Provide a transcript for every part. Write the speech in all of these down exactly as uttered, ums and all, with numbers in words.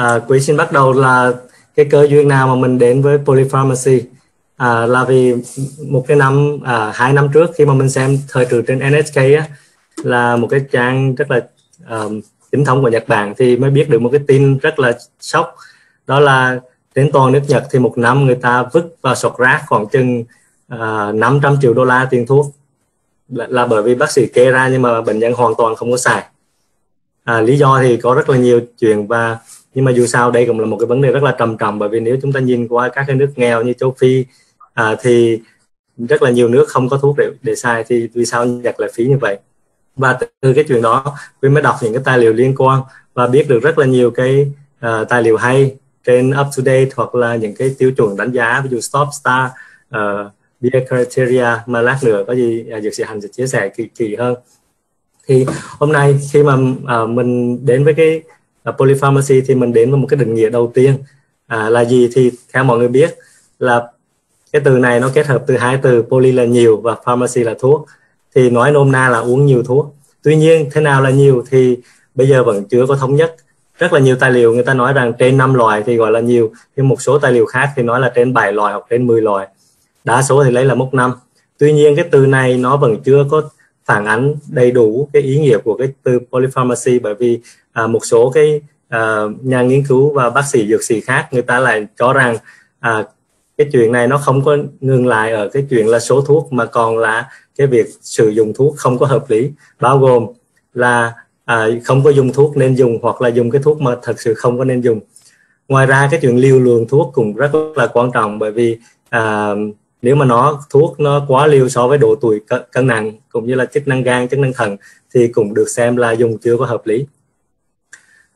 À, Quý xin bắt đầu là cái cơ duyên nào mà mình đến với Polypharmacy? À, là vì một cái năm, à, hai năm trước khi mà mình xem thời sự trên en hát ca á, là một cái trang rất là um, chính thống của Nhật Bản, thì mới biết được một cái tin rất là sốc, đó là đến toàn nước Nhật thì một năm người ta vứt vào sọt rác khoảng chừng uh, năm trăm triệu đô la tiền thuốc, là, là bởi vì bác sĩ kê ra nhưng mà bệnh nhân hoàn toàn không có xài. À, lý do thì có rất là nhiều chuyện, và nhưng mà dù sao đây cũng là một cái vấn đề rất là trầm trọng, bởi vì nếu chúng ta nhìn qua các cái nước nghèo như châu Phi à, thì rất là nhiều nước không có thuốc để, để xài, thì vì sao Nhật lại phí như vậy. Và từ cái chuyện đó Quý mới đọc những cái tài liệu liên quan và biết được rất là nhiều cái uh, tài liệu hay trên up to date, hoặc là những cái tiêu chuẩn đánh giá, ví dụ STOP, START, uh, BEER criteria, mà lát nữa có gì uh, dược sĩ Hạnh sẽ chia sẻ kỳ kỳ hơn. Thì hôm nay khi mà uh, mình đến với cái uh, Polypharmacy thì mình đến với một cái định nghĩa đầu tiên uh, là gì, thì theo mọi người biết là cái từ này nó kết hợp từ hai từ poly là nhiều và pharmacy là thuốc, thì nói nôm na là uống nhiều thuốc. Tuy nhiên thế nào là nhiều thì bây giờ vẫn chưa có thống nhất. Rất là nhiều tài liệu người ta nói rằng trên năm loại thì gọi là nhiều, nhưng một số tài liệu khác thì nói là trên bảy loại hoặc trên mười loại. Đa số thì lấy là mốc năm. Tuy nhiên cái từ này nó vẫn chưa có phản ánh đầy đủ cái ý nghĩa của cái từ Polypharmacy, bởi vì à, một số cái à, nhà nghiên cứu và bác sĩ dược sĩ khác người ta lại cho rằng à, cái chuyện này nó không có ngừng lại ở cái chuyện là số thuốc, mà còn là cái việc sử dụng thuốc không có hợp lý, bao gồm là à, không có dùng thuốc nên dùng, hoặc là dùng cái thuốc mà thật sự không có nên dùng. Ngoài ra cái chuyện liều lượng thuốc cũng rất là quan trọng, bởi vì à, nếu mà nó thuốc nó quá liều so với độ tuổi, cân nặng cũng như là chức năng gan, chức năng thận thì cũng được xem là dùng chưa có hợp lý.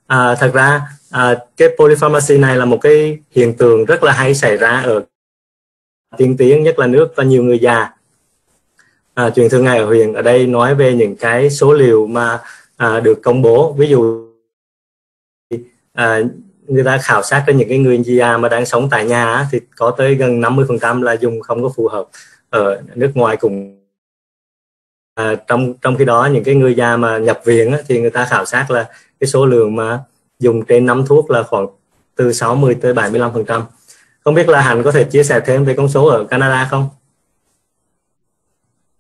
À, thật ra à, cái Polypharmacy này là một cái hiện tượng rất là hay xảy ra ở tiên tiến, nhất là nước và nhiều người già. À, chuyện thường ngày ở huyện, ở đây nói về những cái số liệu mà à, được công bố, ví dụ à, người ta khảo sát trên những cái người già mà đang sống tại nhà á, thì có tới gần năm mươi phần trăm là dùng không có phù hợp. Ở nước ngoài cũng à, trong trong khi đó những cái người già mà nhập viện á, thì người ta khảo sát là cái số lượng mà dùng trên năm thuốc là khoảng từ sáu mươi tới bảy mươi lăm phần trăm. Không biết là Hạnh có thể chia sẻ thêm về con số ở Canada không?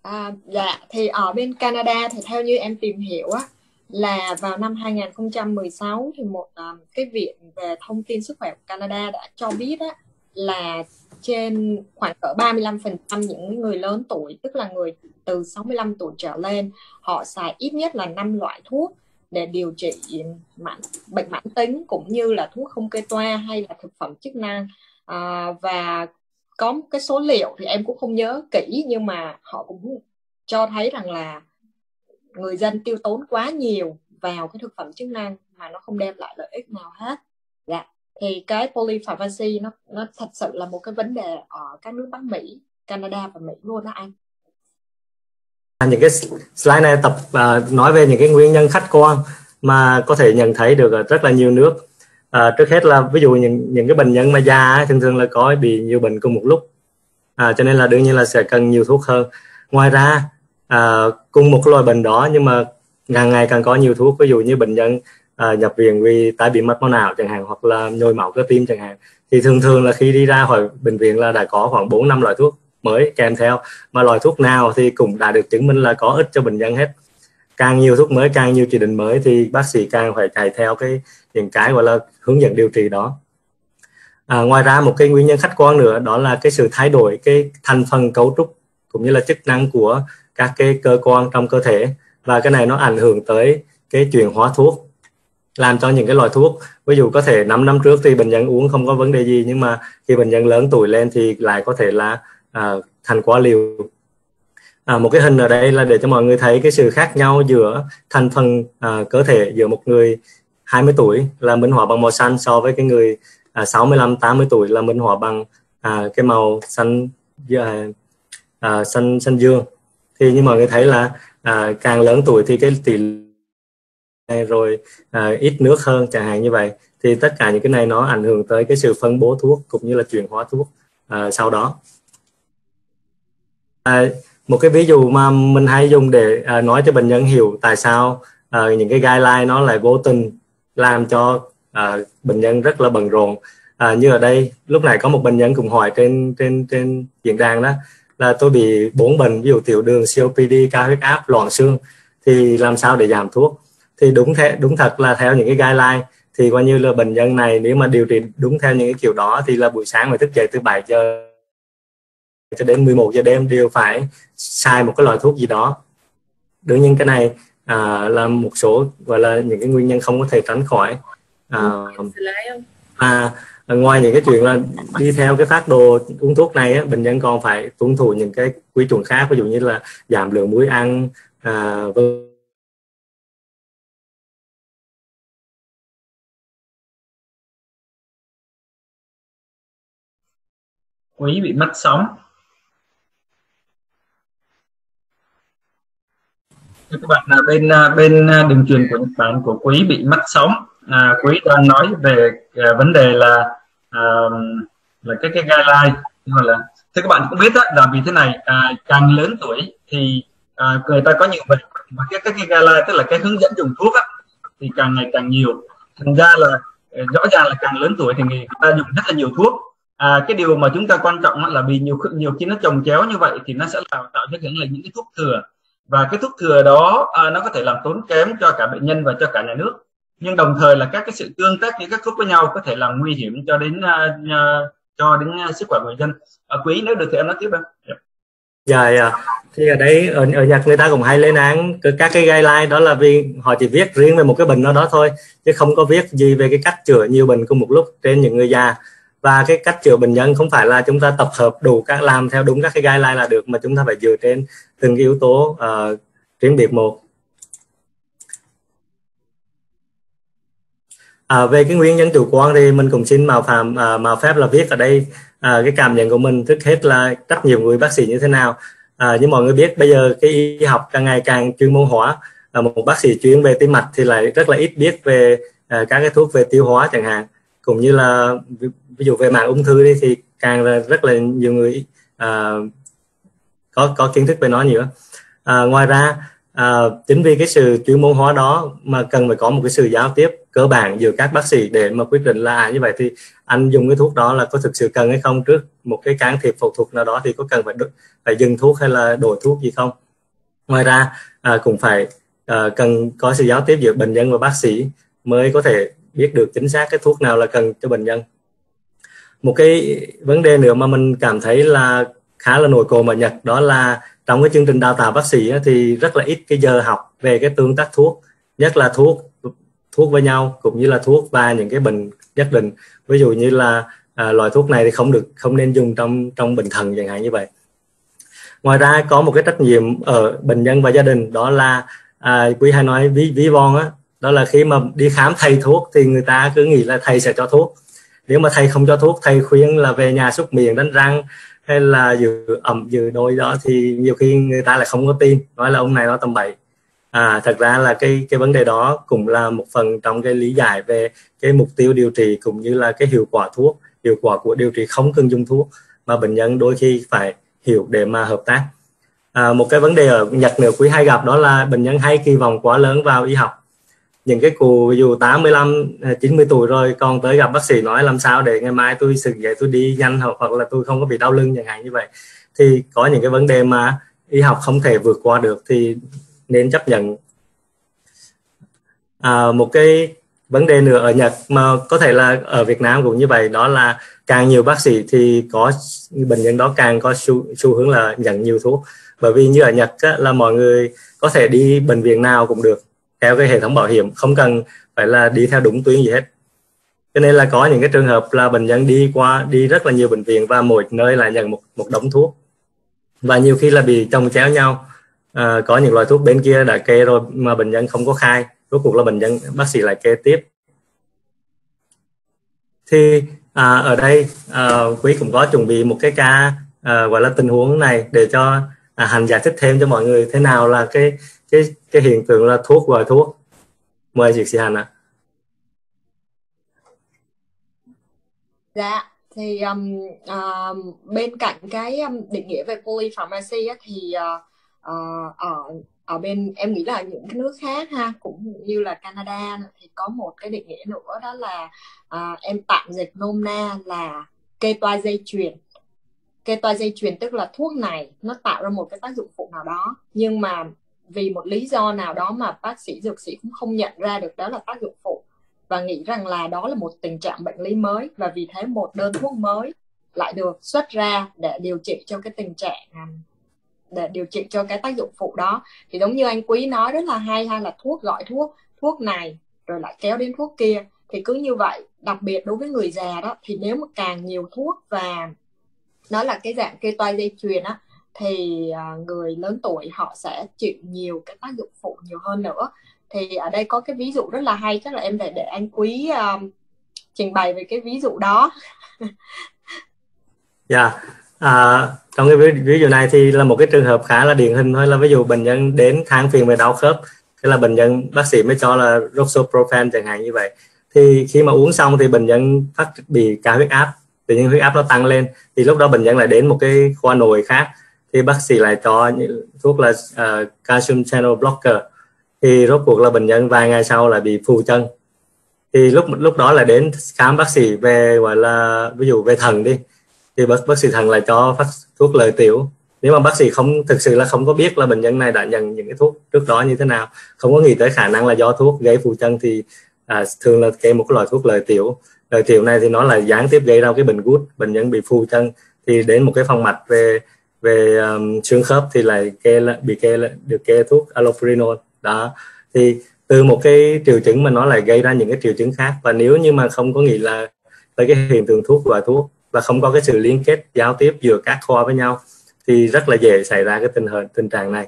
À, dạ, thì ở bên Canada thì theo như em tìm hiểu á, là vào năm hai nghìn không trăm mười sáu thì một um, cái viện về thông tin sức khỏe của Canada đã cho biết á, là trên khoảng cỡ ba mươi lăm phần trăm những người lớn tuổi, tức là người từ sáu mươi lăm tuổi trở lên, họ xài ít nhất là năm loại thuốc để điều trị mãn, bệnh mãn tính, cũng như là thuốc không kê toa hay là thực phẩm chức năng. À, và có một cái số liệu thì em cũng không nhớ kỹ, nhưng mà họ cũng cho thấy rằng là người dân tiêu tốn quá nhiều vào cái thực phẩm chức năng mà nó không đem lại lợi ích nào hết. Dạ. Thì cái Polypharmacy nó, nó thật sự là một cái vấn đề ở các nước Bắc Mỹ, Canada và Mỹ luôn đó anh. Những cái slide này tập uh, nói về những cái nguyên nhân khách quan mà có thể nhận thấy được ở rất là nhiều nước. À, trước hết là ví dụ những những cái bệnh nhân mà già ấy, thường thường là có bị nhiều bệnh cùng một lúc, à, cho nên là đương nhiên là sẽ cần nhiều thuốc hơn. Ngoài ra à, cùng một loại bệnh đó nhưng mà càng ngày càng có nhiều thuốc, ví dụ như bệnh nhân à, nhập viện vì tai biến mạch máu não chẳng hạn, hoặc là nhồi máu cơ tim chẳng hạn, thì thường thường là khi đi ra khỏi bệnh viện là đã có khoảng bốn năm loại thuốc mới kèm theo, mà loại thuốc nào thì cũng đã được chứng minh là có ích cho bệnh nhân hết. Càng nhiều thuốc mới, càng nhiều chỉ định mới thì bác sĩ càng phải chạy theo cái những cái gọi là hướng dẫn điều trị đó. À, ngoài ra một cái nguyên nhân khách quan nữa đó là cái sự thay đổi cái thành phần cấu trúc cũng như là chức năng của các cái cơ quan trong cơ thể, và cái này nó ảnh hưởng tới cái chuyển hóa thuốc, làm cho những cái loại thuốc ví dụ có thể năm năm trước thì bệnh nhân uống không có vấn đề gì, nhưng mà khi bệnh nhân lớn tuổi lên thì lại có thể là à, thành quá liều. À, một cái hình ở đây là để cho mọi người thấy cái sự khác nhau giữa thành phần à, cơ thể giữa một người hai mươi tuổi là minh họa bằng màu xanh so với cái người à, sáu mươi lăm tám mươi tuổi là minh họa bằng à, cái màu xanh à, xanh xanh dương. Thì như mọi người thấy là à, càng lớn tuổi thì cái tỷ lệ rồi à, ít nước hơn chẳng hạn như vậy, thì tất cả những cái này nó ảnh hưởng tới cái sự phân bố thuốc cũng như là chuyển hóa thuốc à, sau đó. À, một cái ví dụ mà mình hay dùng để à, nói cho bệnh nhân hiểu tại sao à, những cái guideline nó lại vô tình làm cho à, bệnh nhân rất là bận rộn. À, như ở đây lúc này có một bệnh nhân cùng hỏi trên trên trên diễn đàn đó là tôi bị bốn bệnh, ví dụ tiểu đường, C O P D, cao huyết áp, loãng xương, thì làm sao để giảm thuốc. Thì đúng thế, đúng thật là theo những cái guideline thì coi như là bệnh nhân này nếu mà điều trị đúng theo những cái kiểu đó thì là buổi sáng phải thức dậy từ bảy giờ cho đến mười một giờ đêm đều phải xài một cái loại thuốc gì đó. Đương nhiên cái này à, là một số gọi là những cái nguyên nhân không có thể tránh khỏi. À, à, ngoài những cái chuyện là đi theo cái phác đồ uống thuốc này á, bệnh nhân còn phải tuân thủ những cái quy chuẩn khác, ví dụ như là giảm lượng muối ăn, à, vân Quý bị mất sóng. Thưa các bạn, là bên bên đường truyền của Nhật Bản của Quý bị mất sóng. À, Quý đang nói về uh, vấn đề là uh, là cái cái guideline. Nhưng mà là thưa các bạn cũng biết đó, là vì thế này, uh, càng lớn tuổi thì uh, người ta có nhiều bệnh, mà cái, cái cái guideline tức là cái hướng dẫn dùng thuốc á, thì càng ngày càng nhiều. Thành ra là uh, rõ ràng là càng lớn tuổi thì người ta dùng rất là nhiều thuốc. À, cái điều mà chúng ta quan trọng là vì nhiều nhiều khi nó chồng chéo như vậy thì nó sẽ tạo tạo cho những là những cái thuốc thừa, và cái thuốc thừa đó à, nó có thể làm tốn kém cho cả bệnh nhân và cho cả nhà nước, nhưng đồng thời là các cái sự tương tác những các thuốc với nhau có thể làm nguy hiểm cho đến uh, cho đến uh, sức khỏe người dân. À, Quý nếu được thì em nói tiếp không? Dạ, dạ. Thì ở đấy ở, ở Nhật người ta cũng hay lên án các cái guideline đó là vì họ chỉ viết riêng về một cái bệnh nào đó thôi, chứ không có viết gì về cái cách chữa nhiều bệnh cùng một lúc trên những người già. Và cái cách chữa bệnh nhân không phải là chúng ta tập hợp đủ các làm theo đúng các cái guideline là được, mà chúng ta phải dựa trên từng cái yếu tố uh, riêng biệt một. À, về cái nguyên nhân chủ quan thì mình cũng xin mạo phạm uh, mạo phép là viết ở đây uh, cái cảm nhận của mình, trước hết là trách nhiệm người bác sĩ như thế nào. Uh, như mọi người biết bây giờ cái y học càng ngày càng chuyên môn hóa, uh, một bác sĩ chuyên về tim mạch thì lại rất là ít biết về uh, các cái thuốc về tiêu hóa chẳng hạn, cũng như là ví dụ về mảng ung thư đi thì càng là rất là nhiều người à, có có kiến thức về nó nhiều. À, ngoài ra à, chính vì cái sự chuyên môn hóa đó mà cần phải có một cái sự giao tiếp cơ bản giữa các bác sĩ để mà quyết định là à, như vậy thì anh dùng cái thuốc đó là có thực sự cần hay không, trước một cái can thiệp phẫu thuật nào đó thì có cần phải phải dừng thuốc hay là đổi thuốc gì không. Ngoài ra à, cũng phải à, cần có sự giao tiếp giữa bệnh nhân và bác sĩ mới có thể biết được chính xác cái thuốc nào là cần cho bệnh nhân. Một cái vấn đề nữa mà mình cảm thấy là khá là nổi cộm ở Nhật đó là trong cái chương trình đào tạo bác sĩ thì rất là ít cái giờ học về cái tương tác thuốc, nhất là thuốc thuốc với nhau cũng như là thuốc và những cái bệnh nhất định. Ví dụ như là à, loại thuốc này thì không được không nên dùng trong trong bệnh thần chẳng hạn như vậy. Ngoài ra có một cái trách nhiệm ở bệnh nhân và gia đình, đó là à, Quý hay nói ví ví von á, đó là khi mà đi khám thầy thuốc thì người ta cứ nghĩ là thầy sẽ cho thuốc. Nếu mà thầy không cho thuốc, thầy khuyên là về nhà súc miệng, đánh răng hay là giữ ẩm giữ đôi đó, thì nhiều khi người ta lại không có tin, nói là ông này nó tầm bậy. À, thật ra là cái cái vấn đề đó cũng là một phần trong cái lý giải về cái mục tiêu điều trị cũng như là cái hiệu quả thuốc, hiệu quả của điều trị không cần dùng thuốc mà bệnh nhân đôi khi phải hiểu để mà hợp tác. À, một cái vấn đề ở Nhật nữa Quý hay gặp đó là bệnh nhân hay kỳ vọng quá lớn vào y học. Những cái cụ dù tám mươi lăm, chín mươi tuổi rồi còn tới gặp bác sĩ nói làm sao để ngày mai tôi sực dậy tôi đi nhanh, hoặc, hoặc là tôi không có bị đau lưng chẳng hạn như vậy. Thì có những cái vấn đề mà y học không thể vượt qua được thì nên chấp nhận. À, một cái vấn đề nữa ở Nhật mà có thể là ở Việt Nam cũng như vậy, đó là càng nhiều bác sĩ thì có bệnh nhân đó càng có xu, xu hướng là nhận nhiều thuốc. Bởi vì như ở Nhật á, là mọi người có thể đi bệnh viện nào cũng được theo cái hệ thống bảo hiểm, không cần phải là đi theo đúng tuyến gì hết. Cho nên là có những cái trường hợp là bệnh nhân đi qua đi rất là nhiều bệnh viện và mỗi nơi là nhận một một đống thuốc, và nhiều khi là bị chồng chéo nhau. À, có những loại thuốc bên kia đã kê rồi mà bệnh nhân không có khai, rốt cuộc là bệnh nhân bác sĩ lại kê tiếp. Thì à, ở đây à, Quý cũng có chuẩn bị một cái ca à, gọi là tình huống này để cho à, Hành giải thích thêm cho mọi người thế nào là cái Cái, cái hiện tượng là thuốc và thuốc. Mời chị Sĩ Hành ạ. Dạ, thì um, uh, bên cạnh cái um, định nghĩa về polypharmacy á, thì uh, uh, ở ở bên, em nghĩ là những cái nước khác ha, cũng như là Canada thì có một cái định nghĩa nữa, đó là à, em tạm dịch nôm na là kê toa dây chuyền. Kê toa dây chuyền tức là thuốc này nó tạo ra một cái tác dụng phụ nào đó, nhưng mà vì một lý do nào đó mà bác sĩ dược sĩ cũng không nhận ra được đó là tác dụng phụ, và nghĩ rằng là đó là một tình trạng bệnh lý mới, và vì thế một đơn thuốc mới lại được xuất ra để điều trị cho cái tình trạng, để điều trị cho cái tác dụng phụ đó. Thì giống như anh Quý nói rất là hay, hay là thuốc gọi thuốc, thuốc này rồi lại kéo đến thuốc kia. Thì cứ như vậy, đặc biệt đối với người già đó, thì nếu mà càng nhiều thuốc và nó là cái dạng kê toa dây chuyền á, thì người lớn tuổi họ sẽ chịu nhiều cái tác dụng phụ nhiều hơn nữa. Thì ở đây có cái ví dụ rất là hay, chắc là em để, để anh Quý um, trình bày về cái ví dụ đó. Dạ, yeah. À, trong cái ví, ví dụ này thì là một cái trường hợp khá là điển hình thôi, là ví dụ bệnh nhân đến than phiền về đau khớp, thế là bệnh nhân, bác sĩ mới cho là Roxoprofen chẳng hạn như vậy. Thì khi mà uống xong thì bệnh nhân phát bị cao huyết áp, tự nhiên huyết áp nó tăng lên, thì lúc đó bệnh nhân lại đến một cái khoa nội khác, thì bác sĩ lại cho thuốc là uh, calcium channel blocker, thì rốt cuộc là bệnh nhân vài ngày sau là bị phù chân. Thì lúc lúc đó là đến khám bác sĩ về, gọi là ví dụ về thận đi, thì bác, bác sĩ thận lại cho phát thuốc lợi tiểu. Nếu mà bác sĩ không, thực sự là không có biết là bệnh nhân này đã nhận những cái thuốc trước đó như thế nào, không có nghĩ tới khả năng là do thuốc gây phù chân, thì à, thường là kê một loại thuốc lợi tiểu. Lợi tiểu này thì nó là gián tiếp gây ra cái bệnh gút, bệnh nhân bị phù chân, thì đến một cái phòng mạch về về um, xương khớp thì lại kê là, bị kê là, được kê thuốc allopurinol đó. Thì từ một cái triệu chứng mà nó lại gây ra những cái triệu chứng khác, và nếu như mà không có nghĩ là tới cái hiện tượng thuốc và thuốc, và không có cái sự liên kết giao tiếp giữa các khoa với nhau, thì rất là dễ xảy ra cái tình hình tình trạng này.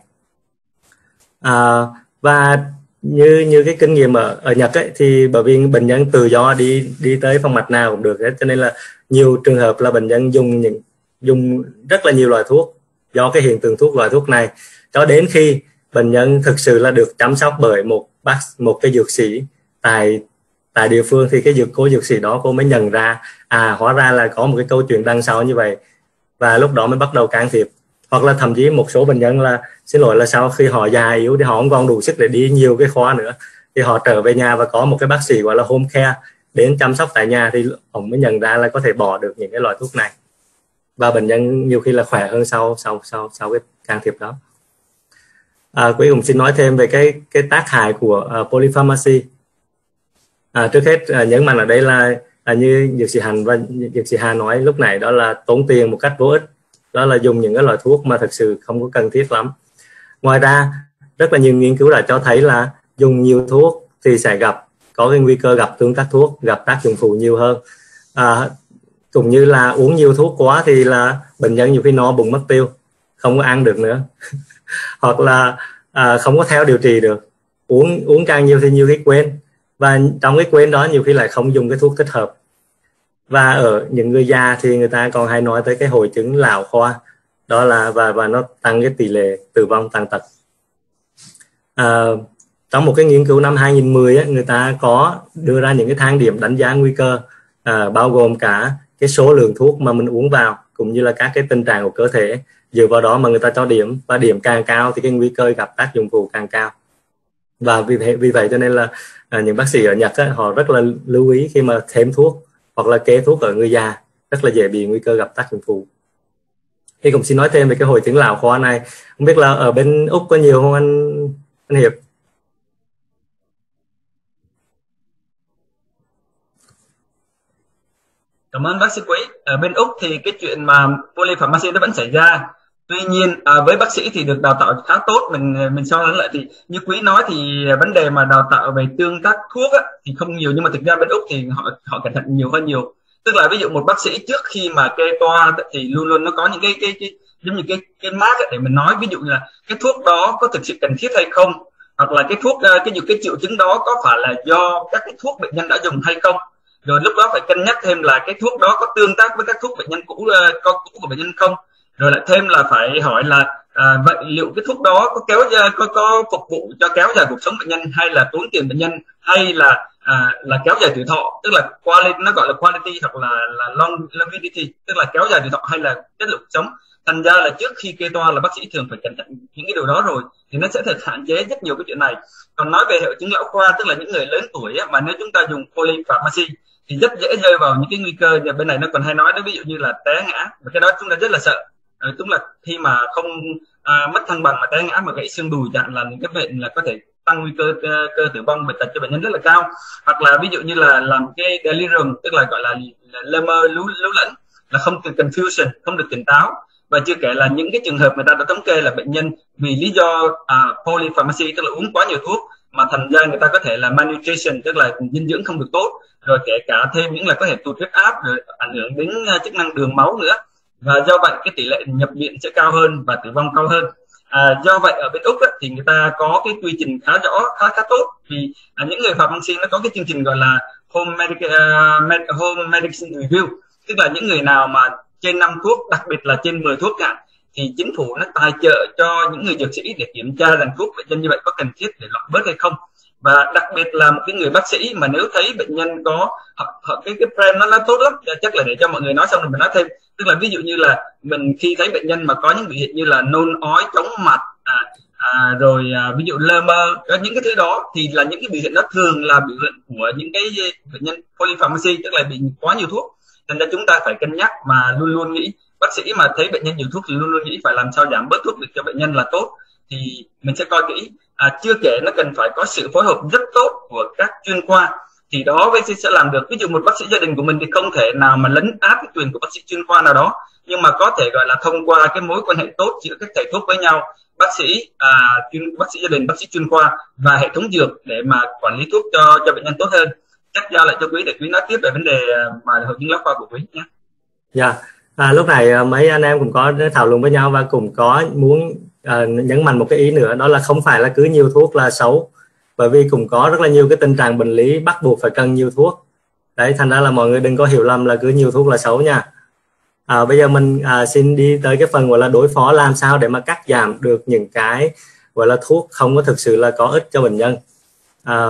À, và như như cái kinh nghiệm ở ở Nhật ấy, thì bởi vì bệnh nhân tự do đi đi tới phòng mạch nào cũng được hết, cho nên là nhiều trường hợp là bệnh nhân dùng những dùng rất là nhiều loại thuốc do cái hiện tượng thuốc loại thuốc này, cho đến khi bệnh nhân thực sự là được chăm sóc bởi một bác một cái dược sĩ tại tại địa phương, thì cái dược cô dược sĩ đó cô mới nhận ra à, hóa ra là có một cái câu chuyện đằng sau như vậy, và lúc đó mới bắt đầu can thiệp. Hoặc là thậm chí một số bệnh nhân là xin lỗi là sau khi họ già yếu thì họ không còn đủ sức để đi nhiều cái khoa nữa, thì họ trở về nhà và có một cái bác sĩ gọi là home care đến chăm sóc tại nhà, thì ông mới nhận ra là có thể bỏ được những cái loại thuốc này, và bệnh nhân nhiều khi là khỏe hơn sau sau sau sau cái can thiệp đó. À, Quý cũng xin nói thêm về cái cái tác hại của uh, polypharmacy. À, trước hết à, nhấn mạnh ở đây là à, như dược sĩ Hạnh và dược sĩ Hà nói lúc nãy, đó là tốn tiền một cách vô ích, đó là dùng những cái loại thuốc mà thực sự không có cần thiết lắm. Ngoài ra rất là nhiều nghiên cứu đã cho thấy là dùng nhiều thuốc thì sẽ gặp có cái nguy cơ gặp tương tác thuốc, gặp tác dụng phụ nhiều hơn, à, cũng như là uống nhiều thuốc quá thì là bệnh nhân nhiều khi no bụng mất tiêu, không có ăn được nữa hoặc là à, không có theo điều trị được, uống uống càng nhiều thì nhiều cái quên, và trong cái quên đó nhiều khi lại không dùng cái thuốc thích hợp. Và ở những người già thì người ta còn hay nói tới cái hội chứng lão khoa, đó là và và nó tăng cái tỷ lệ tử vong tàn tật. À, trong một cái nghiên cứu năm hai nghìn mười ấy, người ta có đưa ra những cái thang điểm đánh giá nguy cơ, à, bao gồm cả cái số lượng thuốc mà mình uống vào cũng như là các cái tình trạng của cơ thể, dựa vào đó mà người ta cho điểm, và điểm càng cao thì cái nguy cơ gặp tác dụng phụ càng cao. Và vì vậy, vì vậy cho nên là à, những bác sĩ ở Nhật ấy, họ rất là lưu ý khi mà thêm thuốc hoặc là kê thuốc ở người già, rất là dễ bị nguy cơ gặp tác dụng phụ. Thì cũng xin nói thêm về cái hội chứng lão khoa này, không biết là ở bên Úc có nhiều không anh, anh Hiệp? Cảm ơn bác sĩ Quý. Ở bên Úc thì cái chuyện mà polypharmacy nó vẫn xảy ra. Tuy nhiên à, với bác sĩ thì được đào tạo khá tốt, mình mình so sánh lại thì như Quý nói thì vấn đề mà đào tạo về tương tác thuốc á, thì không nhiều, nhưng mà thực ra bên Úc thì họ họ cẩn thận nhiều hơn nhiều. Tức là ví dụ một bác sĩ trước khi mà kê toa thì luôn luôn nó có những cái cái, cái giống như cái cái mark để mình nói, ví dụ như là cái thuốc đó có thực sự cần thiết hay không, hoặc là cái thuốc cái những cái triệu chứng đó có phải là do các cái thuốc bệnh nhân đã dùng hay không. Rồi lúc đó phải cân nhắc thêm là cái thuốc đó có tương tác với các thuốc bệnh nhân cũ có cũ của bệnh nhân không. Rồi lại thêm là phải hỏi là à, vậy liệu cái thuốc đó có kéo có có phục vụ cho kéo dài cuộc sống bệnh nhân, hay là tốn tiền bệnh nhân, hay là à, là kéo dài tuổi thọ, tức là quality, nó gọi là quality hoặc là, là long longevity, tức là kéo dài tuổi thọ hay là chất lượng sống. Thành ra là trước khi kê toa là bác sĩ thường phải cẩn thận những cái điều đó rồi, thì nó sẽ thật hạn chế rất nhiều cái chuyện này. Còn nói về hội chứng lão khoa, tức là những người lớn tuổi ấy, mà nếu chúng ta dùng polypharmacy thì rất dễ rơi vào những cái nguy cơ. Và bên này nó còn hay nói đó, ví dụ như là té ngã, và cái đó chúng ta rất là sợ. À, tức là khi mà không à, mất thăng bằng mà té ngã mà gãy xương đùi chẳng là những cái bệnh là có thể tăng nguy cơ cơ, cơ tử vong, bệnh tật cho bệnh nhân rất là cao. Hoặc là ví dụ như là làm cái delirium, tức là gọi là, là lơ mơ lú lú lẫn, là không confusion, không được tỉnh táo. Và chưa kể là những cái trường hợp người ta đã thống kê là bệnh nhân vì lý do à, polypharmacy, tức là uống quá nhiều thuốc, mà thành ra người ta có thể là malnutrition, tức là dinh dưỡng không được tốt, rồi kể cả thêm những là có thể tụt huyết áp, rồi ảnh hưởng đến chức năng đường máu nữa. Và do vậy cái tỷ lệ nhập viện sẽ cao hơn và tử vong cao hơn. À, do vậy ở bên Úc ấy, thì người ta có cái quy trình khá rõ, khá khá tốt, vì à, những người pharmacy nó có cái chương trình gọi là Home Medicine, uh, Med, Home Medicine Review, tức là những người nào mà trên năm thuốc, đặc biệt là trên mười thuốc cạn, thì chính phủ nó tài trợ cho những người dược sĩ để kiểm tra rằng thuốc bệnh nhân như vậy có cần thiết để lọc bớt hay không. Và đặc biệt là một cái người bác sĩ mà nếu thấy bệnh nhân có hoặc, hoặc cái cái plan nó, nó tốt lắm, chắc là để cho mọi người nói xong rồi mình nói thêm. Tức là ví dụ như là mình khi thấy bệnh nhân mà có những biểu hiện như là nôn ói, chóng mặt, à, à, rồi à, ví dụ lơ mơ, những cái thứ đó thì là những cái biểu hiện đó thường là biểu hiện của những cái bệnh nhân polypharmacy, tức là bị quá nhiều thuốc. Nên là chúng ta phải cân nhắc, mà luôn luôn nghĩ bác sĩ mà thấy bệnh nhân nhiều thuốc thì luôn luôn nghĩ phải làm sao giảm bớt thuốc được cho bệnh nhân là tốt, thì mình sẽ coi kỹ. À, chưa kể nó cần phải có sự phối hợp rất tốt của các chuyên khoa, thì đó bác sĩ sẽ làm được. Ví dụ một bác sĩ gia đình của mình thì không thể nào mà lấn áp cái quyền của bác sĩ chuyên khoa nào đó, nhưng mà có thể gọi là thông qua cái mối quan hệ tốt giữa các thầy thuốc với nhau, bác sĩ à, chuyên, bác sĩ gia đình, bác sĩ chuyên khoa và hệ thống dược để mà quản lý thuốc cho cho bệnh nhân tốt hơn. Chắc giao lại cho Quý để Quý nói tiếp về vấn đề mà hội chứng lão khoa của Quý nhé. Dạ, yeah. à, lúc này mấy anh em cũng có thảo luận với nhau và cũng có muốn uh, nhấn mạnh một cái ý nữa, đó là không phải là cứ nhiều thuốc là xấu, bởi vì cũng có rất là nhiều cái tình trạng bệnh lý bắt buộc phải cần nhiều thuốc. Đấy, thành ra là mọi người đừng có hiểu lầm là cứ nhiều thuốc là xấu nha. À, bây giờ mình uh, xin đi tới cái phần gọi là đối phó làm sao để mà cắt giảm được những cái gọi là thuốc không có thực sự là có ích cho bệnh nhân. À,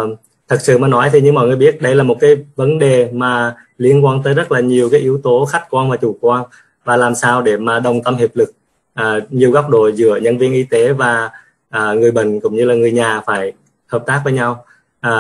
thật sự mà nói thì như mọi người biết, đây là một cái vấn đề mà liên quan tới rất là nhiều cái yếu tố khách quan và chủ quan, và làm sao để mà đồng tâm hiệp lực à, nhiều góc độ giữa nhân viên y tế và à, người bệnh cũng như là người nhà phải hợp tác với nhau. À,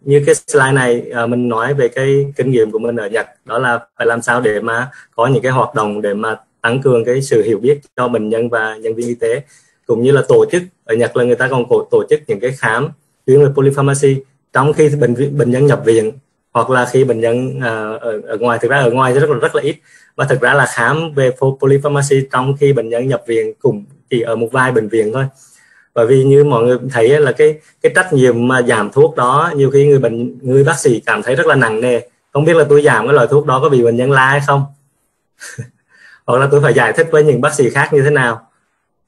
như cái slide này à, mình nói về cái kinh nghiệm của mình ở Nhật, đó là phải làm sao để mà có những cái hoạt động để mà tăng cường cái sự hiểu biết cho bệnh nhân và nhân viên y tế, cũng như là tổ chức. Ở Nhật là người ta còn tổ chức những cái khám chuyên về polypharmacy trong khi bệnh bệnh nhân nhập viện, hoặc là khi bệnh nhân uh, ở, ở ngoài. Thực ra ở ngoài rất là rất là ít, và thực ra là khám về polypharmacy trong khi bệnh nhân nhập viện cũng chỉ ở một vài bệnh viện thôi. Bởi vì như mọi người thấy là cái cái trách nhiệm mà giảm thuốc đó, nhiều khi người bệnh người bác sĩ cảm thấy rất là nặng nề, không biết là tôi giảm cái loại thuốc đó có bị bệnh nhân la hay không hoặc là tôi phải giải thích với những bác sĩ khác như thế nào.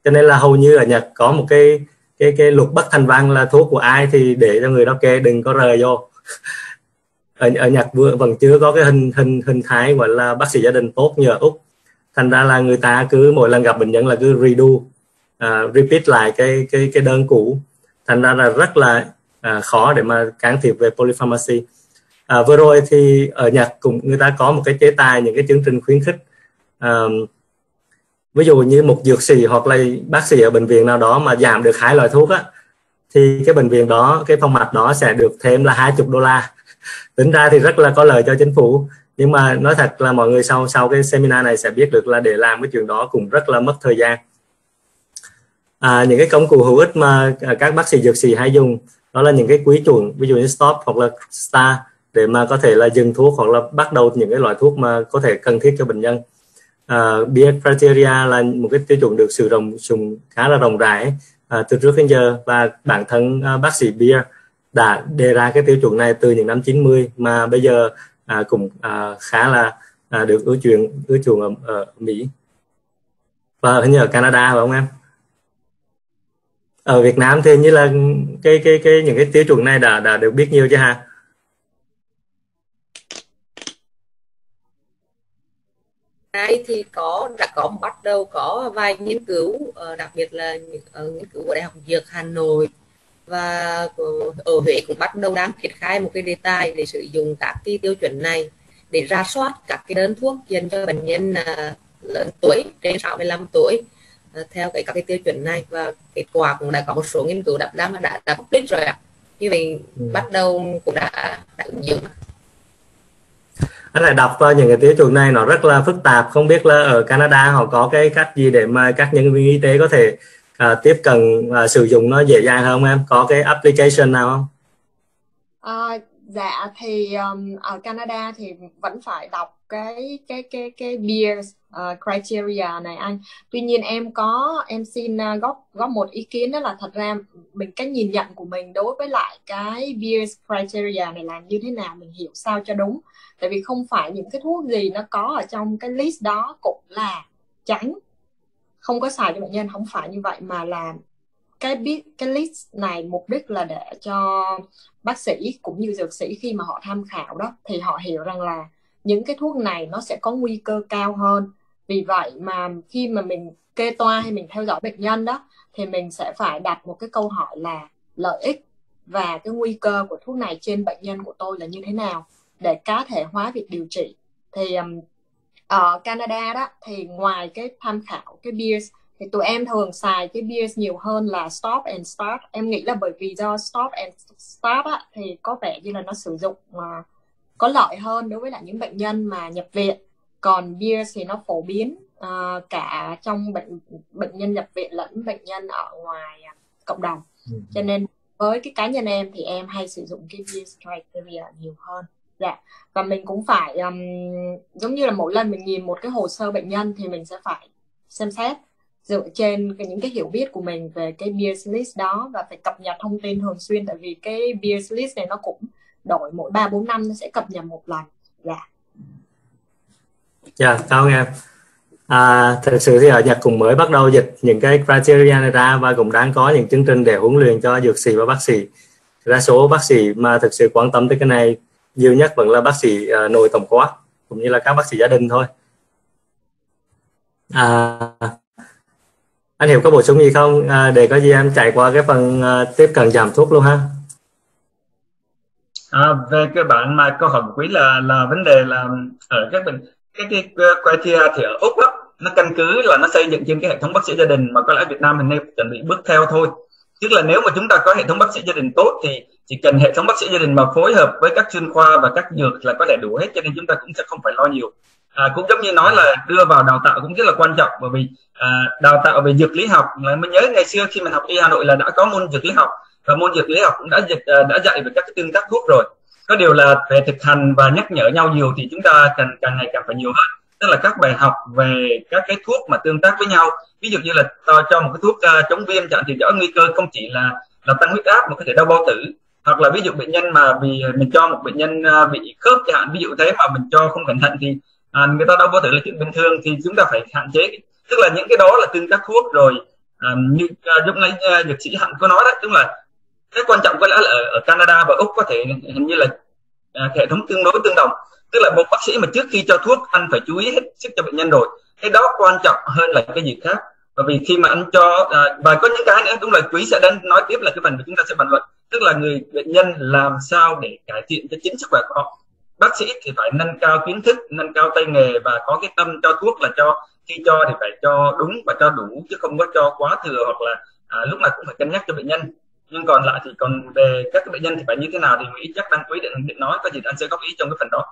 Cho nên là hầu như ở Nhật có một cái cái cái luật bất thành văn là thuốc của ai thì để cho người đó kê, đừng có rời vô. Ở, ở Nhật vừa vẫn chưa có cái hình hình hình thái gọi là bác sĩ gia đình tốt như ở Úc. Thành ra là người ta cứ mỗi lần gặp bệnh nhân là cứ redo, uh, repeat lại cái cái cái đơn cũ. Thành ra là rất là uh, khó để mà can thiệp về polypharmacy. Uh, vừa rồi thì ở Nhật cũng người ta có một cái chế tài, những cái chương trình khuyến khích. Uh, Ví dụ như một dược sĩ hoặc là bác sĩ ở bệnh viện nào đó mà giảm được hai loại thuốc á, thì cái bệnh viện đó, cái phòng mạch đó sẽ được thêm là hai mươi đô la. Tính ra thì rất là có lợi cho chính phủ. Nhưng mà nói thật là mọi người sau sau cái seminar này sẽ biết được là để làm cái chuyện đó cũng rất là mất thời gian. À, những cái công cụ hữu ích mà các bác sĩ dược sĩ hay dùng, đó là những cái quy chuẩn, ví dụ như STOP hoặc là START, để mà có thể là dừng thuốc hoặc là bắt đầu những cái loại thuốc mà có thể cần thiết cho bệnh nhân. Uh, bê e e rờ criteria là một cái tiêu chuẩn được sử dụng, sử dụng khá là rộng rãi uh, từ trước đến giờ, và bản thân uh, bác sĩ bê e e rờ đã đề ra cái tiêu chuẩn này từ những năm chín mươi, mà bây giờ uh, cũng uh, khá là uh, được ưa chuộng ưa chuộng ở, ở Mỹ và hình như ở Canada, phải không em? Ở Việt Nam thì như là cái cái cái những cái tiêu chuẩn này đã đã được biết nhiều chứ ha. Nay thì có đã có bắt đầu có vài nghiên cứu, đặc biệt là nghiên cứu của Đại học Dược Hà Nội Và ở Huế cũng bắt đầu đang triển khai một cái đề tài để sử dụng các cái tiêu chuẩn này để ra soát các cái đơn thuốc dành cho bệnh nhân lớn tuổi, trên sáu mươi lăm tuổi, theo cái các cái tiêu chuẩn này. Và kết quả cũng đã có một số nghiên cứu đã đã, đã, đã public rồi ạ. Như vậy ừ. bắt đầu cũng đã ứng dụng. Anh lại đọc những cái tiêu chuẩn này nó rất là phức tạp, không biết là ở Canada họ có cái cách gì để mà các nhân viên y tế có thể à, tiếp cận và sử dụng nó dễ dàng hơn không em? Có cái application nào không? À, dạ thì um, ở Canada thì vẫn phải đọc cái cái cái cái BEER uh, criteria này anh. Tuy nhiên em có em xin uh, góp góp một ý kiến, đó là thật ra mình cái nhìn nhận của mình đối với lại cái BEER criteria này là như thế nào, mình hiểu sao cho đúng. Tại vì không phải những cái thuốc gì nó có ở trong cái list đó cũng là tránh, không có xài cho bệnh nhân, không phải như vậy, mà là cái cái list này mục đích là để cho bác sĩ cũng như dược sĩ khi mà họ tham khảo đó thì họ hiểu rằng là những cái thuốc này nó sẽ có nguy cơ cao hơn. Vì vậy mà khi mà mình kê toa hay mình theo dõi bệnh nhân đó thì mình sẽ phải đặt một cái câu hỏi là lợi ích và cái nguy cơ của thuốc này trên bệnh nhân của tôi là như thế nào để cá thể hóa việc điều trị. Thì um, ở Canada đó thì ngoài cái tham khảo cái BEER thì tụi em thường xài cái BEER nhiều hơn là STOP and START. Em nghĩ là bởi vì do STOP and START á, thì có vẻ như là nó sử dụng mà uh, có lợi hơn đối với lại những bệnh nhân mà nhập viện. Còn BEER thì nó phổ biến uh, cả trong bệnh bệnh nhân nhập viện lẫn bệnh nhân ở ngoài uh, cộng đồng. Cho nên với cái cá nhân em thì em hay sử dụng cái BEER criteria nhiều hơn. Dạ. Và mình cũng phải um, giống như là mỗi lần mình nhìn một cái hồ sơ bệnh nhân thì mình sẽ phải xem xét dựa trên cái, những cái hiểu biết của mình về cái BEER list đó, và phải cập nhật thông tin thường xuyên, tại vì cái BEER list này nó cũng đổi mỗi ba bốn năm nó sẽ cập nhật một lần. Dạ. Dạ, cảm ơn em. À, thật sự thì ở Nhật cũng mới bắt đầu dịch những cái criteria này ra và cũng đang có những chương trình để huấn luyện cho dược sĩ và bác sĩ. Đa số bác sĩ mà thực sự quan tâm tới cái này nhiều nhất vẫn là bác sĩ uh, nội tổng quát cũng như là các bác sĩ gia đình thôi. À, anh Hiệp có bổ sung gì không? À, để có gì em chạy qua cái phần uh, tiếp cận giảm thuốc luôn ha. À, về cái bạn mà câu hỏi của Quý là là vấn đề là ở các bệnh cái cái criteria thì ở Úc đó, nó căn cứ là nó xây dựng trên cái hệ thống bác sĩ gia đình, mà có lẽ Việt Nam mình nên chuẩn bị bước theo thôi. Tức là nếu mà chúng ta có hệ thống bác sĩ gia đình tốt thì chỉ cần hệ thống bác sĩ gia đình mà phối hợp với các chuyên khoa và các dược là có thể đủ hết, cho nên chúng ta cũng sẽ không phải lo nhiều. À, cũng giống như nói là đưa vào đào tạo cũng rất là quan trọng, bởi vì à, đào tạo về dược lý học là mình nhớ ngày xưa khi mình học y Hà Nội là đã có môn dược lý học, và môn dược lý học cũng đã đã dạy về các cái tương tác thuốc rồi. Có điều là về thực hành và nhắc nhở nhau nhiều thì chúng ta cần càng ngày càng phải nhiều hơn. Tức là các bài học về các cái thuốc mà tương tác với nhau, ví dụ như là cho một cái thuốc uh, chống viêm chẳng thì rõ nguy cơ không chỉ là là tăng huyết áp mà có thể đau bao tử, hoặc là ví dụ bệnh nhân mà vì mình cho một bệnh nhân uh, bị khớp chẳng hạn, ví dụ thế mà mình cho không cẩn thận thì uh, người ta đau bao tử là chuyện bình thường, thì chúng ta phải hạn chế. Tức là những cái đó là tương tác thuốc rồi. Uh, như uh, lúc nãy uh, dược sĩ Hạnh có nói đó, tức là cái quan trọng có lẽ là ở, ở Canada và Úc có thể hình như là uh, hệ thống tương đối tương đồng. Tức là một bác sĩ mà trước khi cho thuốc anh phải chú ý hết sức cho bệnh nhân rồi, cái đó quan trọng hơn là cái gì khác. Bởi vì khi mà anh cho à, và có những cái nữa đúng là Quý sẽ đến nói tiếp là cái phần mà chúng ta sẽ bàn luận, tức là người bệnh nhân làm sao để cải thiện cái chính sức khỏe của họ. Bác sĩ thì phải nâng cao kiến thức, nâng cao tay nghề và có cái tâm cho thuốc, là cho khi cho thì phải cho đúng và cho đủ chứ không có cho quá thừa, hoặc là à, lúc nào cũng phải cân nhắc cho bệnh nhân. Nhưng còn lại thì còn về các cái bệnh nhân thì phải như thế nào thì Quý chắc đang Quý định, định nói, có gì anh sẽ góp ý trong cái phần đó.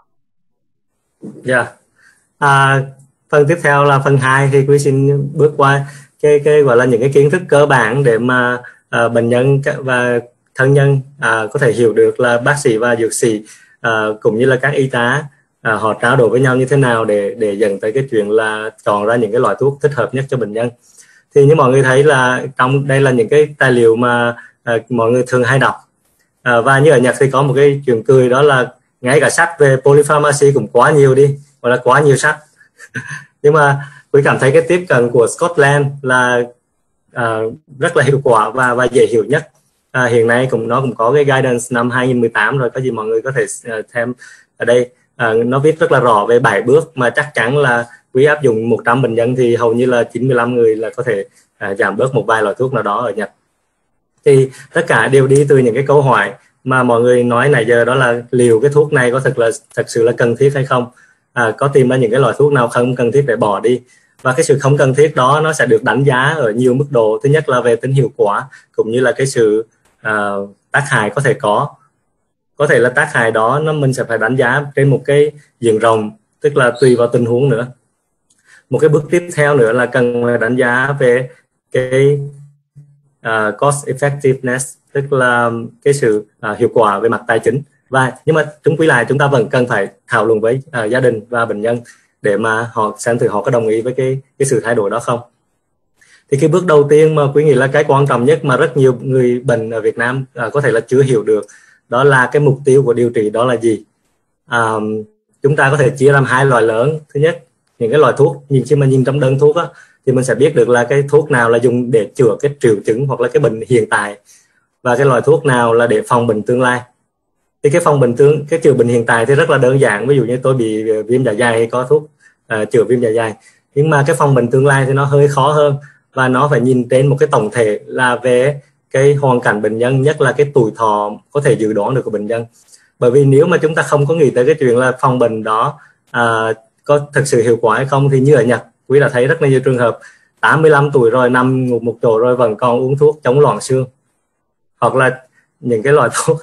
Dạ. Yeah. À, phần tiếp theo là phần hai thì Quý xin bước qua cái cái gọi là những cái kiến thức cơ bản để mà à, bệnh nhân và thân nhân à, có thể hiểu được là bác sĩ và dược sĩ à, cũng như là các y tá à, họ trao đổi với nhau như thế nào để để dẫn tới cái chuyện là chọn ra những cái loại thuốc thích hợp nhất cho bệnh nhân. Thì như mọi người thấy là trong đây là những cái tài liệu mà à, mọi người thường hay đọc. À, và như ở Nhật thì có một cái chuyện cười đó là ngay cả sách về Polypharmacy cũng quá nhiều đi, gọi là quá nhiều sách. Nhưng mà Quý cảm thấy cái tiếp cận của Scotland là uh, rất là hiệu quả và và dễ hiểu nhất. Uh, hiện nay cũng nó cũng có cái guidance năm hai nghìn không trăm mười tám rồi, có gì mọi người có thể uh, thêm ở đây. Uh, nó viết rất là rõ về bảy bước mà chắc chắn là Quý áp dụng một trăm bệnh nhân thì hầu như là chín mươi lăm người là có thể uh, giảm bớt một vài loại thuốc nào đó ở Nhật. Thì tất cả đều đi từ những cái câu hỏi mà mọi người nói nãy giờ, đó là liệu cái thuốc này có thật là thật sự là cần thiết hay không, à, có tìm ra những cái loại thuốc nào không cần thiết để bỏ đi. Và cái sự không cần thiết đó nó sẽ được đánh giá ở nhiều mức độ. Thứ nhất là về tính hiệu quả, cũng như là cái sự à, tác hại có thể có. Có thể là tác hại đó nó mình sẽ phải đánh giá trên một cái diện rộng, tức là tùy vào tình huống nữa. Một cái bước tiếp theo nữa là cần đánh giá về cái uh, cost effectiveness, tức là cái sự uh, hiệu quả về mặt tài chính. Và nhưng mà chúng quy lại chúng ta vẫn cần phải thảo luận với uh, gia đình và bệnh nhân để mà họ xem thử họ có đồng ý với cái cái sự thay đổi đó không. Thì cái bước đầu tiên mà quý nghĩ là cái quan trọng nhất mà rất nhiều người bệnh ở Việt Nam uh, có thể là chưa hiểu được, đó là cái mục tiêu của điều trị đó là gì. Uh, chúng ta có thể chia làm hai loại lớn. Thứ nhất, những cái loại thuốc, nhìn khi mà nhìn trong đơn thuốc á, thì mình sẽ biết được là cái thuốc nào là dùng để chữa cái triệu chứng hoặc là cái bệnh hiện tại, và cái loại thuốc nào là để phòng bệnh tương lai. Thì cái phòng bệnh tương cái chữa bệnh hiện tại thì rất là đơn giản, ví dụ như tôi bị viêm dạ dày thì có thuốc uh, chữa viêm dạ dày. Nhưng mà cái phòng bệnh tương lai thì nó hơi khó hơn, và nó phải nhìn trên một cái tổng thể là về cái hoàn cảnh bệnh nhân, nhất là cái tuổi thọ có thể dự đoán được của bệnh nhân. Bởi vì nếu mà chúng ta không có nghĩ tới cái chuyện là phòng bệnh đó uh, có thực sự hiệu quả hay không, thì như ở Nhật quý đã thấy rất là nhiều trường hợp tám mươi lăm tuổi rồi nằm ngủ một chỗ rồi vẫn còn uống thuốc chống loãng xương, hoặc là những cái loại thuốc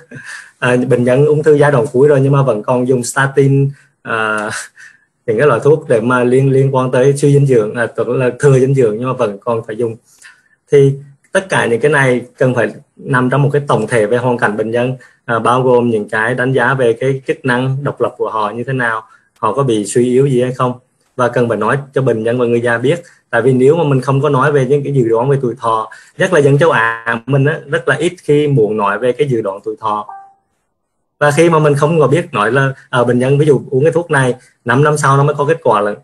à, bệnh nhân ung thư giai đoạn cuối rồi nhưng mà vẫn còn dùng statin, à, những cái loại thuốc để mà liên liên quan tới suy dinh dưỡng, à, tức là thừa dinh dưỡng nhưng mà vẫn còn phải dùng. Thì tất cả những cái này cần phải nằm trong một cái tổng thể về hoàn cảnh bệnh nhân, à, bao gồm những cái đánh giá về cái chức năng độc lập của họ như thế nào, họ có bị suy yếu gì hay không, và cần phải nói cho bệnh nhân và người già biết. Tại vì nếu mà mình không có nói về những cái dự đoán về tuổi thọ, nhất là dân châu Á mình á, rất là ít khi muốn nói về cái dự đoán tuổi thọ. Và khi mà mình không có biết nói là à, bệnh nhân ví dụ uống cái thuốc này năm năm sau nó mới có kết quả là,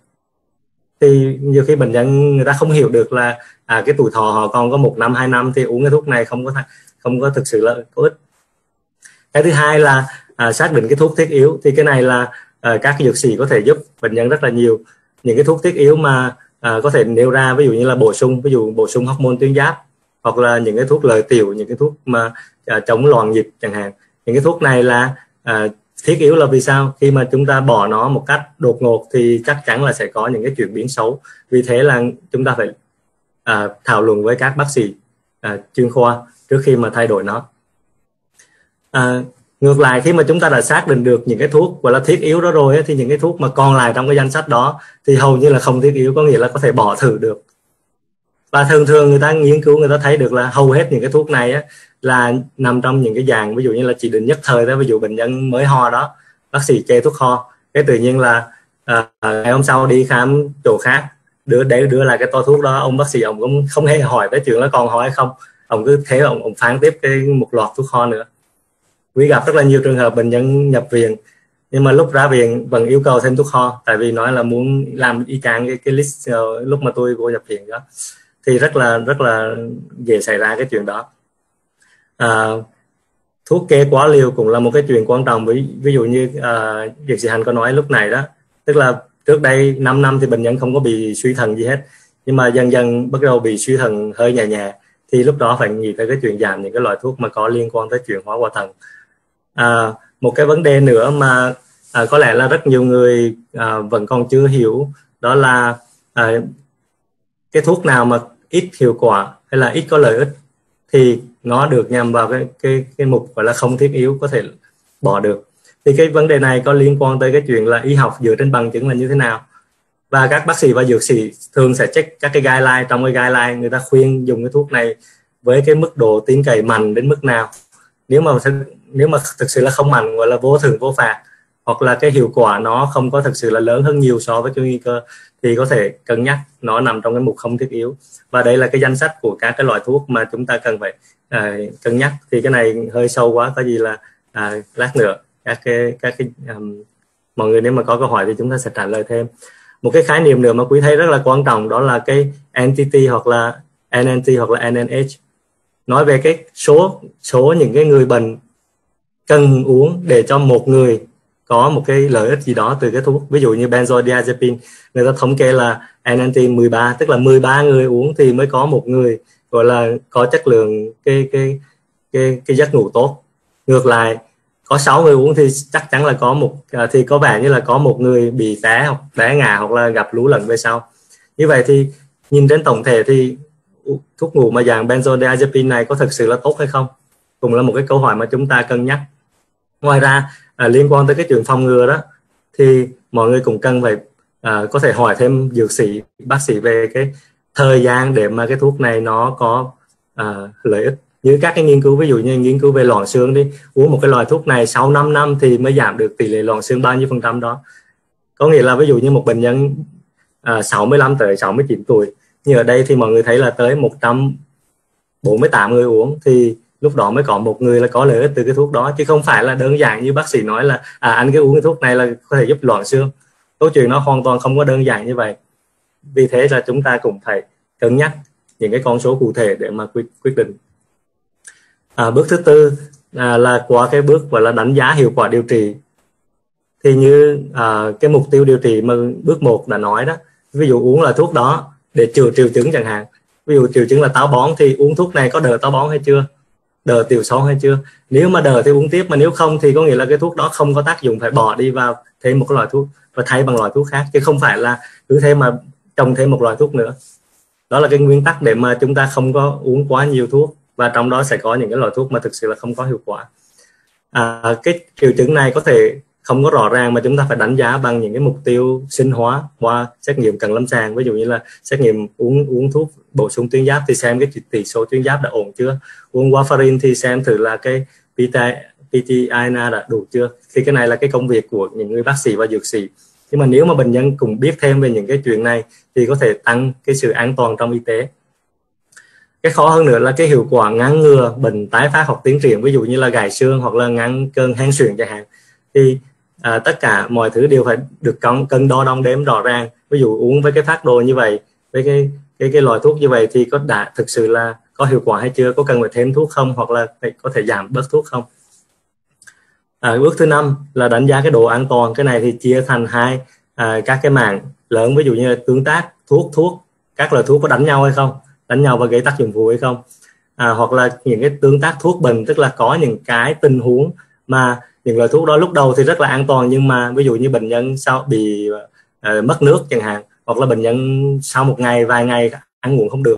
thì nhiều khi bệnh nhân người ta không hiểu được là à, cái tuổi thọ họ còn có một năm hai năm, thì uống cái thuốc này không có không có thực sự là có ích. Cái thứ hai là à, xác định cái thuốc thiết yếu. Thì cái này là à, các dược sĩ có thể giúp bệnh nhân rất là nhiều. Những cái thuốc thiết yếu mà à, có thể nêu ra, ví dụ như là bổ sung, ví dụ bổ sung hormone tuyến giáp, hoặc là những cái thuốc lợi tiểu, những cái thuốc mà à, chống loạn nhịp chẳng hạn. Những cái thuốc này là à, thiết yếu là vì sao? Khi mà chúng ta bỏ nó một cách đột ngột thì chắc chắn là sẽ có những cái chuyển biến xấu. Vì thế là chúng ta phải à, thảo luận với các bác sĩ à, chuyên khoa trước khi mà thay đổi nó. À, Ngược lại, khi mà chúng ta đã xác định được những cái thuốc gọi là thiết yếu đó rồi ấy, thì những cái thuốc mà còn lại trong cái danh sách đó thì hầu như là không thiết yếu, có nghĩa là có thể bỏ thử được. Và thường thường người ta nghiên cứu, người ta thấy được là hầu hết những cái thuốc này ấy, là nằm trong những cái dạng ví dụ như là chỉ định nhất thời đó. Ví dụ bệnh nhân mới ho đó, bác sĩ kê thuốc ho, cái tự nhiên là à, ngày hôm sau đi khám chỗ khác đưa để đưa lại cái tô thuốc đó, ông bác sĩ ông cũng không hề hỏi tới chuyện là còn ho hay không, ông cứ thế ông, ông phán tiếp cái một loạt thuốc ho nữa. Quý gặp rất là nhiều trường hợp bệnh nhân nhập viện nhưng mà lúc ra viện vẫn yêu cầu thêm thuốc ho, tại vì nói là muốn làm y chang cái, cái list uh, lúc mà tôi vô nhập viện đó, thì rất là rất là dễ xảy ra cái chuyện đó. À, thuốc kê quá liều cũng là một cái chuyện quan trọng. Ví, ví dụ như uh, dược sĩ Hạnh có nói lúc này đó, tức là trước đây năm năm thì bệnh nhân không có bị suy thận gì hết, nhưng mà dần dần bắt đầu bị suy thận hơi nhẹ nhẹ, thì lúc đó phải nghĩ tới cái chuyện giảm những cái loại thuốc mà có liên quan tới chuyển hóa qua thận. À, một cái vấn đề nữa mà à, có lẽ là rất nhiều người à, vẫn còn chưa hiểu, đó là à, cái thuốc nào mà ít hiệu quả hay là ít có lợi ích thì nó được nhằm vào cái, cái, cái mục gọi là không thiết yếu, có thể bỏ được. Thì cái vấn đề này có liên quan tới cái chuyện là y học dựa trên bằng chứng là như thế nào, và các bác sĩ và dược sĩ thường sẽ check các cái guideline. Trong cái guideline người ta khuyên dùng cái thuốc này với cái mức độ tin cậy mạnh đến mức nào. Nếu mà nếu mà thực sự là không mạnh, gọi là vô thưởng vô phạt, hoặc là cái hiệu quả nó không có thực sự là lớn hơn nhiều so với cái nguy cơ, thì có thể cân nhắc nó nằm trong cái mục không thiết yếu. Và đây là cái danh sách của các cái loại thuốc mà chúng ta cần phải à, cân nhắc. Thì cái này hơi sâu quá, có gì là à, lát nữa các cái các cái um, mọi người nếu mà có câu hỏi thì chúng ta sẽ trả lời thêm. Một cái khái niệm nữa mà quý thấy rất là quan trọng, đó là cái en tê tê hoặc là en en tê hoặc là en en hát, nói về cái số số những cái người bệnh cần uống để cho một người có một cái lợi ích gì đó từ cái thuốc. Ví dụ như benzodiazepine, người ta thống kê là en en tê mười ba, tức là mười ba người uống thì mới có một người gọi là có chất lượng cái cái cái cái giấc ngủ tốt. Ngược lại, có sáu người uống thì chắc chắn là có một thì có vẻ như là có một người bị té hoặc té ngã hoặc là gặp lú lẫn về sau. Như vậy thì nhìn đến tổng thể thì thuốc ngủ mà dạng benzodiazepine này có thực sự là tốt hay không, cũng là một cái câu hỏi mà chúng ta cân nhắc. Ngoài ra à, liên quan tới cái chuyện phòng ngừa đó thì mọi người cũng cần phải à, có thể hỏi thêm dược sĩ, bác sĩ về cái thời gian để mà cái thuốc này nó có à, lợi ích. Như các cái nghiên cứu, ví dụ như nghiên cứu về loãng xương đi, uống một cái loại thuốc này sau năm năm thì mới giảm được tỷ lệ loãng xương bao nhiêu phần trăm đó. Có nghĩa là ví dụ như một bệnh nhân à, sáu mươi lăm tới sáu mươi chín tuổi, như ở đây thì mọi người thấy là tới một trăm bốn mươi tám người uống thì lúc đó mới có một người là có lợi ích từ cái thuốc đó, chứ không phải là đơn giản như bác sĩ nói là à, anh cứ uống cái thuốc này là có thể giúp loãng xương. Câu chuyện nó hoàn toàn không có đơn giản như vậy. Vì thế là chúng ta cũng phải cân nhắc những cái con số cụ thể để mà quyết, quyết định. À, bước thứ tư à, là qua cái bước gọi là đánh giá hiệu quả điều trị. Thì như à, cái mục tiêu điều trị mà bước một đã nói đó, ví dụ uống là thuốc đó để chữa triệu chứng chẳng hạn. Ví dụ triệu chứng là táo bón thì uống thuốc này có đỡ táo bón hay chưa, đỡ tiểu sâu hay chưa. Nếu mà đỡ thì uống tiếp, mà nếu không thì có nghĩa là cái thuốc đó không có tác dụng, phải bỏ đi vào thêm một loại thuốc và thay bằng loại thuốc khác, chứ không phải là cứ thế mà trồng thêm một loại thuốc nữa. Đó là cái nguyên tắc để mà chúng ta không có uống quá nhiều thuốc, và trong đó sẽ có những cái loại thuốc mà thực sự là không có hiệu quả. À, cái triệu chứng này có thể không có rõ ràng mà chúng ta phải đánh giá bằng những cái mục tiêu sinh hóa qua xét nghiệm cận lâm sàng. Ví dụ như là xét nghiệm uống uống thuốc bổ sung tuyến giáp thì xem cái tỷ số tuyến giáp đã ổn chưa, uống warfarin thì xem thử là cái pê pê i đã đủ chưa. Thì cái này là cái công việc của những người bác sĩ và dược sĩ. Nhưng mà nếu mà bệnh nhân cũng biết thêm về những cái chuyện này thì có thể tăng cái sự an toàn trong y tế. Cái khó hơn nữa là cái hiệu quả ngăn ngừa bệnh tái phát hoặc tiến triển, ví dụ như là gãy xương hoặc là ngăn cơn hen suyễn chẳng hạn. Thì à, tất cả mọi thứ đều phải được cân, cân đo đong đếm rõ ràng. Ví dụ uống với cái phác đồ như vậy, với cái cái cái loại thuốc như vậy thì có đã thực sự là có hiệu quả hay chưa, có cần phải thêm thuốc không, hoặc là có thể giảm bớt thuốc không. À, bước thứ năm là đánh giá cái độ an toàn. Cái này thì chia thành hai à, các cái mảng lớn, ví dụ như là tương tác thuốc thuốc các loại thuốc có đánh nhau hay không, đánh nhau và gây tác dụng phụ hay không, à, hoặc là những cái tương tác thuốc bình, tức là có những cái tình huống mà những loại thuốc đó lúc đầu thì rất là an toàn, nhưng mà ví dụ như bệnh nhân sau bị uh, mất nước chẳng hạn, hoặc là bệnh nhân sau một ngày vài ngày ăn uống không được,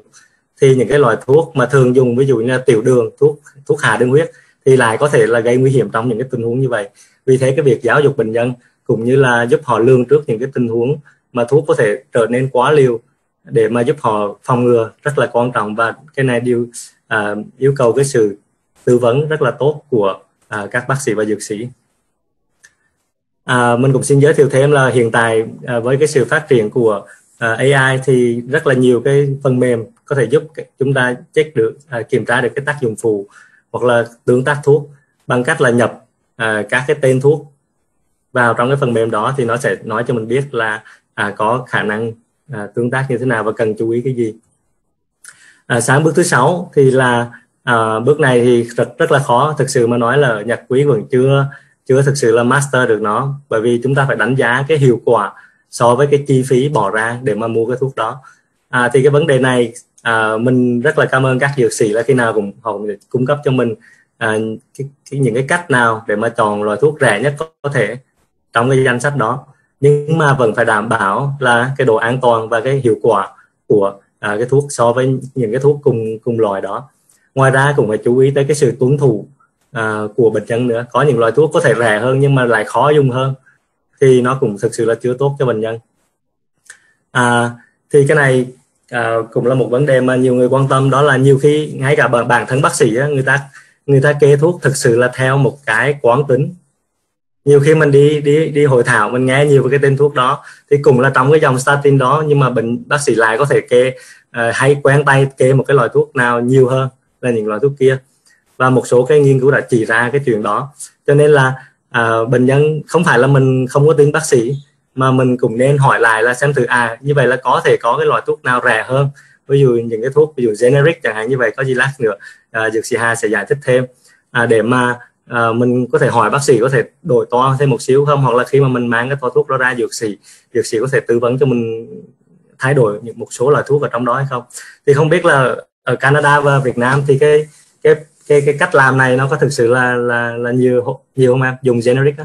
thì những cái loại thuốc mà thường dùng ví dụ như là tiểu đường, thuốc thuốc hạ đường huyết thì lại có thể là gây nguy hiểm trong những cái tình huống như vậy. Vì thế cái việc giáo dục bệnh nhân cũng như là giúp họ lường trước những cái tình huống mà thuốc có thể trở nên quá liều để mà giúp họ phòng ngừa rất là quan trọng, và cái này đều uh, yêu cầu cái sự tư vấn rất là tốt của À, các bác sĩ và dược sĩ. À, mình cũng xin giới thiệu thêm là hiện tại à, với cái sự phát triển của à, a i thì rất là nhiều cái phần mềm có thể giúp chúng ta check được, à, kiểm tra được cái tác dụng phụ hoặc là tương tác thuốc bằng cách là nhập à, các cái tên thuốc vào trong cái phần mềm đó, thì nó sẽ nói cho mình biết là à, có khả năng à, tương tác như thế nào và cần chú ý cái gì. À, sáng bước thứ sáu thì là À, bước này thì rất, rất là khó, thực sự mà nói là Nhật Quý vẫn chưa chưa thực sự là master được nó, bởi vì chúng ta phải đánh giá cái hiệu quả so với cái chi phí bỏ ra để mà mua cái thuốc đó. À, thì cái vấn đề này à, mình rất là cảm ơn các dược sĩ là khi nào cũng họ cung cấp cho mình à, cái, cái, những cái cách nào để mà chọn loại thuốc rẻ nhất có thể trong cái danh sách đó, nhưng mà vẫn phải đảm bảo là cái độ an toàn và cái hiệu quả của à, cái thuốc so với những cái thuốc cùng cùng loại đó. Ngoài ra cũng phải chú ý tới cái sự tuân thủ à, của bệnh nhân nữa. Có những loại thuốc có thể rẻ hơn nhưng mà lại khó dùng hơn thì nó cũng thực sự là chưa tốt cho bệnh nhân. À, thì cái này à, cũng là một vấn đề mà nhiều người quan tâm, đó là nhiều khi ngay cả bản, bản thân bác sĩ á, người ta người ta kê thuốc thực sự là theo một cái quán tính. Nhiều khi mình đi đi đi hội thảo mình nghe nhiều về cái tên thuốc đó thì cũng là trong cái dòng statin đó, nhưng mà bệnh bác sĩ lại có thể kê à, hay quen tay kê một cái loại thuốc nào nhiều hơn là những loại thuốc kia, và một số cái nghiên cứu đã chỉ ra cái chuyện đó. Cho nên là à, bệnh nhân không phải là mình không có tin bác sĩ, mà mình cũng nên hỏi lại là xem thử à như vậy là có thể có cái loại thuốc nào rẻ hơn, ví dụ những cái thuốc ví dụ generic chẳng hạn như vậy. Có gì lát nữa à, dược sĩ Hà sẽ giải thích thêm à, để mà à, mình có thể hỏi bác sĩ có thể đổi toa thêm một xíu không, hoặc là khi mà mình mang cái toa thuốc đó ra dược sĩ dược sĩ có thể tư vấn cho mình thay đổi một số loại thuốc ở trong đó hay không. Thì không biết là ở Canada và Việt Nam thì cái cái cái cái cách làm này nó có thực sự là là là nhiều nhiều không em, dùng generic đó?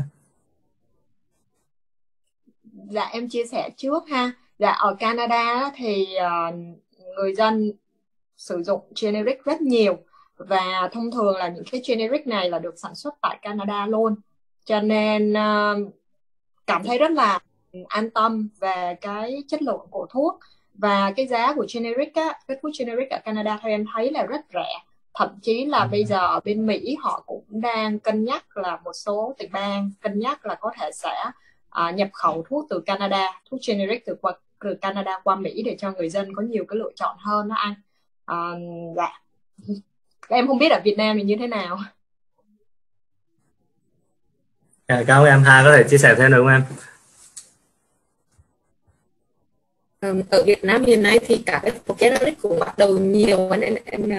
Dạ em chia sẻ trước ha. Dạ ở Canada thì uh, người dân sử dụng generic rất nhiều, và thông thường là những cái generic này là được sản xuất tại Canada luôn, cho nên uh, cảm thấy rất là an tâm về cái chất lượng của thuốc. Và cái giá của generic á, cái thuốc generic ở Canada theo em thấy là rất rẻ. Thậm chí là bây giờ ở bên Mỹ họ cũng đang cân nhắc là một số tỉnh bang cân nhắc là có thể sẽ à, nhập khẩu thuốc từ Canada, thuốc generic từ, qua, từ Canada qua Mỹ để cho người dân có nhiều cái lựa chọn hơn đó anh. À, dạ. Em không biết ở Việt Nam thì như thế nào. Cảm ơn em. Hà có thể chia sẻ thêm được không em? Ở Việt Nam hiện nay thì cả cái thuốc generic cũng bắt đầu nhiều, và nên em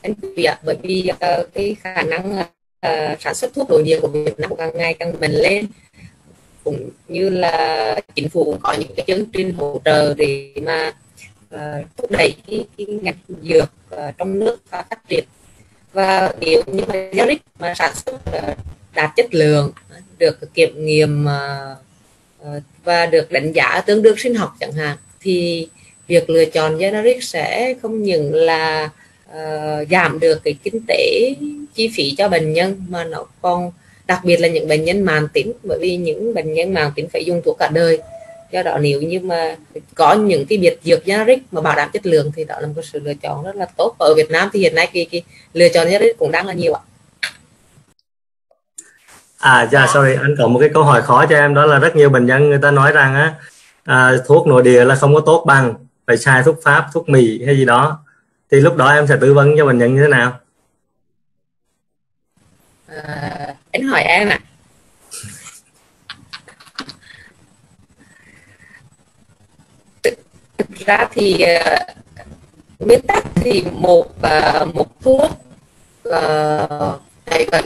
em việc bởi vì uh, cái khả năng uh, sản xuất thuốc nội địa của Việt Nam càng ngày càng bền lên, cũng như là chính phủ cũng có những cái chương trình hỗ trợ để mà uh, thúc đẩy cái, cái ngành dược uh, trong nước và phát triển. Và nếu như mà generic mà sản xuất uh, đạt chất lượng, được kiểm nghiệm uh, và được đánh giá tương đương sinh học chẳng hạn, thì việc lựa chọn generic sẽ không những là uh, giảm được cái kinh tế chi phí cho bệnh nhân, mà nó còn đặc biệt là những bệnh nhân mãn tính, bởi vì những bệnh nhân mãn tính phải dùng thuốc cả đời. Do đó nếu như mà có những cái biệt dược generic mà bảo đảm chất lượng thì đó là một sự lựa chọn rất là tốt. Và ở Việt Nam thì hiện nay cái, cái lựa chọn generic cũng đang là nhiều ạ. À, dạ, sorry, anh có một cái câu hỏi khó cho em, đó là rất nhiều bệnh nhân người ta nói rằng á, à, thuốc nội địa là không có tốt bằng, phải xài thuốc Pháp, thuốc Mỹ hay gì đó. Thì lúc đó em sẽ tư vấn cho bệnh nhân như thế nào? À, anh hỏi em ạ. Thực ra thì nguyên tắc thì một một thuốc này cần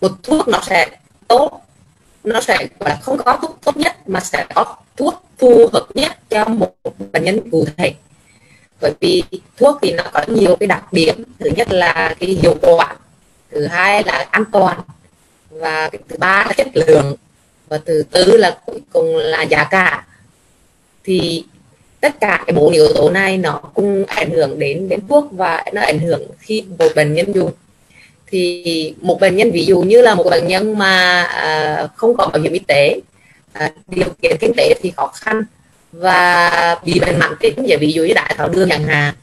một thuốc nó sẽ tốt, nó sẽ không có thuốc tốt nhất mà sẽ có thuốc phù hợp nhất cho một bệnh nhân cụ thể. Bởi vì thuốc thì nó có nhiều cái đặc điểm, thứ nhất là cái hiệu quả, thứ hai là an toàn, và cái thứ ba là chất lượng, và thứ tư là cuối cùng là giá cả. Thì tất cả cái bốn yếu tố này nó cũng ảnh hưởng đến đến thuốc, và nó ảnh hưởng khi một bệnh nhân dùng. Thì một bệnh nhân ví dụ như là một bệnh nhân mà à, không có bảo hiểm y tế, à, điều kiện kinh tế thì khó khăn và bị bệnh mãn tính, ví dụ như đái tháo đường chẳng hạn,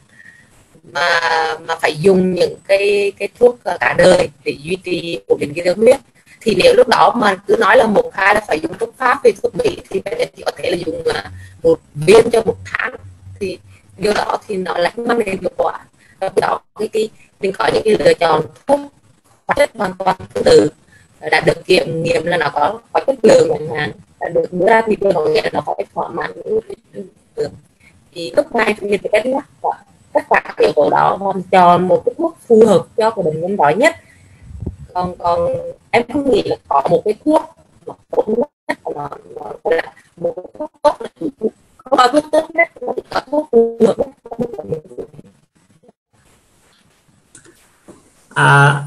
mà mà phải dùng những cái cái thuốc cả đời để duy trì ổn định cái đường huyết, thì nếu lúc đó mà cứ nói là một hai là phải dùng thuốc Pháp hay thuốc Mỹ thì bệnh nhân chỉ có thể là dùng một viên cho một tháng, thì điều đó thì nó lại mang đến hiệu quả. Và đó cái cái mình có những cái lựa chọn thuốc hóa chất hoàn toàn tương tự, đã được kiểm nghiệm là nó có hóa chất lượng chẳng hạn, đã được đưa ra thì tôi nói nghĩa là nó có cái thỏa mãn được. Thì lúc này chúng mình phải cân nhắc tất cả các yếu tố đó và chọn một cái thuốc phù hợp cho cái bệnh nhân đó nhất. Còn còn em không nghĩ là có một cái thuốc mà tốt nhất, nó nó là một cái thuốc tốt là không có thuốc tốt nhất, nó chỉ có thuốc phù hợp nhất. À,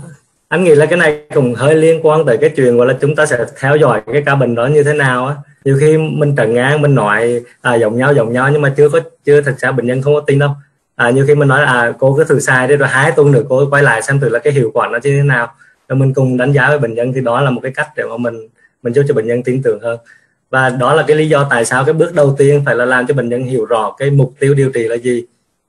anh nghĩ là cái này cũng hơi liên quan tới cái chuyện gọi là chúng ta sẽ theo dõi cái ca bệnh đó như thế nào á. Nhiều khi mình trần ngang mình nói à, giống nhau giống nhau nhưng mà chưa có chưa thật ra bệnh nhân không có tin đâu. À, nhiều khi mình nói là à, cô cứ thử xài đi rồi hai tuần nữa cô quay lại xem thử là cái hiệu quả nó như thế nào, rồi mình cùng đánh giá với bệnh nhân, thì đó là một cái cách để mà mình mình giúp cho bệnh nhân tin tưởng hơn. Và đó là cái lý do tại sao cái bước đầu tiên phải là làm cho bệnh nhân hiểu rõ cái mục tiêu điều trị là gì.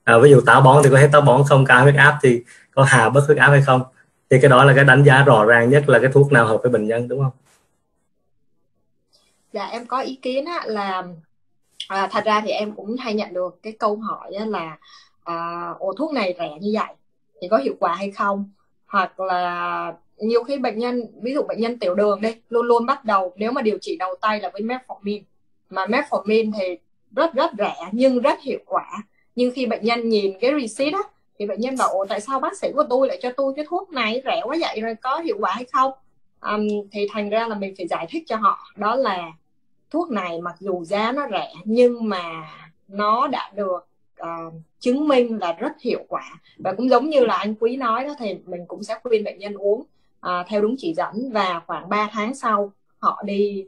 À, ví dụ táo bón thì có hết táo bón không, cao huyết áp thì có hạ bớt huyết áp hay không, thì cái đó là cái đánh giá rõ ràng nhất là cái thuốc nào hợp với bệnh nhân, đúng không? Dạ em có ý kiến á, là à, thật ra thì em cũng hay nhận được cái câu hỏi á, là à, ồ thuốc này rẻ như vậy thì có hiệu quả hay không, hoặc là nhiều khi bệnh nhân ví dụ bệnh nhân tiểu đường đi, luôn luôn bắt đầu nếu mà điều trị đầu tay là với metformin, mà metformin thì rất rất rẻ nhưng rất hiệu quả, nhưng khi bệnh nhân nhìn cái receipt á thì bệnh nhân bảo ồ tại sao bác sĩ của tôi lại cho tôi cái thuốc này rẻ quá vậy, rồi có hiệu quả hay không? Um, thì thành ra là mình phải giải thích cho họ đó là thuốc này mặc dù giá nó rẻ nhưng mà nó đã được uh, chứng minh là rất hiệu quả. Và cũng giống như là anh Quý nói đó, thì mình cũng sẽ khuyên bệnh nhân uống uh, theo đúng chỉ dẫn, và khoảng ba tháng sau họ đi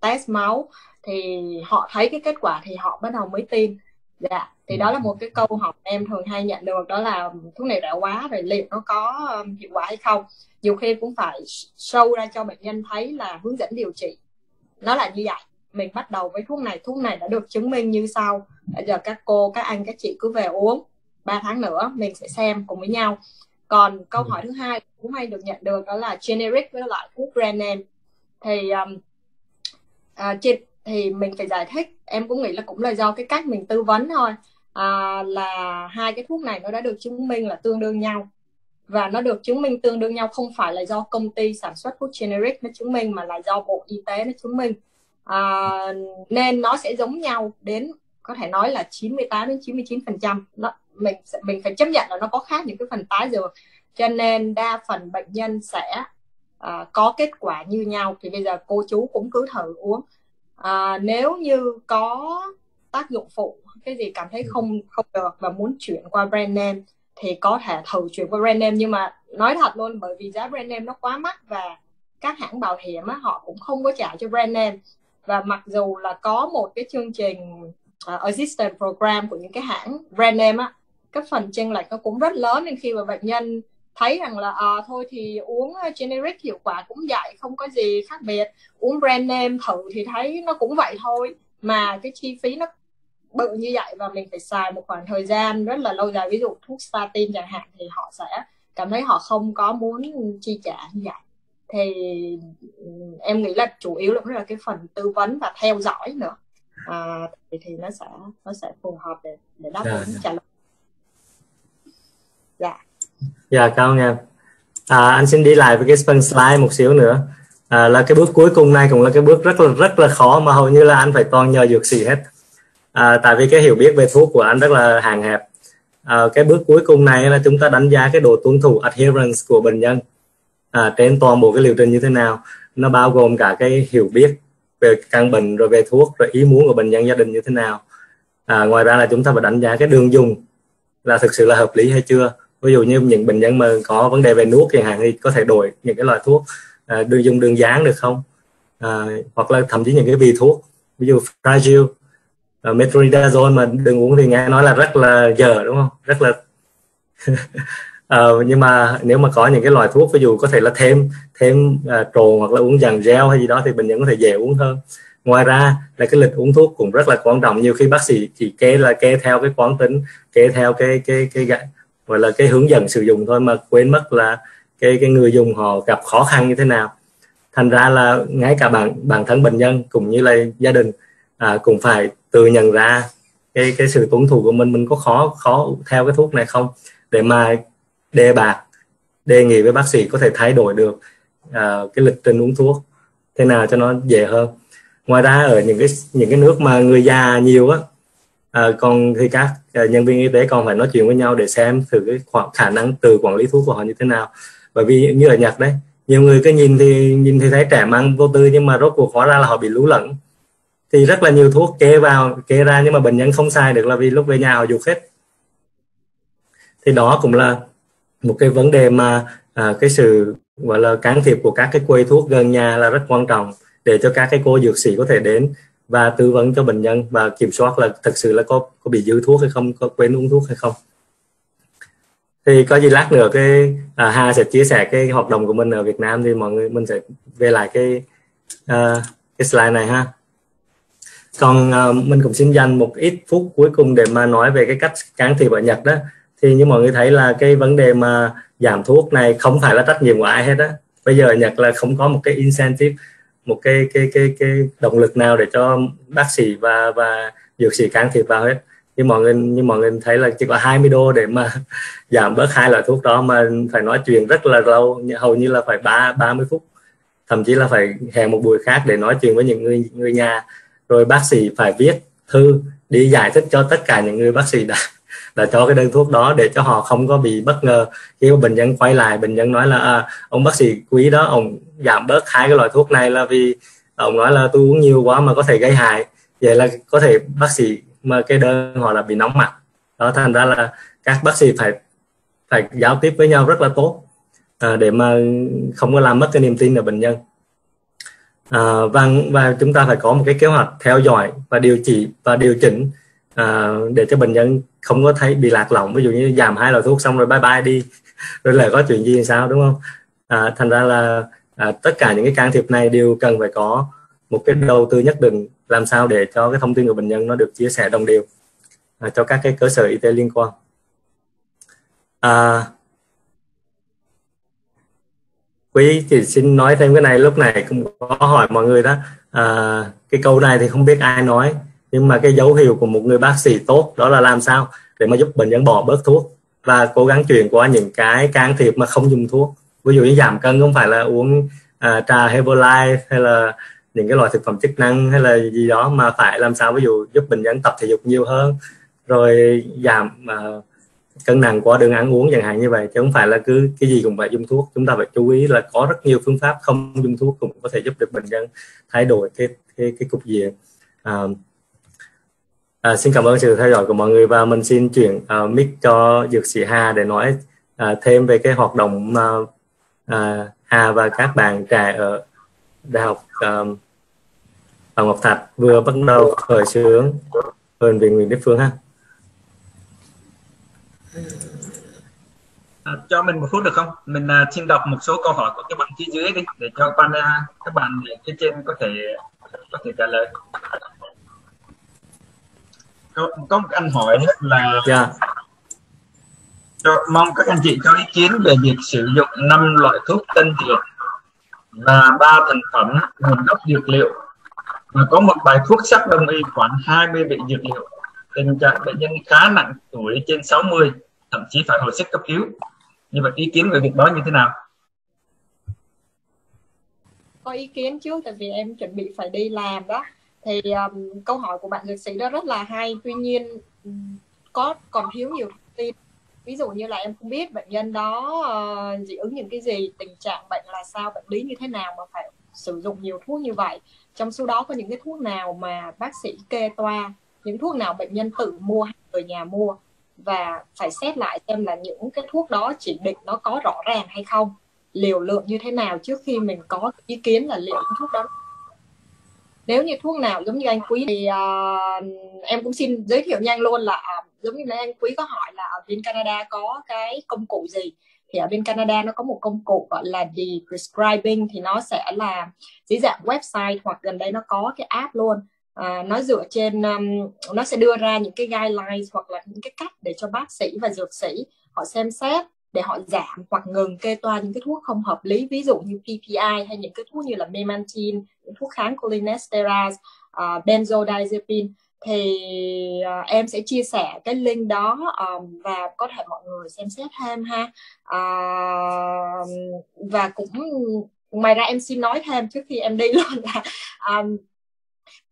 test máu thì họ thấy cái kết quả thì họ bắt đầu mới tin. Dạ, thì đó là một cái câu hỏi em thường hay nhận được, đó là thuốc này đã quá rồi, liệu nó có um, hiệu quả hay không. Nhiều khi cũng phải show ra cho bệnh nhân thấy là hướng dẫn điều trị nó là như vậy, mình bắt đầu với thuốc này, thuốc này đã được chứng minh như sau, bây giờ các cô, các anh, các chị cứ về uống, ba tháng nữa mình sẽ xem cùng với nhau. Còn câu hỏi thứ hai cũng hay được nhận được, đó là generic với loại thuốc brand name. Thì um, uh, trên thì mình phải giải thích, em cũng nghĩ là cũng là do cái cách mình tư vấn thôi, à, là hai cái thuốc này nó đã được chứng minh là tương đương nhau, và nó được chứng minh tương đương nhau không phải là do công ty sản xuất thuốc generic nó chứng minh, mà là do Bộ Y tế nó chứng minh, à, nên nó sẽ giống nhau đến có thể nói là chín mươi tám đến chín mươi chín phần trăm. Mình, mình phải chấp nhận là nó có khác những cái phần tái dược, cho nên đa phần bệnh nhân sẽ à, có kết quả như nhau. Thì bây giờ cô chú cũng cứ thử uống. À, nếu như có tác dụng phụ, cái gì cảm thấy không không được và muốn chuyển qua brand name thì có thể thử chuyển qua brand name. Nhưng mà nói thật luôn, bởi vì giá brand name nó quá mắc, và các hãng bảo hiểm á, họ cũng không có trả cho brand name. Và mặc dù là có một cái chương trình uh, assistance program của những cái hãng brand name á, cái phần chênh lệch nó cũng rất lớn. Nên khi mà bệnh nhân thấy rằng là à, thôi thì uống generic hiệu quả cũng vậy, không có gì khác biệt, uống brand name thử thì thấy nó cũng vậy thôi, mà cái chi phí nó bự như vậy và mình phải xài một khoảng thời gian rất là lâu dài, ví dụ thuốc statin chẳng hạn, thì họ sẽ cảm thấy họ không có muốn chi trả như vậy. Thì em nghĩ là chủ yếu là cũng là cái phần tư vấn và theo dõi nữa, à, thì, thì nó sẽ nó sẽ phù hợp để để đáp ứng trả lời. Dạ. Dạ, cảm ơn em. À, anh xin đi lại với cái phần slide một xíu nữa, à, là cái bước cuối cùng này cũng là cái bước rất là rất là khó, mà hầu như là anh phải toàn nhờ dược sĩ hết, à, tại vì cái hiểu biết về thuốc của anh rất là hạn hẹp. À, cái bước cuối cùng này là chúng ta đánh giá cái độ tuân thủ adherence của bệnh nhân, à, trên toàn bộ cái liệu trình như thế nào. Nó bao gồm cả cái hiểu biết về căn bệnh, rồi về thuốc, rồi ý muốn của bệnh nhân, gia đình như thế nào. À, ngoài ra là chúng ta phải đánh giá cái đường dùng là thực sự là hợp lý hay chưa. Ví dụ như những bệnh nhân mà có vấn đề về nuốt chẳng hạn thì có thể đổi những cái loại thuốc, à, đường dùng đường dán được không, à, hoặc là thậm chí những cái vị thuốc, ví dụ fragile, à, metronidazole mà đừng uống thì nghe nói là rất là dở, đúng không, rất là à, nhưng mà nếu mà có những cái loại thuốc ví dụ có thể là thêm thêm à, trộn hoặc là uống dàn gel hay gì đó thì bệnh nhân có thể dễ uống hơn. Ngoài ra là cái lịch uống thuốc cũng rất là quan trọng. Nhiều khi bác sĩ chỉ kê là kê theo cái quán tính, kê theo cái cái cái, cái gọi là cái hướng dẫn sử dụng thôi, mà quên mất là cái cái người dùng họ gặp khó khăn như thế nào. Thành ra là ngay cả bản bản thân bệnh nhân cũng như là gia đình, à, cũng phải tự nhận ra cái cái sự tuân thủ của mình, mình có khó khó theo cái thuốc này không, để mà đề bạc đề nghị với bác sĩ có thể thay đổi được à, cái lịch trình uống thuốc thế nào cho nó dễ hơn. Ngoài ra ở những cái những cái nước mà người già nhiều á, à, còn thì các à, nhân viên y tế còn phải nói chuyện với nhau để xem thử cái khoảng khả năng từ quản lý thuốc của họ như thế nào. Bởi vì như ở Nhật đấy, nhiều người cứ nhìn thì nhìn thì thấy trẻ mang vô tư, nhưng mà rốt cuộc hóa ra là họ bị lú lẫn, thì rất là nhiều thuốc kê vào kê ra nhưng mà bệnh nhân không xài được, là vì lúc về nhà họ dục hết. Thì đó cũng là một cái vấn đề mà à, cái sự gọi là can thiệp của các cái quầy thuốc gần nhà là rất quan trọng, để cho các cái cô dược sĩ có thể đến và tư vấn cho bệnh nhân và kiểm soát là thật sự là có, có bị dư thuốc hay không, có quên uống thuốc hay không. Thì có gì lát nữa cái à, Hà sẽ chia sẻ cái hoạt động của mình ở Việt Nam, thì mọi người mình sẽ về lại cái uh, cái slide này ha. Còn uh, mình cũng xin dành một ít phút cuối cùng để mà nói về cái cách can thiệp ở Nhật đó. Thì như mọi người thấy là cái vấn đề mà giảm thuốc này không phải là trách nhiệm của ai hết á. Bây giờ ở Nhật là không có một cái incentive, một cái cái cái cái động lực nào để cho bác sĩ và và dược sĩ can thiệp vào hết. Nhưng mọi người như mọi người thấy là chỉ có hai mươi đô để mà giảm bớt hai loại thuốc đó, mà phải nói chuyện rất là lâu, hầu như là phải ba mươi phút, thậm chí là phải hẹn một buổi khác để nói chuyện với những người người nhà. Rồi bác sĩ phải viết thư đi giải thích cho tất cả những người bác sĩ đã đã cho cái đơn thuốc đó, để cho họ không có bị bất ngờ khi bệnh nhân quay lại, bệnh nhân nói là à, ông bác sĩ Quý đó, ông giảm bớt hai cái loại thuốc này là vì ông nói là tôi uống nhiều quá mà có thể gây hại. Vậy là có thể bác sĩ mà cái đơn họ là bị nóng mặt, Đó, thành ra là các bác sĩ phải phải giao tiếp với nhau rất là tốt à, để mà không có làm mất cái niềm tin ở bệnh nhân. À, và, và chúng ta phải có một cái kế hoạch theo dõi và điều trị và điều chỉnh à, để cho bệnh nhân không có thấy bị lạc lõng, ví dụ như giảm hai loại thuốc xong rồi bye bye đi rồi lại có chuyện gì sao, đúng không? À, thành ra là à, tất cả những cái can thiệp này đều cần phải có một cái đầu tư nhất định, làm sao để cho cái thông tin của bệnh nhân nó được chia sẻ đồng đều à, cho các cái cơ sở y tế liên quan. À, Quý chỉ xin nói thêm cái này, lúc này cũng có hỏi mọi người đó, à, cái câu này thì không biết ai nói, nhưng mà cái dấu hiệu của một người bác sĩ tốt đó là làm sao để mà giúp bệnh nhân bỏ bớt thuốc và cố gắng chuyển qua những cái can thiệp mà không dùng thuốc. Ví dụ như giảm cân không phải là uống à, trà Herbalife hay là những cái loại thực phẩm chức năng hay là gì đó, mà phải làm sao ví dụ giúp bệnh nhân tập thể dục nhiều hơn, rồi giảm à, cân nặng qua đường ăn uống chẳng hạn như vậy, chứ không phải là cứ cái gì cũng phải dùng thuốc. Chúng ta phải chú ý là có rất nhiều phương pháp không dùng thuốc cũng có thể giúp được bệnh nhân thay đổi cái cái, cái cục diện. À, à, xin cảm ơn sự theo dõi của mọi người và mình xin chuyển uh, mic cho Dược sĩ Hà để nói uh, thêm về cái hoạt động uh, uh, Hà và các bạn trẻ ở Đại học uh, Phạm Ngọc Thạch vừa bắt đầu khởi xướng bệnh viện Nguyễn Tri Phương ha. À, cho mình một phút được không? Mình à, xin đọc một số câu hỏi của các bạn phía dưới đi để cho các bạn à, các bạn phía trên có thể có thể trả lời. Có, có một anh hỏi là yeah. cho, mong các anh chị cho ý kiến về việc sử dụng năm loại thuốc tân dược và ba thành phẩm nguồn gốc dược liệu và có một bài thuốc sắc đông y khoảng hai mươi vị dược liệu. Tình trạng bệnh nhân khá nặng tuổi trên sáu mươi, thậm chí phải hồi sức cấp cứu. Như vậy ý kiến về việc đó như thế nào? Có ý kiến chứ, tại vì em chuẩn bị phải đi làm đó. Thì um, câu hỏi của bạn dược sĩ đó rất là hay, tuy nhiên có còn thiếu nhiều thông tin. Ví dụ như là em không biết bệnh nhân đó uh, dị ứng những cái gì, tình trạng bệnh là sao, bệnh lý như thế nào mà phải sử dụng nhiều thuốc như vậy. Trong số đó có những cái thuốc nào mà bác sĩ kê toa, những thuốc nào bệnh nhân tự mua hay người nhà mua, và phải xét lại xem là những cái thuốc đó chỉ định nó có rõ ràng hay không, liều lượng như thế nào trước khi mình có ý kiến là liệu cái thuốc đó. Nếu như thuốc nào giống như anh Quý thì uh, em cũng xin giới thiệu nhanh luôn là uh, giống như là anh Quý có hỏi là ở bên Canada có cái công cụ gì, thì ở bên Canada nó có một công cụ gọi là de-prescribing, thì nó sẽ là dưới dạng website hoặc gần đây nó có cái app luôn. À, nó dựa trên um, nó sẽ đưa ra những cái guidelines hoặc là những cái cách để cho bác sĩ và dược sĩ họ xem xét để họ giảm hoặc ngừng kê toa những cái thuốc không hợp lý, ví dụ như pê pê i hay những cái thuốc như là memantine, những thuốc kháng cholinesterase, uh, benzodiazepine. Thì uh, em sẽ chia sẻ cái link đó um, và có thể mọi người xem xét thêm ha. Uh, và cũng ngoài ra em xin nói thêm trước khi em đi luôn là um,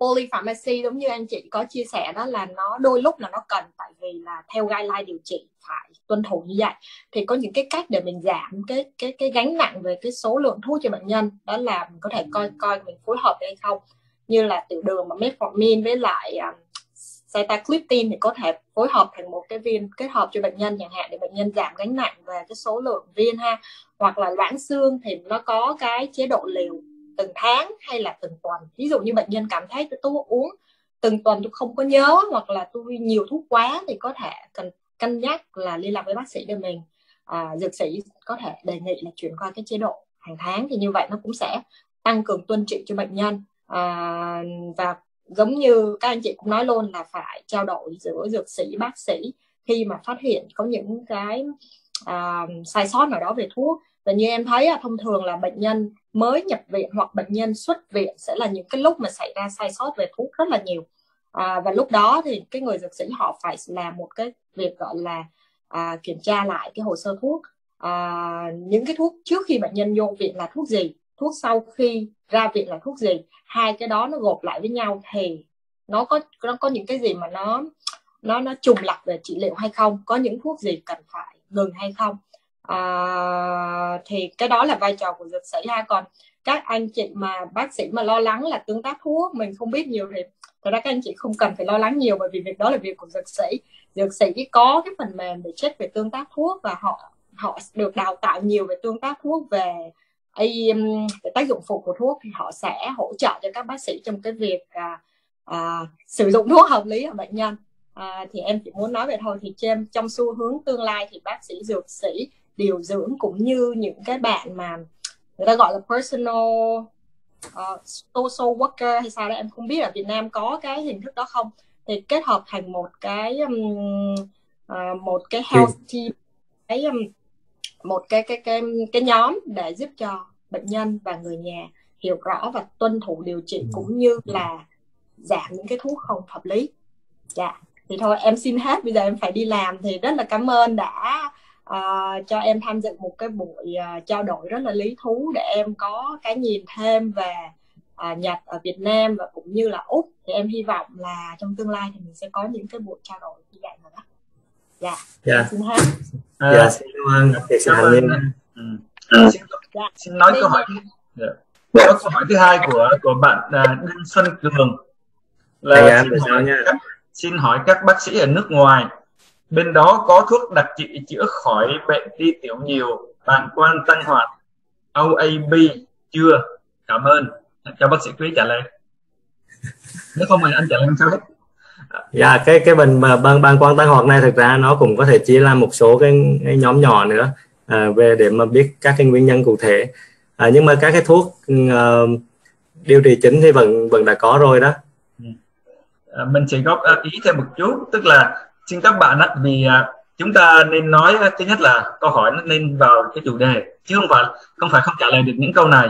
Polypharmacy giống như anh chị có chia sẻ đó, là nó đôi lúc là nó cần, tại vì là theo guideline điều trị phải tuân thủ như vậy. Thì có những cái cách để mình giảm cái cái cái gánh nặng về cái số lượng thuốc cho bệnh nhân, đó là mình có thể coi coi mình phối hợp hay không, như là tiểu đường mà metformin với lại um, cytaclyptin thì có thể phối hợp thành một cái viên kết hợp cho bệnh nhân chẳng hạn, để bệnh nhân giảm gánh nặng về cái số lượng viên ha. Hoặc là loãng xương thì nó có cái chế độ liều từng tháng hay là từng tuần, ví dụ như bệnh nhân cảm thấy tôi uống từng tuần tôi không có nhớ hoặc là tôi nhiều thuốc quá thì có thể cần cân nhắc là liên lạc với bác sĩ để mình à, dược sĩ có thể đề nghị là chuyển qua cái chế độ hàng tháng, thì như vậy nó cũng sẽ tăng cường tuân trị cho bệnh nhân. À, và giống như các anh chị cũng nói luôn là phải trao đổi giữa dược sĩ bác sĩ khi mà phát hiện có những cái à, sai sót nào đó về thuốc. Và như em thấy thông thường là bệnh nhân mới nhập viện hoặc bệnh nhân xuất viện sẽ là những cái lúc mà xảy ra sai sót về thuốc rất là nhiều. À, và lúc đó thì cái người dược sĩ họ phải làm một cái việc gọi là à, kiểm tra lại cái hồ sơ thuốc. À, những cái thuốc trước khi bệnh nhân vô viện là thuốc gì, thuốc sau khi ra viện là thuốc gì. Hai cái đó nó gộp lại với nhau thì nó có nó có những cái gì mà nó nó nó trùng lặp về trị liệu hay không, có những thuốc gì cần phải ngừng hay không. À, thì cái đó là vai trò của dược sĩ ha. Còn các anh chị mà bác sĩ mà lo lắng là tương tác thuốc mình không biết nhiều thì thật ra các anh chị không cần phải lo lắng nhiều, bởi vì việc đó là việc của dược sĩ. Dược sĩ có cái phần mềm để check về tương tác thuốc và họ họ được đào tạo nhiều về tương tác thuốc, về, về tác dụng phụ của thuốc, thì họ sẽ hỗ trợ cho các bác sĩ trong cái việc à, à, sử dụng thuốc hợp lý ở bệnh nhân. À, thì em chỉ muốn nói về thôi, thì trên, trong xu hướng tương lai thì bác sĩ, dược sĩ, điều dưỡng cũng như những cái bạn mà người ta gọi là personal uh, social worker hay sao đó, em không biết ở Việt Nam có cái hình thức đó không, thì kết hợp thành một cái um, uh, một cái health team, cái um, một cái cái, cái cái cái nhóm để giúp cho bệnh nhân và người nhà hiểu rõ và tuân thủ điều trị cũng như là giảm những cái thuốc không hợp lý. Dạ, yeah. Thì thôi em xin hết, bây giờ em phải đi làm. Thì rất là cảm ơn đã uh, cho em tham dự một cái buổi uh, trao đổi rất là lý thú để em có cái nhìn thêm về uh, Nhật ở Việt Nam và cũng như là Úc. Thì em hy vọng là trong tương lai thì mình sẽ có những cái buổi trao đổi như vậy nữa. Dạ, yeah. yeah. yeah. Xin hết. Dạ, uh, yeah, xin cảm ơn. Xin cảm ơn. Ừ. Xin, yeah. xin nói câu hỏi. Yeah. Yeah. Câu hỏi thứ hai của của bạn uh, Đinh Xuân Cường là yeah, yeah, xin, hỏi, yeah. xin hỏi các bác sĩ ở nước ngoài bên đó có thuốc đặc trị chữa khỏi bệnh đi tiểu nhiều, bàng quang tăng hoạt, O A B chưa? Cảm ơn. Các bác sĩ Quý trả lời. Nếu không anh trả lời sao hết. Dạ, cái cái bệnh mà bàng bàng quang tăng hoạt này thực ra nó cũng có thể chia ra một số cái, cái nhóm nhỏ nữa à, về để mà biết các cái nguyên nhân cụ thể. À, nhưng mà các cái thuốc uh, điều trị chính thì vẫn vẫn đã có rồi đó. Mình sẽ góp ý thêm một chút, tức là xin các bạn á, vì chúng ta nên nói thứ nhất là câu hỏi nó nên vào cái chủ đề chứ không phải không phải không trả lời được những câu này.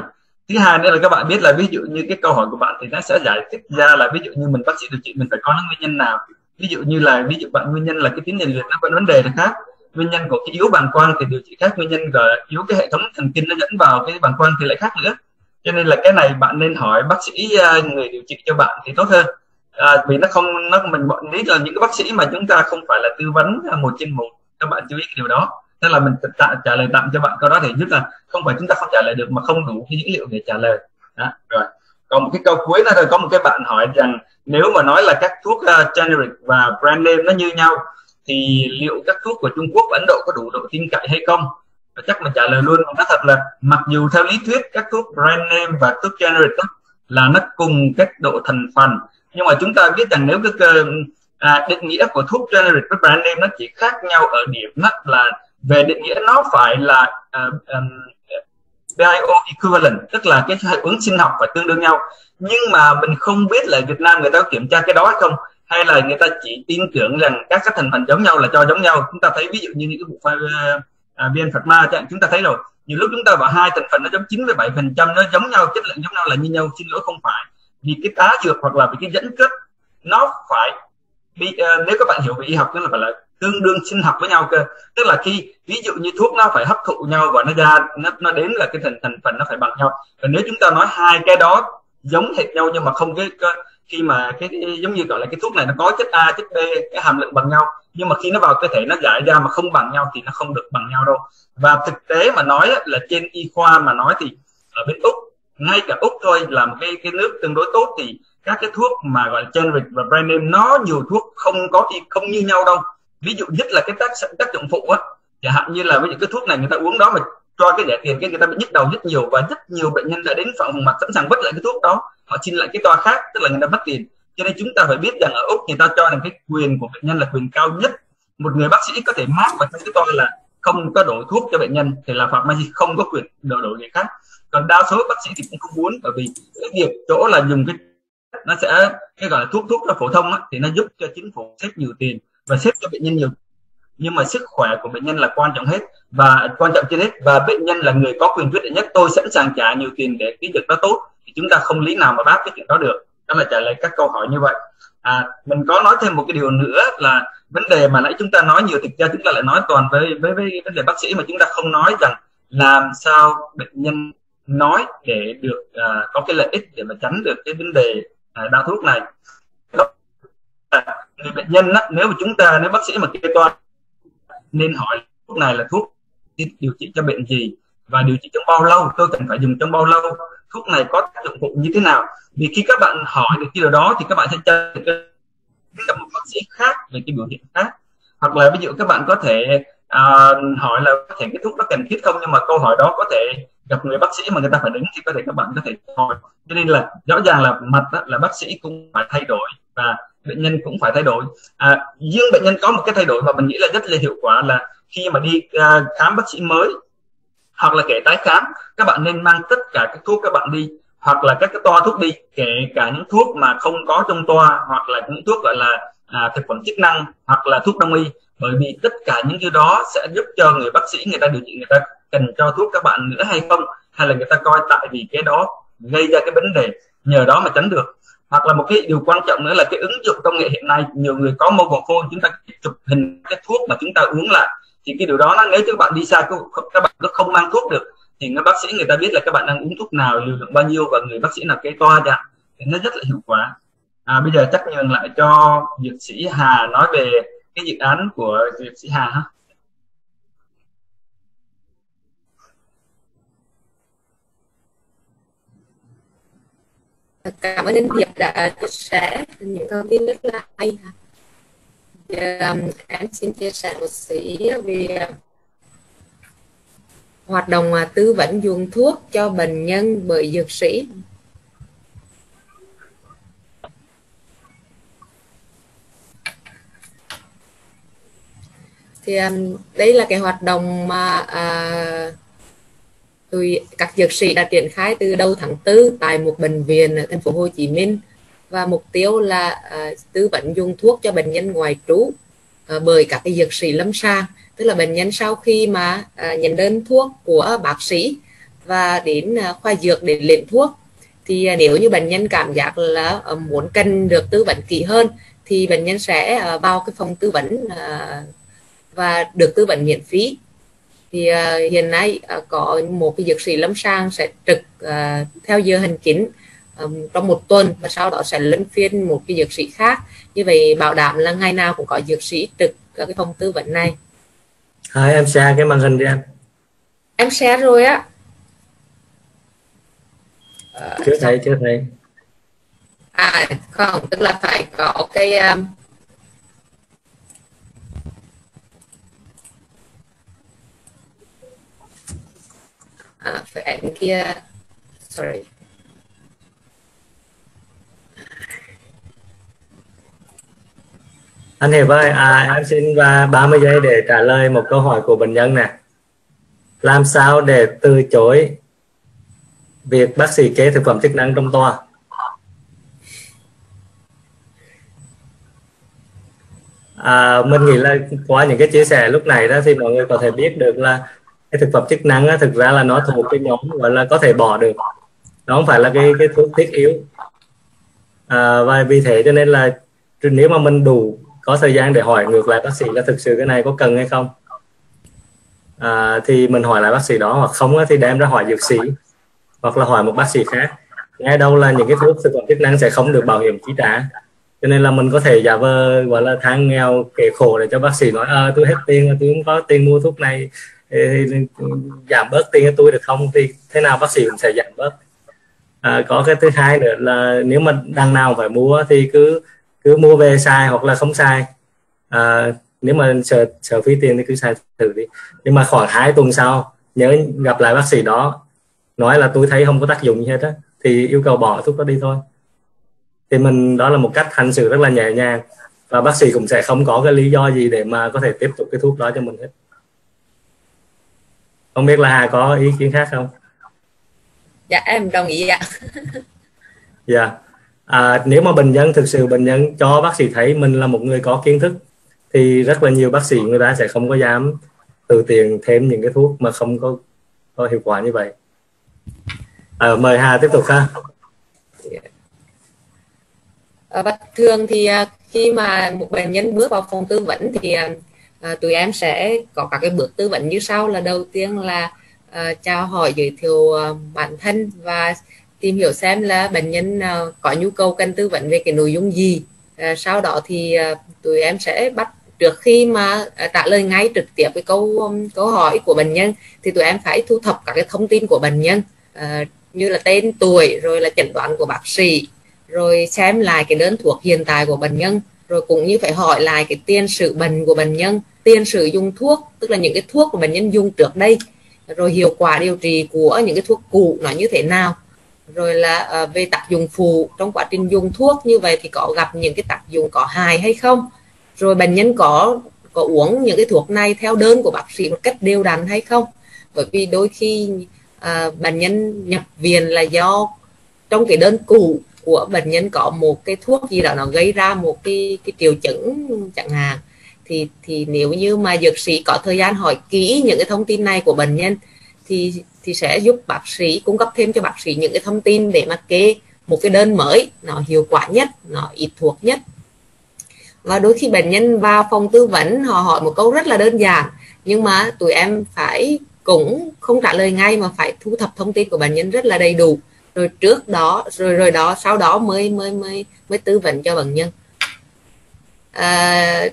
Thứ hai nữa là các bạn biết là ví dụ như cái câu hỏi của bạn thì nó sẽ giải thích ra là ví dụ như mình bác sĩ điều trị mình phải có nguyên nhân nào, ví dụ như là ví dụ bạn nguyên nhân là cái tiến triển liệt nó có vấn đề khác, nguyên nhân của cái yếu bàng quang thì điều trị khác, nguyên nhân là yếu cái hệ thống thần kinh nó dẫn vào cái bàng quang thì lại khác nữa. Cho nên là cái này bạn nên hỏi bác sĩ người điều trị cho bạn thì tốt hơn. À, vì nó không nó mình bọn lý là những cái bác sĩ mà chúng ta không phải là tư vấn một trên một, các bạn chú ý cái điều đó, nên là mình tạm trả lời tạm cho bạn câu đó để giúp là không phải chúng ta không trả lời được mà không đủ cái dữ liệu để trả lời đó. Rồi còn một cái câu cuối nữa, có một cái bạn hỏi rằng nếu mà nói là các thuốc uh, generic và brand name nó như nhau thì liệu các thuốc của Trung Quốc và Ấn Độ có đủ độ tin cậy hay không, và chắc mình trả lời luôn nó thật là mặc dù theo lý thuyết các thuốc brand name và thuốc generic là nó cùng các độ thành phần, nhưng mà chúng ta biết rằng nếu cái à, định nghĩa của thuốc generic với brand name nó chỉ khác nhau ở điểm đó là về định nghĩa nó phải là uh, um, bioequivalent, tức là cái hiệu ứng sinh học phải tương đương nhau, nhưng mà mình không biết là Việt Nam người ta có kiểm tra cái đó hay không, hay là người ta chỉ tin tưởng rằng các cái thành phần giống nhau là cho giống nhau. Chúng ta thấy ví dụ như những cái vụ pha vê en Pharma chúng ta thấy rồi, nhiều lúc chúng ta bảo hai thành phần nó giống chín mươi bảy phần trăm, nó giống nhau, chất lượng giống nhau là như nhau, xin lỗi không phải. Vì cái tá dược hoặc là vì cái dẫn kết nó phải bị, uh, nếu các bạn hiểu về y học tức là phải là tương đương sinh học với nhau cơ, tức là khi ví dụ như thuốc nó phải hấp thụ nhau và nó ra nó, nó đến là cái thành thành phần nó phải bằng nhau. Và nếu chúng ta nói hai cái đó giống hệt nhau nhưng mà không cái, cái khi mà cái, cái giống như gọi là cái thuốc này nó có chất A chất B cái hàm lượng bằng nhau, nhưng mà khi nó vào cơ thể nó giải ra mà không bằng nhau thì nó không được bằng nhau đâu. Và thực tế mà nói là trên y khoa mà nói thì ở bên Úc, ngay cả Úc thôi là một cái cái nước tương đối tốt, thì các cái thuốc mà gọi là generic và brand name nó nhiều thuốc không có thì không như nhau đâu. Ví dụ nhất là cái tác tác dụng phụ á, chẳng hạn như là ví dụ cái thuốc này người ta uống đó mà cho cái rẻ tiền cái người ta bị nhức đầu rất nhiều, và rất nhiều bệnh nhân đã đến phòng mặt sẵn sàng vứt lại cái thuốc đó, họ xin lại cái toa khác, tức là người ta mất tiền. Cho nên chúng ta phải biết rằng ở Úc người ta cho rằng cái quyền của bệnh nhân là quyền cao nhất, một người bác sĩ có thể mát vào trong cái toa là không có đổi thuốc cho bệnh nhân thì là pharmacy không có quyền đổi đổi gì khác. Còn đa số bác sĩ thì cũng không muốn, bởi vì cái việc chỗ là dùng cái nó sẽ cái gọi là thuốc thuốc là phổ thông á, thì nó giúp cho chính phủ xếp nhiều tiền và xếp cho bệnh nhân nhiều, nhưng mà sức khỏe của bệnh nhân là quan trọng hết và quan trọng trên hết, và bệnh nhân là người có quyền quyết định nhất. Tôi sẵn sàng trả nhiều tiền để cái việc đó tốt thì chúng ta không lý nào mà bác cái chuyện đó được. Đó là trả lời các câu hỏi như vậy. À, mình có nói thêm một cái điều nữa là vấn đề mà nãy chúng ta nói nhiều, thực ra chúng ta lại nói toàn với với, với vấn đề bác sĩ mà chúng ta không nói rằng làm sao bệnh nhân nói để được uh, có cái lợi ích để mà tránh được cái vấn đề uh, đau thuốc này. Đó là người bệnh nhân đó, nếu mà chúng ta nếu bác sĩ mà kê toa nên hỏi thuốc này là thuốc điều trị cho bệnh gì và điều trị trong bao lâu, tôi cần phải dùng trong bao lâu, thuốc này có tác dụng phụ như thế nào. Vì khi các bạn hỏi được cái điều đó thì các bạn sẽ cho gặp một bác sĩ khác về cái biểu hiện khác. Hoặc là ví dụ các bạn có thể uh, hỏi là có thể cái thuốc đó cần thiết không, nhưng mà câu hỏi đó có thể gặp người bác sĩ mà người ta phải đứng thì có thể các bạn có thể hỏi. Cho nên là rõ ràng là mặt đó, là bác sĩ cũng phải thay đổi và bệnh nhân cũng phải thay đổi. À, riêng bệnh nhân có một cái thay đổi mà mình nghĩ là rất là hiệu quả là khi mà đi uh, khám bác sĩ mới hoặc là kể tái khám, các bạn nên mang tất cả các thuốc các bạn đi, hoặc là các cái toa thuốc đi, kể cả những thuốc mà không có trong toa, hoặc là những thuốc gọi là à, thực phẩm chức năng, hoặc là thuốc đông y. Bởi vì tất cả những thứ đó sẽ giúp cho người bác sĩ người ta điều trị, người ta cần cho thuốc các bạn nữa hay không, hay là người ta coi tại vì cái đó gây ra cái vấn đề, nhờ đó mà tránh được. Hoặc là một cái điều quan trọng nữa là cái ứng dụng công nghệ hiện nay, nhiều người có mobile phone, chúng ta chụp hình cái thuốc mà chúng ta uống lại. Thì cái điều đó nó, nếu các bạn đi xa, các bạn nó không mang thuốc được thì người bác sĩ người ta biết là các bạn đang uống thuốc nào, liều lượng bao nhiêu và người bác sĩ nào kê toa dạng, thì nó rất là hiệu quả. À, bây giờ chắc nhường lại cho Dược sĩ Hà nói về cái dự án của Dược sĩ Hà ha. Cảm ơn anh Hiệp đã chia sẻ những thông tin rất là hay. Em xin chia sẻ một xí về hoạt động tư vấn dùng thuốc cho bệnh nhân bởi dược sĩ. Thì đây là cái hoạt động mà à, tôi, các dược sĩ đã triển khai từ đầu tháng tư tại một bệnh viện ở thành phố Hồ Chí Minh, và mục tiêu là uh, tư vấn dùng thuốc cho bệnh nhân ngoại trú uh, bởi các cái dược sĩ lâm sàng, tức là bệnh nhân sau khi mà uh, nhận đơn thuốc của bác sĩ và đến uh, khoa dược để lấy thuốc, thì uh, nếu như bệnh nhân cảm giác là uh, muốn cần được tư vấn kỹ hơn thì bệnh nhân sẽ uh, vào cái phòng tư vấn uh, và được tư vấn miễn phí. Thì uh, hiện nay uh, có một cái dược sĩ lâm sàng sẽ trực uh, theo giờ hành chính trong một tuần, và sau đó sẽ luân phiên một cái dược sĩ khác. Như vậy bảo đảm là ngày nào cũng có dược sĩ trực ở cái phòng tư vấn này. À, em share cái màn hình đi em. Em share rồi á. Chưa thấy, chưa thấy. À không, tức là phải có cái um... à, phải ảnh kia. Sorry. Anh Hiệp ơi, à, em xin ba mươi giây để trả lời một câu hỏi của bệnh nhân nè. Làm sao để từ chối việc bác sĩ kê thực phẩm chức năng trong toa? À, mình nghĩ là qua những cái chia sẻ lúc này đó thì mọi người có thể biết được là cái thực phẩm chức năng đó, thực ra là nó thuộc cái nhóm gọi là có thể bỏ được. Nó không phải là cái, cái thuốc thiết yếu. À, và vì thế cho nên là nếu mà mình đủ có thời gian để hỏi ngược lại bác sĩ là thực sự cái này có cần hay không, à, thì mình hỏi lại bác sĩ đó, hoặc không thì đem ra hỏi dược sĩ hoặc là hỏi một bác sĩ khác. Nghe đâu là những cái thuốc thực phẩm chức năng sẽ không được bảo hiểm chi trả, cho nên là mình có thể giả vờ gọi là than nghèo kể khổ để cho bác sĩ nói à, tôi hết tiền, tôi không có tiền mua thuốc này, thì giảm bớt tiền cho tôi được không, thì thế nào bác sĩ cũng sẽ giảm bớt. À, có cái thứ hai nữa là nếu mà đằng nào phải mua thì cứ cứ mua về xài hoặc là không xài. À, nếu mà sợ, sợ phí tiền thì cứ xài thử đi. Nhưng mà khoảng hai tuần sau nhớ gặp lại bác sĩ đó, nói là tôi thấy không có tác dụng gì hết á, thì yêu cầu bỏ thuốc đó đi thôi. Thì mình đó là một cách hành xử rất là nhẹ nhàng, và bác sĩ cũng sẽ không có cái lý do gì để mà có thể tiếp tục cái thuốc đó cho mình hết. Không biết là Hà có ý kiến khác không? Dạ em đồng ý ạ. Dạ. yeah. À, nếu mà bệnh nhân thực sự bệnh nhân cho bác sĩ thấy mình là một người có kiến thức thì rất là nhiều bác sĩ người ta sẽ không có dám tự tiền thêm những cái thuốc mà không có, có hiệu quả như vậy. À, mời Hà tiếp tục ha. À, bất thường thì khi mà một bệnh nhân bước vào phòng tư vấn thì à, tụi em sẽ có các cái bước tư vấn như sau, là đầu tiên là à, chào hỏi giới thiệu bản thân và tìm hiểu xem là bệnh nhân có nhu cầu cần tư vấn về cái nội dung gì. À, sau đó thì tụi em sẽ bắt, trước khi mà trả lời ngay trực tiếp với câu câu hỏi của bệnh nhân thì tụi em phải thu thập các cái thông tin của bệnh nhân à, như là tên tuổi, rồi là chẩn đoán của bác sĩ, rồi xem lại cái đơn thuốc hiện tại của bệnh nhân, rồi cũng như phải hỏi lại cái tiền sử bệnh của bệnh nhân, tiền sử dùng thuốc, tức là những cái thuốc của bệnh nhân dùng trước đây, rồi hiệu quả điều trị của những cái thuốc cũ nó như thế nào, rồi là về tác dụng phụ trong quá trình dùng thuốc như vậy thì có gặp những cái tác dụng có hại hay không, rồi bệnh nhân có có uống những cái thuốc này theo đơn của bác sĩ một cách đều đặn hay không, bởi vì đôi khi à, bệnh nhân nhập viện là do trong cái đơn cũ của bệnh nhân có một cái thuốc gì đó nó gây ra một cái, cái triệu chứng chẳng hạn, thì thì nếu như mà dược sĩ có thời gian hỏi kỹ những cái thông tin này của bệnh nhân thì thì sẽ giúp bác sĩ cung cấp thêm cho bác sĩ những cái thông tin để mà kê một cái đơn mới nó hiệu quả nhất, nó ít thuốc nhất. Và đôi khi bệnh nhân vào phòng tư vấn họ hỏi một câu rất là đơn giản, nhưng mà tụi em phải cũng không trả lời ngay mà phải thu thập thông tin của bệnh nhân rất là đầy đủ, rồi trước đó rồi rồi đó sau đó mới mới mới mới tư vấn cho bệnh nhân. À,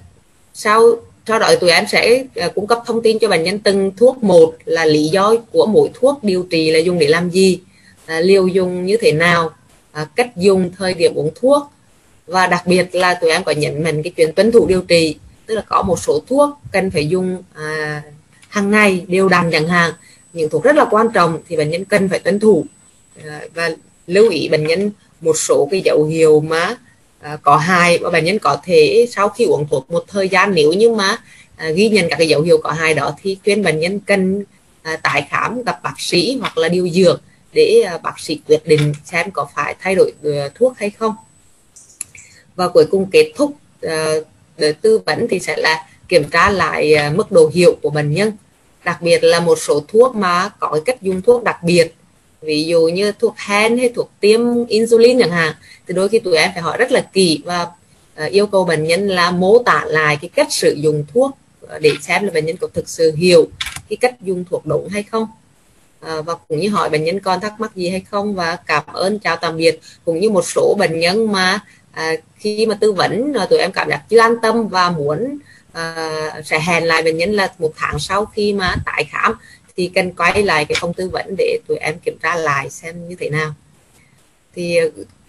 sau sau đó tụi em sẽ cung cấp thông tin cho bệnh nhân từng thuốc một, là lý do của mỗi thuốc điều trị là dùng để làm gì, à, liều dùng như thế nào, à, cách dùng, thời điểm uống thuốc. Và đặc biệt là tụi em có nhấn mạnh cái chuyện tuân thủ điều trị, tức là có một số thuốc cần phải dùng à, hàng ngày đều đặn chẳng hạn, những thuốc rất là quan trọng thì bệnh nhân cần phải tuân thủ, à, và lưu ý bệnh nhân một số cái dấu hiệu mà à, có hại và bệnh nhân có thể sau khi uống thuốc một thời gian nếu như mà à, ghi nhận các cái dấu hiệu có hại đó thì khuyên bệnh nhân cần à, tái khám gặp bác sĩ hoặc là điều dưỡng để à, bác sĩ quyết định xem có phải thay đổi à, thuốc hay không. Và cuối cùng kết thúc uh, tư vấn thì sẽ là kiểm tra lại uh, mức độ hiệu của bệnh nhân, đặc biệt là một số thuốc mà có cái cách dùng thuốc đặc biệt, ví dụ như thuốc hen hay thuốc tiêm insulin chẳng hạn, thì đôi khi tụi em phải hỏi rất là kỹ và uh, yêu cầu bệnh nhân là mô tả lại cái cách sử dụng thuốc để xem là bệnh nhân có thực sự hiểu cái cách dùng thuốc đúng hay không. À, và cũng như hỏi bệnh nhân còn thắc mắc gì hay không. Và cảm ơn, chào tạm biệt. Cũng như một số bệnh nhân mà à, khi mà tư vấn tụi em cảm giác chưa an tâm và muốn à, sẽ hẹn lại bệnh nhân là một tháng sau khi mà tái khám thì cần quay lại cái phòng tư vấn để tụi em kiểm tra lại xem như thế nào. Thì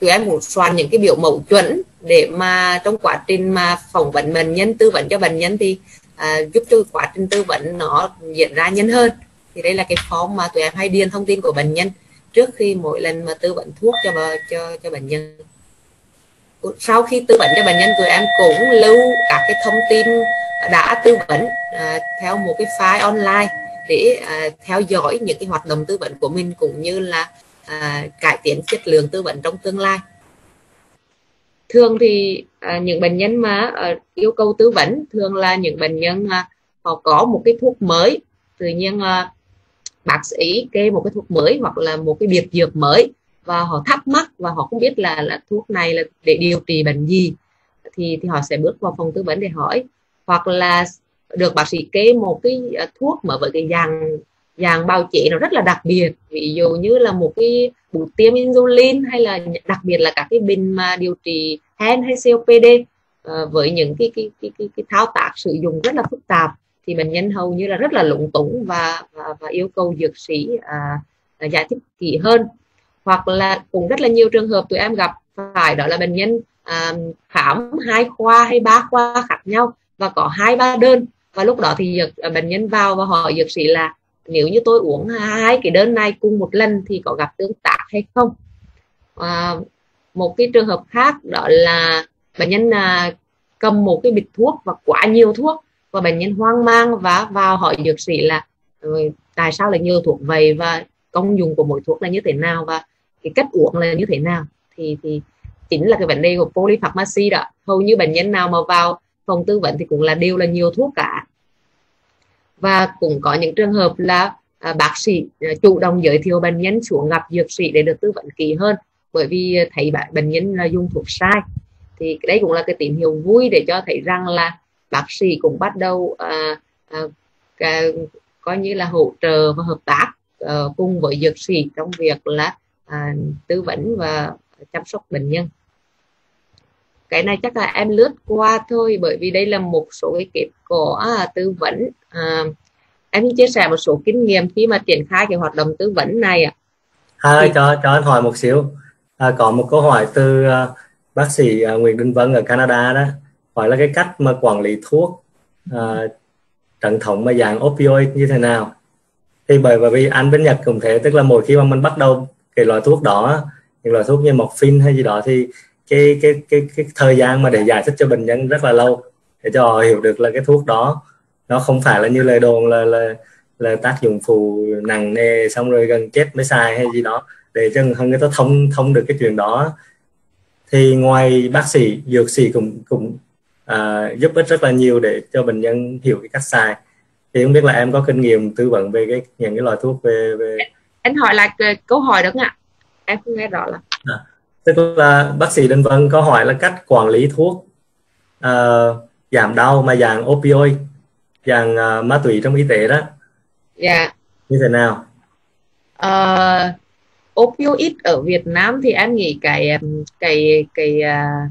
tụi em cũng soạn những cái biểu mẫu chuẩn để mà trong quá trình mà phỏng vấn bệnh nhân, tư vấn cho bệnh nhân thì à, giúp cho quá trình tư vấn nó diễn ra nhanh hơn. Thì đây là cái form mà tụi em hay điền thông tin của bệnh nhân trước khi mỗi lần mà tư vấn thuốc cho cho cho bệnh nhân. Sau khi tư vấn cho bệnh nhân, tụi em cũng lưu các cái thông tin đã tư vấn à, theo một cái file online để à, theo dõi những cái hoạt động tư vấn của mình cũng như là à, cải tiến chất lượng tư vấn trong tương lai. Thường thì à, những bệnh nhân mà à, yêu cầu tư vấn thường là những bệnh nhân à, họ có một cái thuốc mới, tự nhiên à, bác sĩ kê một cái thuốc mới hoặc là một cái biệt dược mới và họ thắc mắc và họ không biết là là thuốc này là để điều trị bệnh gì, thì thì họ sẽ bước vào phòng tư vấn để hỏi, hoặc là được bác sĩ kê một cái thuốc mà với cái dạng dạng bào chế nó rất là đặc biệt, ví dụ như là một cái bút tiêm insulin hay là đặc biệt là các cái bình mà điều trị hen hay C O P D à, với những cái cái, cái cái cái thao tác sử dụng rất là phức tạp thì bệnh nhân hầu như là rất là lúng túng và, và, và yêu cầu dược sĩ à, giải thích kỹ hơn. Hoặc là cũng rất là nhiều trường hợp tụi em gặp phải đó là bệnh nhân à, khám hai khoa hay ba khoa khác nhau và có hai ba đơn, và lúc đó thì dược, bệnh nhân vào và hỏi dược sĩ là nếu như tôi uống hai cái đơn này cùng một lần thì có gặp tương tác hay không. À, một cái trường hợp khác đó là bệnh nhân à, cầm một cái bịch thuốc và quá nhiều thuốc và bệnh nhân hoang mang và vào hỏi dược sĩ là tại sao lại nhiều thuốc vậy và công dụng của mỗi thuốc là như thế nào và cái cách uống là như thế nào. Thì thì chính là cái vấn đề của polypharmacy đó, hầu như bệnh nhân nào mà vào phòng tư vấn thì cũng là đều là nhiều thuốc cả. Và cũng có những trường hợp là à, bác sĩ à, chủ động giới thiệu bệnh nhân xuống gặp dược sĩ để được tư vấn kỹ hơn, bởi vì thấy bạn bệnh nhân là dùng thuốc sai. Thì đấy cũng là cái tín hiệu vui để cho thấy rằng là bác sĩ cũng bắt đầu à, à, à, coi như là hỗ trợ và hợp tác à, cùng với dược sĩ trong việc là à, tư vấn và chăm sóc bệnh nhân. Cái này chắc là em lướt qua thôi, bởi vì đây là một số cái kết quả tư vấn. À, em chia sẻ một số kinh nghiệm khi mà triển khai cái hoạt động tư vấn này. À, cho cho anh hỏi một xíu. À, có một câu hỏi từ uh, bác sĩ uh, Nguyễn Đình Vân ở Canada đó, hỏi là cái cách mà quản lý thuốc uh, trần thống mà dạng opioid như thế nào. Thì bởi vì anh bên Nhật cũng thế, tức là mỗi khi mà mình bắt đầu cái loại thuốc đó, những loại thuốc như morphine hay gì đó, thì cái cái cái cái thời gian mà để giải thích cho bệnh nhân rất là lâu để cho họ hiểu được là cái thuốc đó nó không phải là như lời đồn là là là tác dụng phụ nặng nề xong rồi gần chết mới xài hay gì đó, để cho người ta thông thông được cái chuyện đó. Thì ngoài bác sĩ, dược sĩ cũng cũng à, giúp ích rất là nhiều để cho bệnh nhân hiểu cái cách xài. Thì không biết là em có kinh nghiệm tư vấn về cái những cái loại thuốc về về anh hỏi là câu hỏi đúng ạ, em không nghe rõ lắm. À, tức là bác sĩ Đình Vân có hỏi là cách quản lý thuốc à, giảm đau mà dạng opioid, dạng uh, ma túy trong y tế đó. Dạ. Yeah. Như thế nào? Uh, opioid ở Việt Nam thì em nghĩ cái cái cái uh,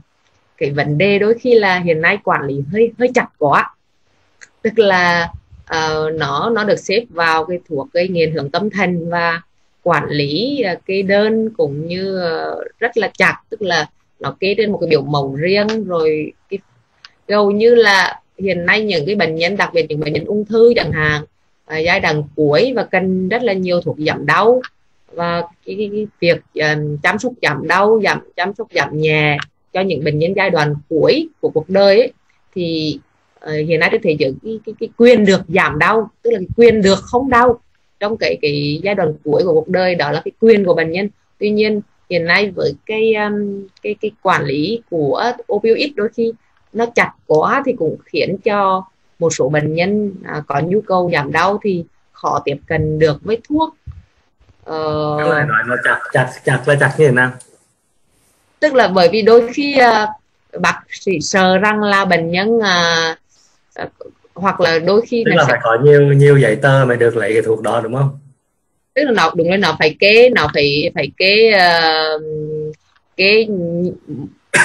cái vấn đề đôi khi là hiện nay quản lý hơi hơi chặt quá. Tức là uh, nó nó được xếp vào cái thuộc cái nghiền hướng tâm thần và quản lý uh, cái đơn cũng như uh, rất là chặt, tức là nó kê trên một cái biểu mẫu riêng rồi cái hầu như là hiện nay những cái bệnh nhân, đặc biệt những bệnh nhân ung thư chẳng hạn, à, giai đoạn cuối và cần rất là nhiều thuốc giảm đau, và cái, cái, cái việc uh, chăm sóc giảm đau, giảm chăm sóc giảm nhẹ cho những bệnh nhân giai đoạn cuối của cuộc đời ấy, thì uh, hiện nay trên thế giới cái, cái, cái quyền được giảm đau, tức là cái quyền được không đau trong cái cái giai đoạn cuối của cuộc đời, đó là cái quyền của bệnh nhân. Tuy nhiên hiện nay với cái um, cái cái quản lý của opioid đôi khi nó chặt quá thì cũng khiến cho một số bệnh nhân à, có nhu cầu giảm đau thì khó tiếp cận được với thuốc. Ờ... Nói nó chặt, chặt, chặt là chặt như thế nào? Tức là bởi vì đôi khi à, bác sĩ sợ rằng là bệnh nhân à, à, hoặc là đôi khi tức là phải sẽ... có nhiều nhiều giấy tờ mới được lấy cái thuốc đó đúng không? Tức là nó, đúng là nó phải kê, nó phải phải kê uh, kê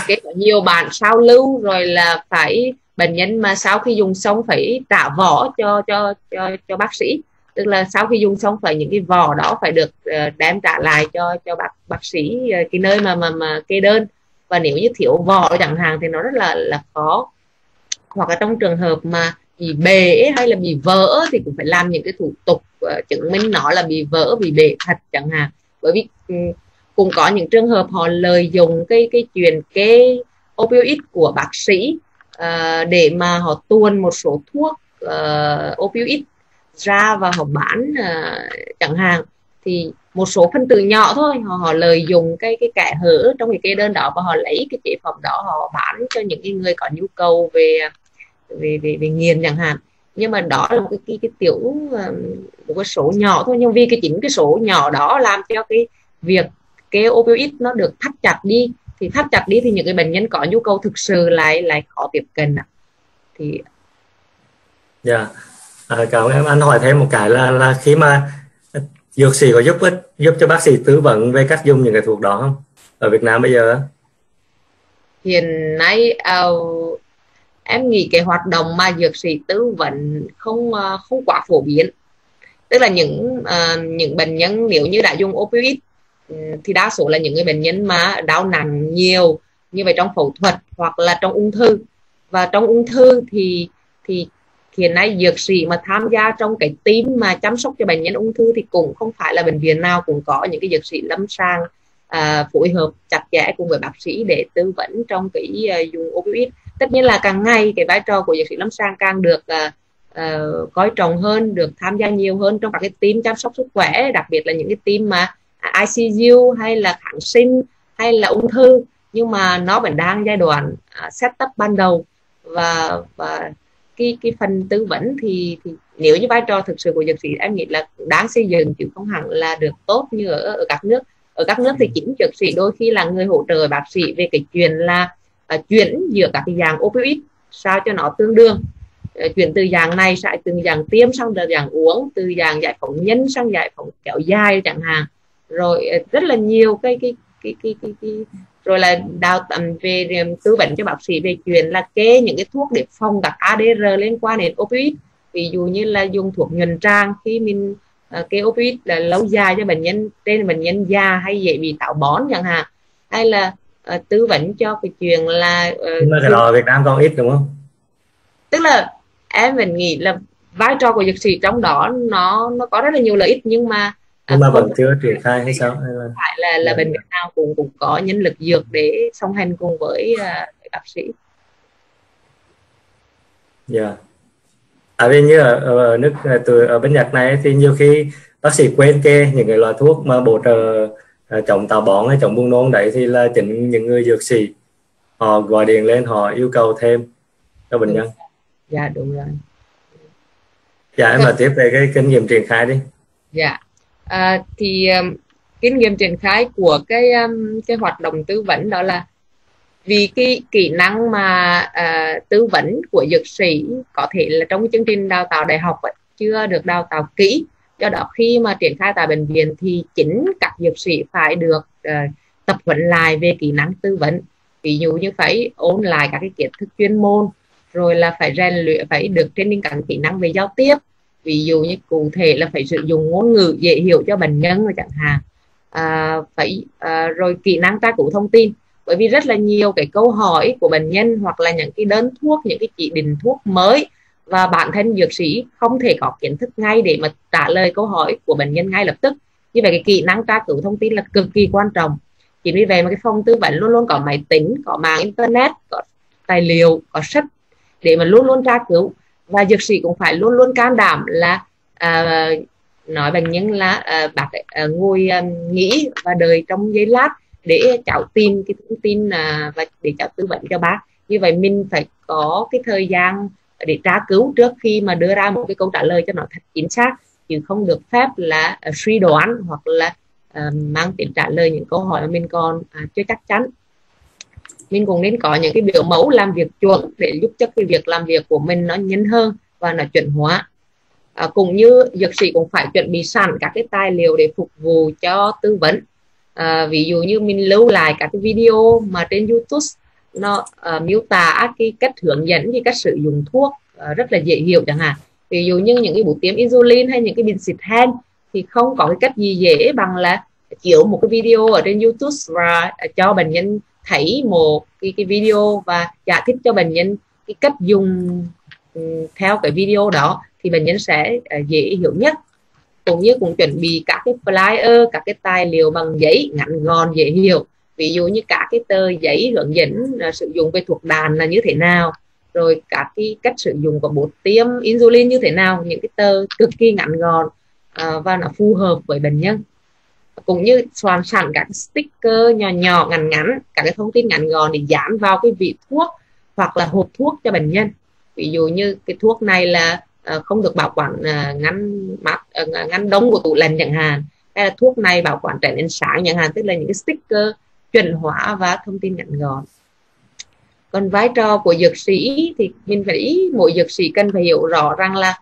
cái nhiều bản sao lưu, rồi là phải bệnh nhân mà sau khi dùng xong phải trả vỏ cho cho cho cho bác sĩ, tức là sau khi dùng xong phải những cái vỏ đó phải được đem trả lại cho cho bác bác sĩ cái nơi mà mà mà kê đơn, và nếu như thiếu vỏ chẳng hạn thì nó rất là là khó. Hoặc là trong trường hợp mà bị bể hay là bị vỡ thì cũng phải làm những cái thủ tục chứng minh nó là bị vỡ, bị bể thật chẳng hạn, bởi vì cũng có những trường hợp họ lợi dụng cái cái chuyện cái opioid của bác sĩ uh, để mà họ tuồn một số thuốc uh, opioid ra và họ bán uh, chẳng hạn, thì một số phân tử nhỏ thôi, họ, họ lợi dụng cái cái kẽ hở trong cái kê đơn đó và họ lấy cái chế phẩm đó họ bán cho những cái người có nhu cầu về về về, về nghiền chẳng hạn. Nhưng mà đó là một cái cái, cái tiểu một cái số nhỏ thôi, nhưng vì cái chính cái số nhỏ đó làm cho cái việc cái opioid nó được thắt chặt đi, thì thắt chặt đi thì những cái bệnh nhân có nhu cầu thực sự lại lại khó tiếp cận. Thì dạ, yeah. à, cảm ơn em. Anh hỏi thêm một cái là là khi mà dược sĩ có giúp ích giúp cho bác sĩ tư vấn về cách dùng những cái thuốc đó không ở Việt Nam bây giờ? Hiện nay uh, em nghĩ cái hoạt động mà dược sĩ tư vấn không uh, không quá phổ biến. Tức là những uh, những bệnh nhân nếu như đã dùng opioid thì đa số là những người bệnh nhân mà đau nặng nhiều như vậy trong phẫu thuật hoặc là trong ung thư, và trong ung thư thì thì hiện nay dược sĩ mà tham gia trong cái team mà chăm sóc cho bệnh nhân ung thư thì cũng không phải là bệnh viện nào cũng có những cái dược sĩ lâm sàng à, phối hợp chặt chẽ cùng với bác sĩ để tư vấn trong cái à, dùng opioid. Tất nhiên là càng ngày cái vai trò của dược sĩ lâm sàng càng được à, à, coi trọng hơn, được tham gia nhiều hơn trong các cái team chăm sóc sức khỏe, đặc biệt là những cái team mà i xê u hay là kháng sinh hay là ung thư, nhưng mà nó vẫn đang giai đoạn uh, setup ban đầu, và và cái cái phần tư vấn thì, thì nếu như vai trò thực sự của dược sĩ em nghĩ là đáng xây dựng chứ không hẳn là được tốt như ở, ở các nước. Ở các nước thì chính dược sĩ đôi khi là người hỗ trợ bác sĩ về cái chuyện là uh, chuyển giữa các cái dạng opioid sao cho nó tương đương, uh, chuyển từ dạng này sang từ dạng tiêm sang từ dạng uống, từ dạng giải phóng nhân sang giải phóng kéo dài chẳng hạn, rồi rất là nhiều cái cái cái cái, cái, cái. Rồi là đào tạo về tư vấn cho bác sĩ về chuyện là kê những cái thuốc để phòng các a đê rờ liên quan đến opioid, ví dụ như là dùng thuốc nhuần tràng khi mình uh, cái opioid là lâu dài cho bệnh nhân, tên bệnh nhân già hay dễ bị táo bón chẳng hạn, hay là uh, tư vấn cho cái chuyện là uh, mà cái đó ở Việt Nam còn ít đúng không? Tức là em mình nghĩ là vai trò của dược sĩ trong đó nó nó có rất là nhiều lợi ích, nhưng mà nhưng mà vẫn chưa triển khai hay sao? Hay là phải là là bệnh viện nào cũng cũng có nhân lực dược để song hành cùng với uh, bác sĩ. Dạ. Yeah. À vì như ở, ở nước từ ở bên Nhật này thì nhiều khi bác sĩ quên kê những cái loại thuốc mà bổ trợ chống táo bón hay chống buồn nôn đấy, thì là chính những người dược sĩ họ gọi điện lên họ yêu cầu thêm cho bệnh nhân. Dạ yeah, đúng rồi. Dạ em mà tiếp về cái kinh nghiệm triển khai đi. Dạ. Yeah. À, thì um, kinh nghiệm triển khai của cái um, cái hoạt động tư vấn đó là vì cái kỹ năng mà uh, tư vấn của dược sĩ có thể là trong cái chương trình đào tạo đại học ấy, chưa được đào tạo kỹ, do đó khi mà triển khai tại bệnh viện thì chính các dược sĩ phải được uh, tập huấn lại về kỹ năng tư vấn, ví dụ như phải ôn lại các cái kiến thức chuyên môn, rồi là phải rèn luyện, phải được training các kỹ năng về giao tiếp, ví dụ như cụ thể là phải sử dụng ngôn ngữ dễ hiểu cho bệnh nhân rồi chẳng hạn, à, phải à, rồi kỹ năng tra cứu thông tin, bởi vì rất là nhiều cái câu hỏi của bệnh nhân hoặc là những cái đơn thuốc, những cái chỉ định thuốc mới, và bản thân dược sĩ không thể có kiến thức ngay để mà trả lời câu hỏi của bệnh nhân ngay lập tức. Như vậy cái kỹ năng tra cứu thông tin là cực kỳ quan trọng. Chính vì vậy mà cái phòng tư vấn luôn luôn có máy tính, có mạng internet, có tài liệu, có sách để mà luôn luôn tra cứu. Và dược sĩ cũng phải luôn luôn can đảm là à, nói bệnh nhân là à, bác à, ngồi à, nghĩ và đợi trong giây lát để cháu tìm cái thông tin à, và để cháu tư vấn cho bác. Như vậy mình phải có cái thời gian để tra cứu trước khi mà đưa ra một cái câu trả lời cho nó thật chính xác, chứ không được phép là à, suy đoán hoặc là à, mang tính trả lời những câu hỏi mà mình còn à, chưa chắc chắn. Mình cũng nên có những cái biểu mẫu làm việc chuẩn để giúp cho cái việc làm việc của mình nó nhanh hơn và nó chuẩn hóa. À, cũng như dược sĩ cũng phải chuẩn bị sẵn các cái tài liệu để phục vụ cho tư vấn. À, ví dụ như mình lưu lại các cái video mà trên YouTube nó à, miêu tả cái cách hướng dẫn, cái cách sử dụng thuốc à, rất là dễ hiểu chẳng hạn. Ví dụ như những cái bút tiêm insulin hay những cái bình xịt hen thì không có cái cách gì dễ bằng là chiếu một cái video ở trên YouTube và cho bệnh nhân thấy một cái, cái video và giải thích cho bệnh nhân cái cách dùng theo cái video đó, thì bệnh nhân sẽ uh, dễ hiểu nhất. Cũng như cũng chuẩn bị các cái flyer, các cái tài liệu bằng giấy ngắn gọn dễ hiểu, ví dụ như các cái tờ giấy hướng dẫn uh, sử dụng về thuốc đàn là như thế nào, rồi các cái cách sử dụng của bột tiêm insulin như thế nào, những cái tờ cực kỳ ngắn gọn uh, và nó phù hợp với bệnh nhân. Cũng như soạn sẵn các sticker nhỏ nhỏ ngắn ngắn, các cái thông tin ngắn gọn để dán vào cái vị thuốc hoặc là hộp thuốc cho bệnh nhân. Ví dụ như cái thuốc này là uh, không được bảo quản uh, ngăn mát, uh, ngăn đông của tủ lạnh chẳng hạn, hay là thuốc này bảo quản tránh ánh sáng chẳng hạn, tức là những cái sticker chuẩn hóa và thông tin ngắn gọn. Còn vai trò của dược sĩ thì mình phải ý, mỗi dược sĩ cần phải hiểu rõ rằng là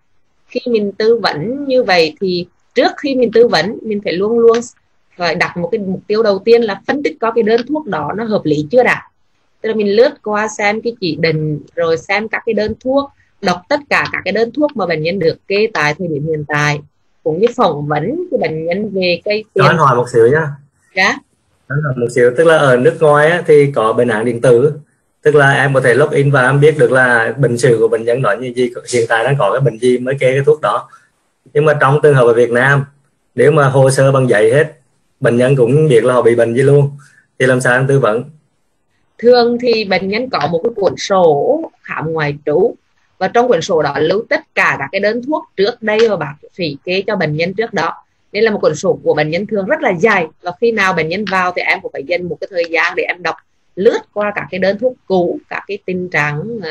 khi mình tư vấn như vậy thì trước khi mình tư vấn mình phải luôn luôn và đặt một cái mục tiêu đầu tiên là phân tích có cái đơn thuốc đó nó hợp lý chưa đã. Tức là mình lướt qua xem cái chỉ định, rồi xem các cái đơn thuốc, đọc tất cả các cái đơn thuốc mà bệnh nhân được kê tại thời điểm hiện tại, cũng như phỏng vấn cái bệnh nhân về cái tiền. Cho anh hỏi một xíu nhá. Dạ. Anh hỏi một xíu, tức là ở nước ngoài á, thì có bệnh án điện tử, tức là em có thể log in và em biết được là bệnh sử của bệnh nhân đó như gì, hiện tại đang có cái bệnh gì mới kê cái thuốc đó. Nhưng mà trong trường hợp ở Việt Nam, nếu mà hồ sơ bằng giấy hết, bệnh nhân cũng biết là họ bị bệnh gì luôn, thì làm sao em tư vấn? Thường thì bệnh nhân có một cái cuốn sổ khám ngoại trú, và trong cuốn sổ đó lưu tất cả các cái đơn thuốc trước đây và bác sĩ kê cho bệnh nhân trước đó. Nên là một cuốn sổ của bệnh nhân thường rất là dài, và khi nào bệnh nhân vào thì em cũng phải dành một cái thời gian để em đọc lướt qua các cái đơn thuốc cũ, các cái tình trạng uh,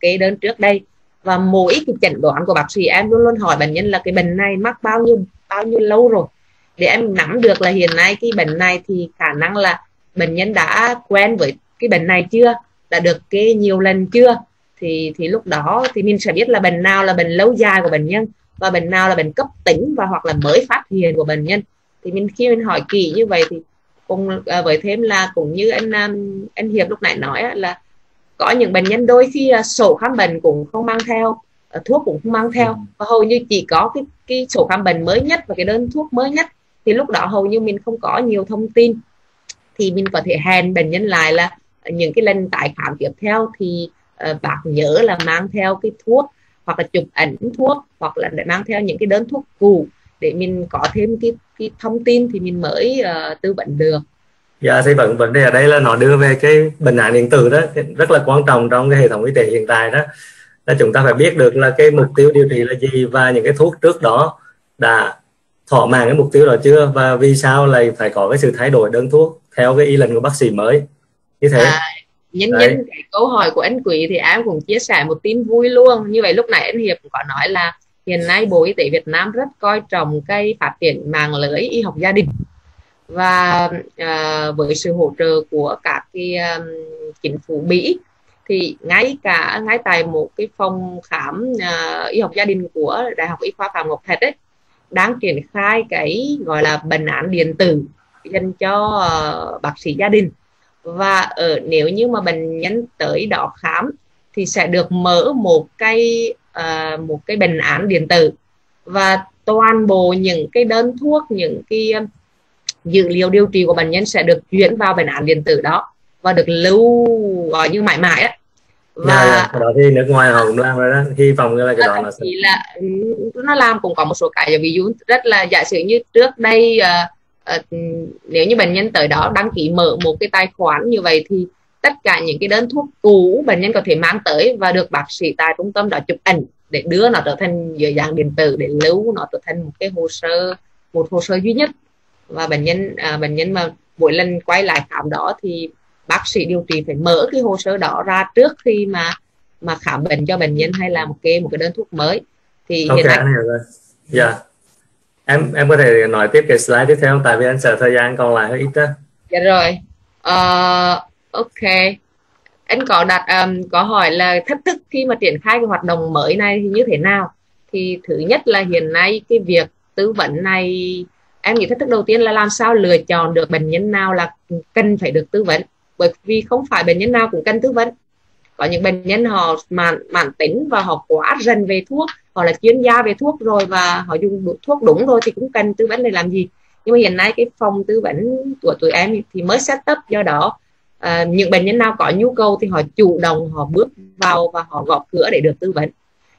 kê đơn trước đây. Và mỗi cái chẩn đoán của bác sĩ em luôn luôn hỏi bệnh nhân là cái bệnh này mắc bao nhiêu bao nhiêu lâu rồi, để em nắm được là hiện nay cái bệnh này thì khả năng là bệnh nhân đã quen với cái bệnh này chưa, đã được kê nhiều lần chưa, thì thì lúc đó thì mình sẽ biết là bệnh nào là bệnh lâu dài của bệnh nhân và bệnh nào là bệnh cấp tính và hoặc là mới phát hiện của bệnh nhân. Thì mình khi mình hỏi kỹ như vậy thì cùng với thêm là cũng như anh anh Hiệp lúc nãy nói là có những bệnh nhân đôi khi là sổ khám bệnh cũng không mang theo thuốc cũng không mang theo, và hầu như chỉ có cái, cái sổ khám bệnh mới nhất và cái đơn thuốc mới nhất. Thì lúc đó hầu như mình không có nhiều thông tin, thì mình có thể hẹn bệnh nhân lại là những cái lần tái khám tiếp theo thì uh, bác nhớ là mang theo cái thuốc, hoặc là chụp ảnh thuốc, hoặc là để mang theo những cái đơn thuốc cũ để mình có thêm cái, cái thông tin thì mình mới uh, tư vấn được. Dạ, thì vấn vấn đề ở đây là nó đưa về cái bệnh án điện tử đó, rất là quan trọng trong cái hệ thống y tế hiện tại đó, là chúng ta phải biết được là cái mục tiêu điều trị là gì và những cái thuốc trước đó đã thỏa mãn cái mục tiêu đó chưa, và vì sao lại phải có cái sự thay đổi đơn thuốc theo cái ý lệnh của bác sĩ mới như thế. À, nhân đấy. Nhân cái câu hỏi của anh Quý thì em cũng chia sẻ một tin vui luôn. Như vậy lúc nãy anh Hiệp cũng có nói là hiện nay Bộ Y tế Việt Nam rất coi trọng cái phát triển mạng lưới y học gia đình, và uh, với sự hỗ trợ của các cái um, chính phủ Mỹ, thì ngay cả ngay tại một cái phòng khám uh, y học gia đình của Đại học Y khoa Phạm Ngọc Thạch ấy, đang triển khai cái gọi là bệnh án điện tử dành cho uh, bác sĩ gia đình, và ở nếu như mà bệnh nhân tới đó khám thì sẽ được mở một cái uh, một cái bệnh án điện tử, và toàn bộ những cái đơn thuốc, những cái uh, dữ liệu điều trị của bệnh nhân sẽ được chuyển vào bệnh án điện tử đó và được lưu gọi như mãi mãi á. Và đó, đó thì nước ngoài họ cũng làm rồi đó, hy vọng là cái đó nó sẽ... là nó làm cũng có một số cái, ví dụ rất là giả sử như trước đây uh, uh, nếu như bệnh nhân tới đó đăng ký mở một cái tài khoản như vậy thì tất cả những cái đơn thuốc cũ bệnh nhân có thể mang tới và được bác sĩ tại trung tâm đó chụp ảnh để đưa nó trở thành dưới dạng điện tử, để lưu nó trở thành một cái hồ sơ, một hồ sơ duy nhất. Và bệnh nhân à, bệnh nhân mà mỗi lần quay lại khám đó thì bác sĩ điều trị phải mở cái hồ sơ đó ra trước khi mà mà khám bệnh cho bệnh nhân hay là một cái một cái đơn thuốc mới. Thì okay, hiện nay... yeah. em em có thể nói tiếp cái slide tiếp theo, tại vì anh sợ thời gian còn lại hơi ít đó. Dạ rồi. Uh, ok. Anh có đặt um, có hỏi là thách thức khi mà triển khai cái hoạt động mới này thì như thế nào? Thì thứ nhất là hiện nay cái việc tư vấn này, em nghĩ thách thức đầu tiên là làm sao lựa chọn được bệnh nhân nào là cần phải được tư vấn, bởi vì không phải bệnh nhân nào cũng cần tư vấn. Có những bệnh nhân họ mãn, mãn tính và họ quá rành về thuốc, họ là chuyên gia về thuốc rồi và họ dùng thuốc đúng rồi thì cũng cần tư vấn để làm gì. Nhưng mà hiện nay cái phòng tư vấn của tụi em thì mới set up, do đó à, những bệnh nhân nào có nhu cầu thì họ chủ động, họ bước vào và họ gõ cửa để được tư vấn.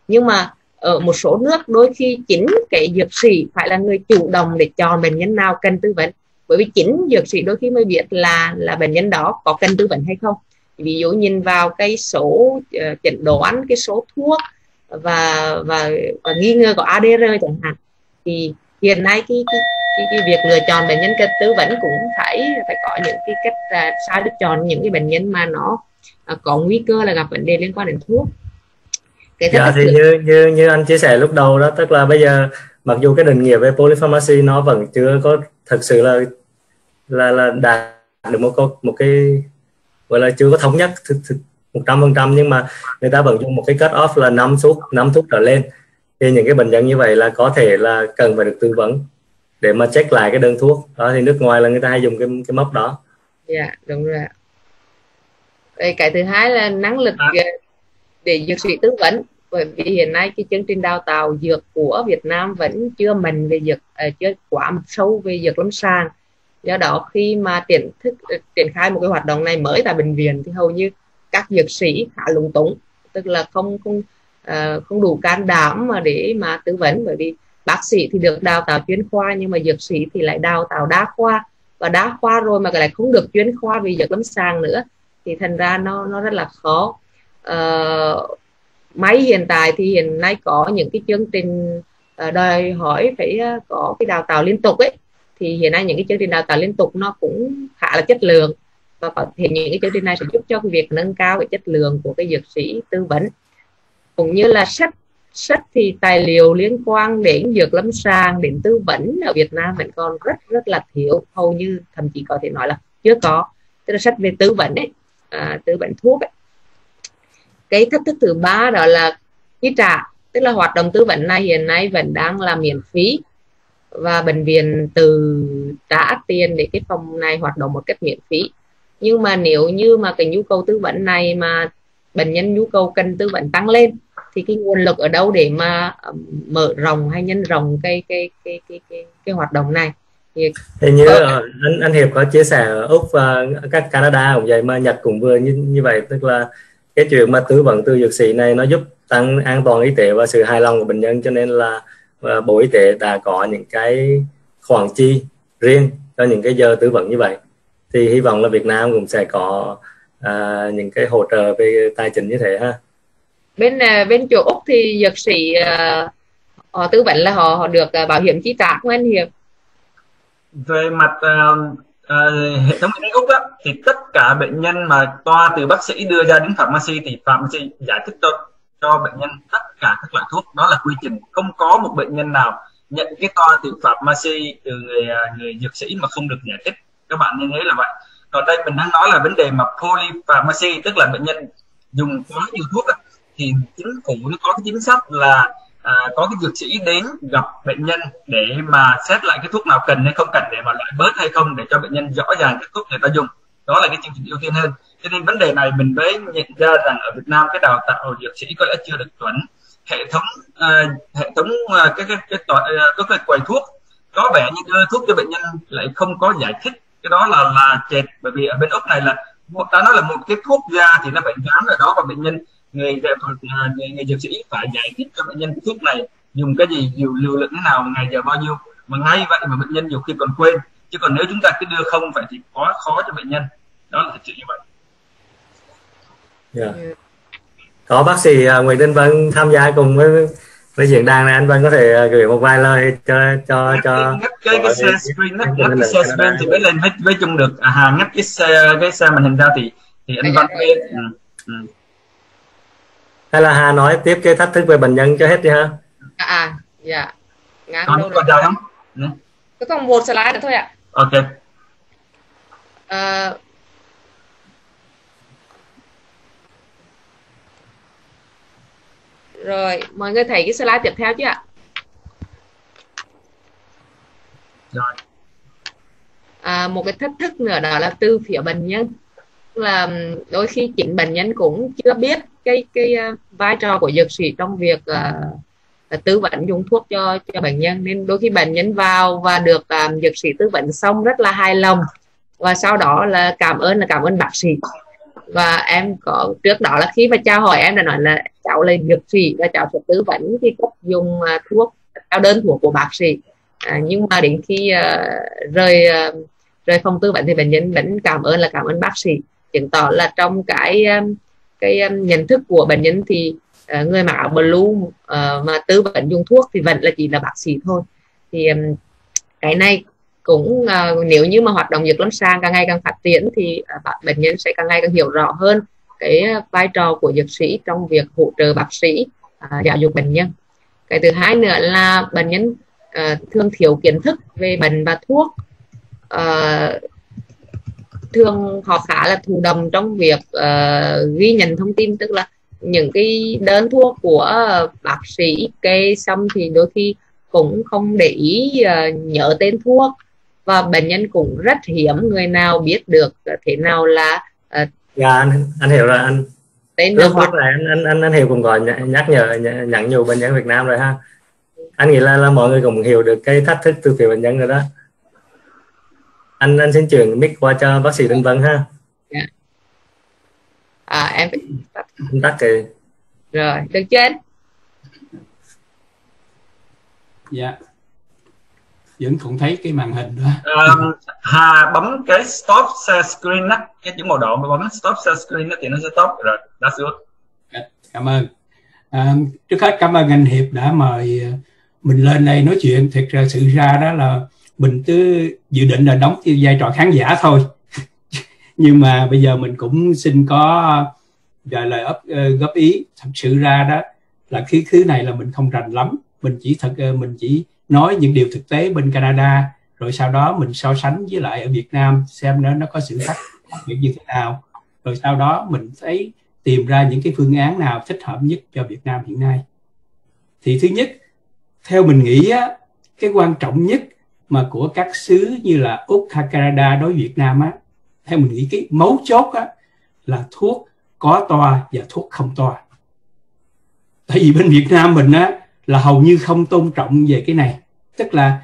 Nhưng mà ở một số nước đôi khi chính cái dược sĩ phải là người chủ động để chọn bệnh nhân nào cần tư vấn, bởi vì chính dược sĩ đôi khi mới biết là là bệnh nhân đó có cần tư vấn hay không. Ví dụ nhìn vào cái số uh, chẩn đoán, cái số thuốc và, và và nghi ngờ có A D R chẳng hạn. Thì hiện nay cái cái, cái, cái việc lựa chọn bệnh nhân cần tư vấn cũng phải phải có những cái cách uh, sao để chọn những cái bệnh nhân mà nó uh, có nguy cơ là gặp vấn đề liên quan đến thuốc. Dạ, thì như, như như anh chia sẻ lúc đầu đó, tức là bây giờ mặc dù cái định nghĩa về polypharmacy nó vẫn chưa có thực sự là là là đạt được một một, một cái gọi là chưa có thống nhất một trăm phần trăm, nhưng mà người ta vẫn dùng một cái cut off là năm thuốc năm thuốc trở lên, thì những cái bệnh nhân như vậy là có thể là cần phải được tư vấn để mà check lại cái đơn thuốc đó. Thì nước ngoài là người ta hay dùng cái cái mốc đó. Dạ, đúng rồi. Đây, cái thứ hai là năng lực à. để dược sĩ tư vấn, bởi vì hiện nay cái chương trình đào tạo dược của Việt Nam vẫn chưa mần về dược, uh, chưa quá sâu về dược lâm sàng. Do đó khi mà triển thức triển khai một cái hoạt động này mới tại bệnh viện thì hầu như các dược sĩ khá lúng túng, tức là không không uh, không đủ can đảm mà để mà tư vấn, bởi vì bác sĩ thì được đào tạo chuyên khoa nhưng mà dược sĩ thì lại đào tạo đa khoa, và đa khoa rồi mà lại không được chuyên khoa về dược lâm sàng nữa thì thành ra nó nó rất là khó. Uh, máy hiện tại thì hiện nay có những cái chương trình uh, đòi hỏi phải uh, có cái đào tạo liên tục ấy, thì hiện nay những cái chương trình đào tạo liên tục nó cũng khá là chất lượng, và có thể những cái chương trình này sẽ giúp cho cái việc nâng cao cái chất lượng của cái dược sĩ tư vấn. Cũng như là sách sách thì tài liệu liên quan đến dược lâm sàng, đến tư vấn ở Việt Nam vẫn còn rất rất là thiếu, hầu như thậm chí có thể nói là chưa có, tức là sách về tư vấn ấy, uh, tư vấn thuốc ấy. Cái thách thức thứ ba đó là chi trả, tức là hoạt động tư vấn này hiện nay vẫn đang là miễn phí và bệnh viện tự trả tiền để cái phòng này hoạt động một cách miễn phí. Nhưng mà nếu như mà cái nhu cầu tư vấn này mà bệnh nhân nhu cầu cần tư vấn tăng lên thì cái nguồn lực ở đâu để mà mở rộng hay nhân rộng cái cái cái cái cái, cái hoạt động này? Thì như ở, anh, anh Hiệp có chia sẻ ở Úc và các Canada cũng vậy, mà Nhật cũng vừa như, như vậy, tức là cái chuyện mà tư vấn từ dược sĩ này nó giúp tăng an toàn y tế và sự hài lòng của bệnh nhân, cho nên là Bộ Y tế đã có những cái khoản chi riêng cho những cái giờ tư vấn như vậy. Thì hy vọng là Việt Nam cũng sẽ có à, những cái hỗ trợ về tài chính như thế ha. Bên bên chỗ Úc thì dược sĩ uh, họ tư vấn là họ, họ được uh, bảo hiểm chi trả của anh Hiệp. Về mặt uh, uh, hệ thống y tế Úc đó, thì tất cả bệnh nhân mà toa từ bác sĩ đưa ra đến pharmacy thì pharmacy giải thích cho, cho bệnh nhân tất cả các loại thuốc. Đó là quy trình, không có một bệnh nhân nào nhận cái toa từ pharmacy, từ người người dược sĩ mà không được giải thích. Các bạn nên thấy là vậy. Còn đây mình đang nói là vấn đề mà polypharmacy, tức là bệnh nhân dùng quá nhiều thuốc đó, thì chính phủ nó có cái chính sách là à, có cái dược sĩ đến gặp bệnh nhân để mà xét lại cái thuốc nào cần hay không cần, để mà loại bớt hay không, để cho bệnh nhân rõ ràng cái thuốc người ta dùng. Đó là cái chương trình ưu tiên hơn. Cho nên vấn đề này mình mới nhận ra rằng ở Việt Nam cái đào tạo dược sĩ có lẽ chưa được chuẩn. Hệ thống uh, hệ thống uh, cái cái cái, cái, cái quầy thuốc có vẻ như đưa thuốc cho bệnh nhân lại không có giải thích. Cái đó là là chệt, bởi vì ở bên Úc này là ta nói là một cái thuốc ra thì nó phải dán ở đó, và bệnh nhân người người, người dược sĩ phải giải thích cho bệnh nhân cái thuốc này dùng cái gì, nhiều liều lượng nào, ngày giờ bao nhiêu. Mà ngay vậy mà bệnh nhân nhiều khi còn quên, chứ còn nếu chúng ta cứ đưa không vậy thì quá khó cho bệnh nhân. Đó là thực sự như vậy. Yeah. Có bác sĩ Nguyễn Đình Vân tham gia cùng với với diễn đàn này, anh Vân có thể gửi một vài lời cho cho cho cái cái share screen, ngắt cái share screen thì mới lên với chung được. À, ngắt cái xe cái xe màn hình ra thì thì anh Vân lên. Ừ. Hay là Hà nói tiếp cái thách thức về bệnh nhân cho hết đi ha. À, dạ. Ngắn đâu còn dài không? Cứ còn một slide nữa thôi ạ. Ok. À, rồi, mọi người thấy cái slide tiếp theo chứ ạ? Rồi. À, một cái thách thức nữa đó là từ phía bệnh nhân. Là đôi khi chính bệnh nhân cũng chưa biết cái cái vai trò của dược sĩ trong việc uh, tư vấn dùng thuốc cho cho bệnh nhân, nên đôi khi bệnh nhân vào và được um, dược sĩ tư vấn xong rất là hài lòng, và sau đó là cảm ơn là cảm ơn bác sĩ. Và em có trước đó là khi mà chào hỏi em đã nói là cháu là dược sĩ và cháu sẽ tư vấn khi cấp dùng thuốc theo đơn thuốc của bác sĩ. À, nhưng mà đến khi uh, rời uh, rời phòng tư vấn thì bệnh nhân vẫn cảm ơn là cảm ơn bác sĩ, chứng tỏ là trong cái cái nhận thức của bệnh nhân thì uh, người mặc áo blue uh, mà tư vấn dùng thuốc thì vẫn là chỉ là bác sĩ thôi. Thì um, cái này cũng uh, nếu như mà hoạt động dược lâm sàng càng ngày càng phát triển thì uh, bệnh nhân sẽ càng ngày càng hiểu rõ hơn cái vai trò của dược sĩ trong việc hỗ trợ bác sĩ uh, giáo dục bệnh nhân. Cái thứ hai nữa là bệnh nhân uh, thường thiếu kiến thức về bệnh và thuốc, uh, thường họ khá là thụ động trong việc uh, ghi nhận thông tin, tức là những cái đơn thuốc của bác sĩ kê xong thì đôi khi cũng không để ý uh, nhớ tên thuốc, và bệnh nhân cũng rất hiếm người nào biết được thế nào là uh, dạ anh, anh hiểu rồi anh. Tên thuốc hoặc... này anh anh anh, anh hiểu cũng gọi nhắc nhở nhắn nhiều bệnh nhân Việt Nam rồi ha. Anh nghĩ là, là mọi người cũng hiểu được cái thách thức từ phía bệnh nhân rồi đó. Anh anh xin chuyển mic qua cho bác sĩ Đình Vân ha. Yeah. À, em tắt. Tắt kìa. Rồi, được chưa anh? Dạ. Vẫn cũng thấy cái màn hình đó. Um, Hà bấm cái stop share screen đó, cái chữ màu đỏ mà bấm stop share screen đó thì nó sẽ stop rồi. That's good. Cảm ơn. À, trước hết cảm ơn anh Hiệp đã mời mình lên đây nói chuyện. Thật ra sự ra đó là mình cứ dự định là đóng cái vai trò khán giả thôi nhưng mà bây giờ mình cũng xin có lời ấp, góp ý. Thật sự ra đó là cái thứ này là mình không rành lắm, mình chỉ thật mình chỉ nói những điều thực tế bên Canada, rồi sau đó mình so sánh với lại ở Việt Nam xem nó nó có sự khác biệt như thế nào, rồi sau đó mình thấy tìm ra những cái phương án nào thích hợp nhất cho Việt Nam hiện nay. Thì thứ nhất theo mình nghĩ á, cái quan trọng nhất mà của các xứ như là Úc hay Canada đối với Việt Nam á, theo mình nghĩ cái mấu chốt á là thuốc có toa và thuốc không toa. Tại vì bên Việt Nam mình á, là hầu như không tôn trọng về cái này. Tức là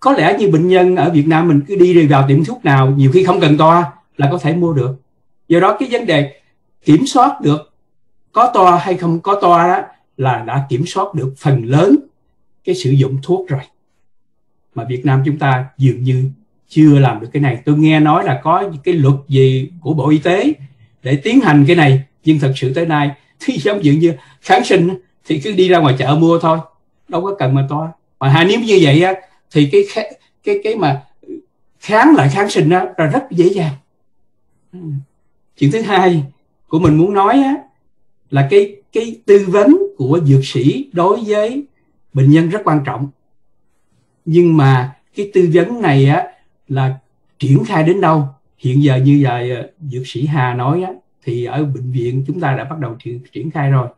có lẽ như bệnh nhân ở Việt Nam mình cứ đi vào tiệm thuốc nào, nhiều khi không cần toa là có thể mua được. Do đó cái vấn đề kiểm soát được có toa hay không có toa đó là đã kiểm soát được phần lớn cái sử dụng thuốc rồi. Mà Việt Nam chúng ta dường như chưa làm được cái này. Tôi nghe nói là có cái luật gì của Bộ Y tế để tiến hành cái này, nhưng thật sự tới nay thì giống dường như kháng sinh thì cứ đi ra ngoài chợ mua thôi, đâu có cần mà toa. Mà nếu như vậy á, thì cái cái cái mà kháng lại kháng sinh đó là rất dễ dàng. Chuyện thứ hai của mình muốn nói á, là cái cái tư vấn của dược sĩ đối với bệnh nhân rất quan trọng. Nhưng mà cái tư vấn này á, là triển khai đến đâu? Hiện giờ như là dược sĩ Hà nói á, thì ở bệnh viện chúng ta đã bắt đầu triển, triển khai rồi.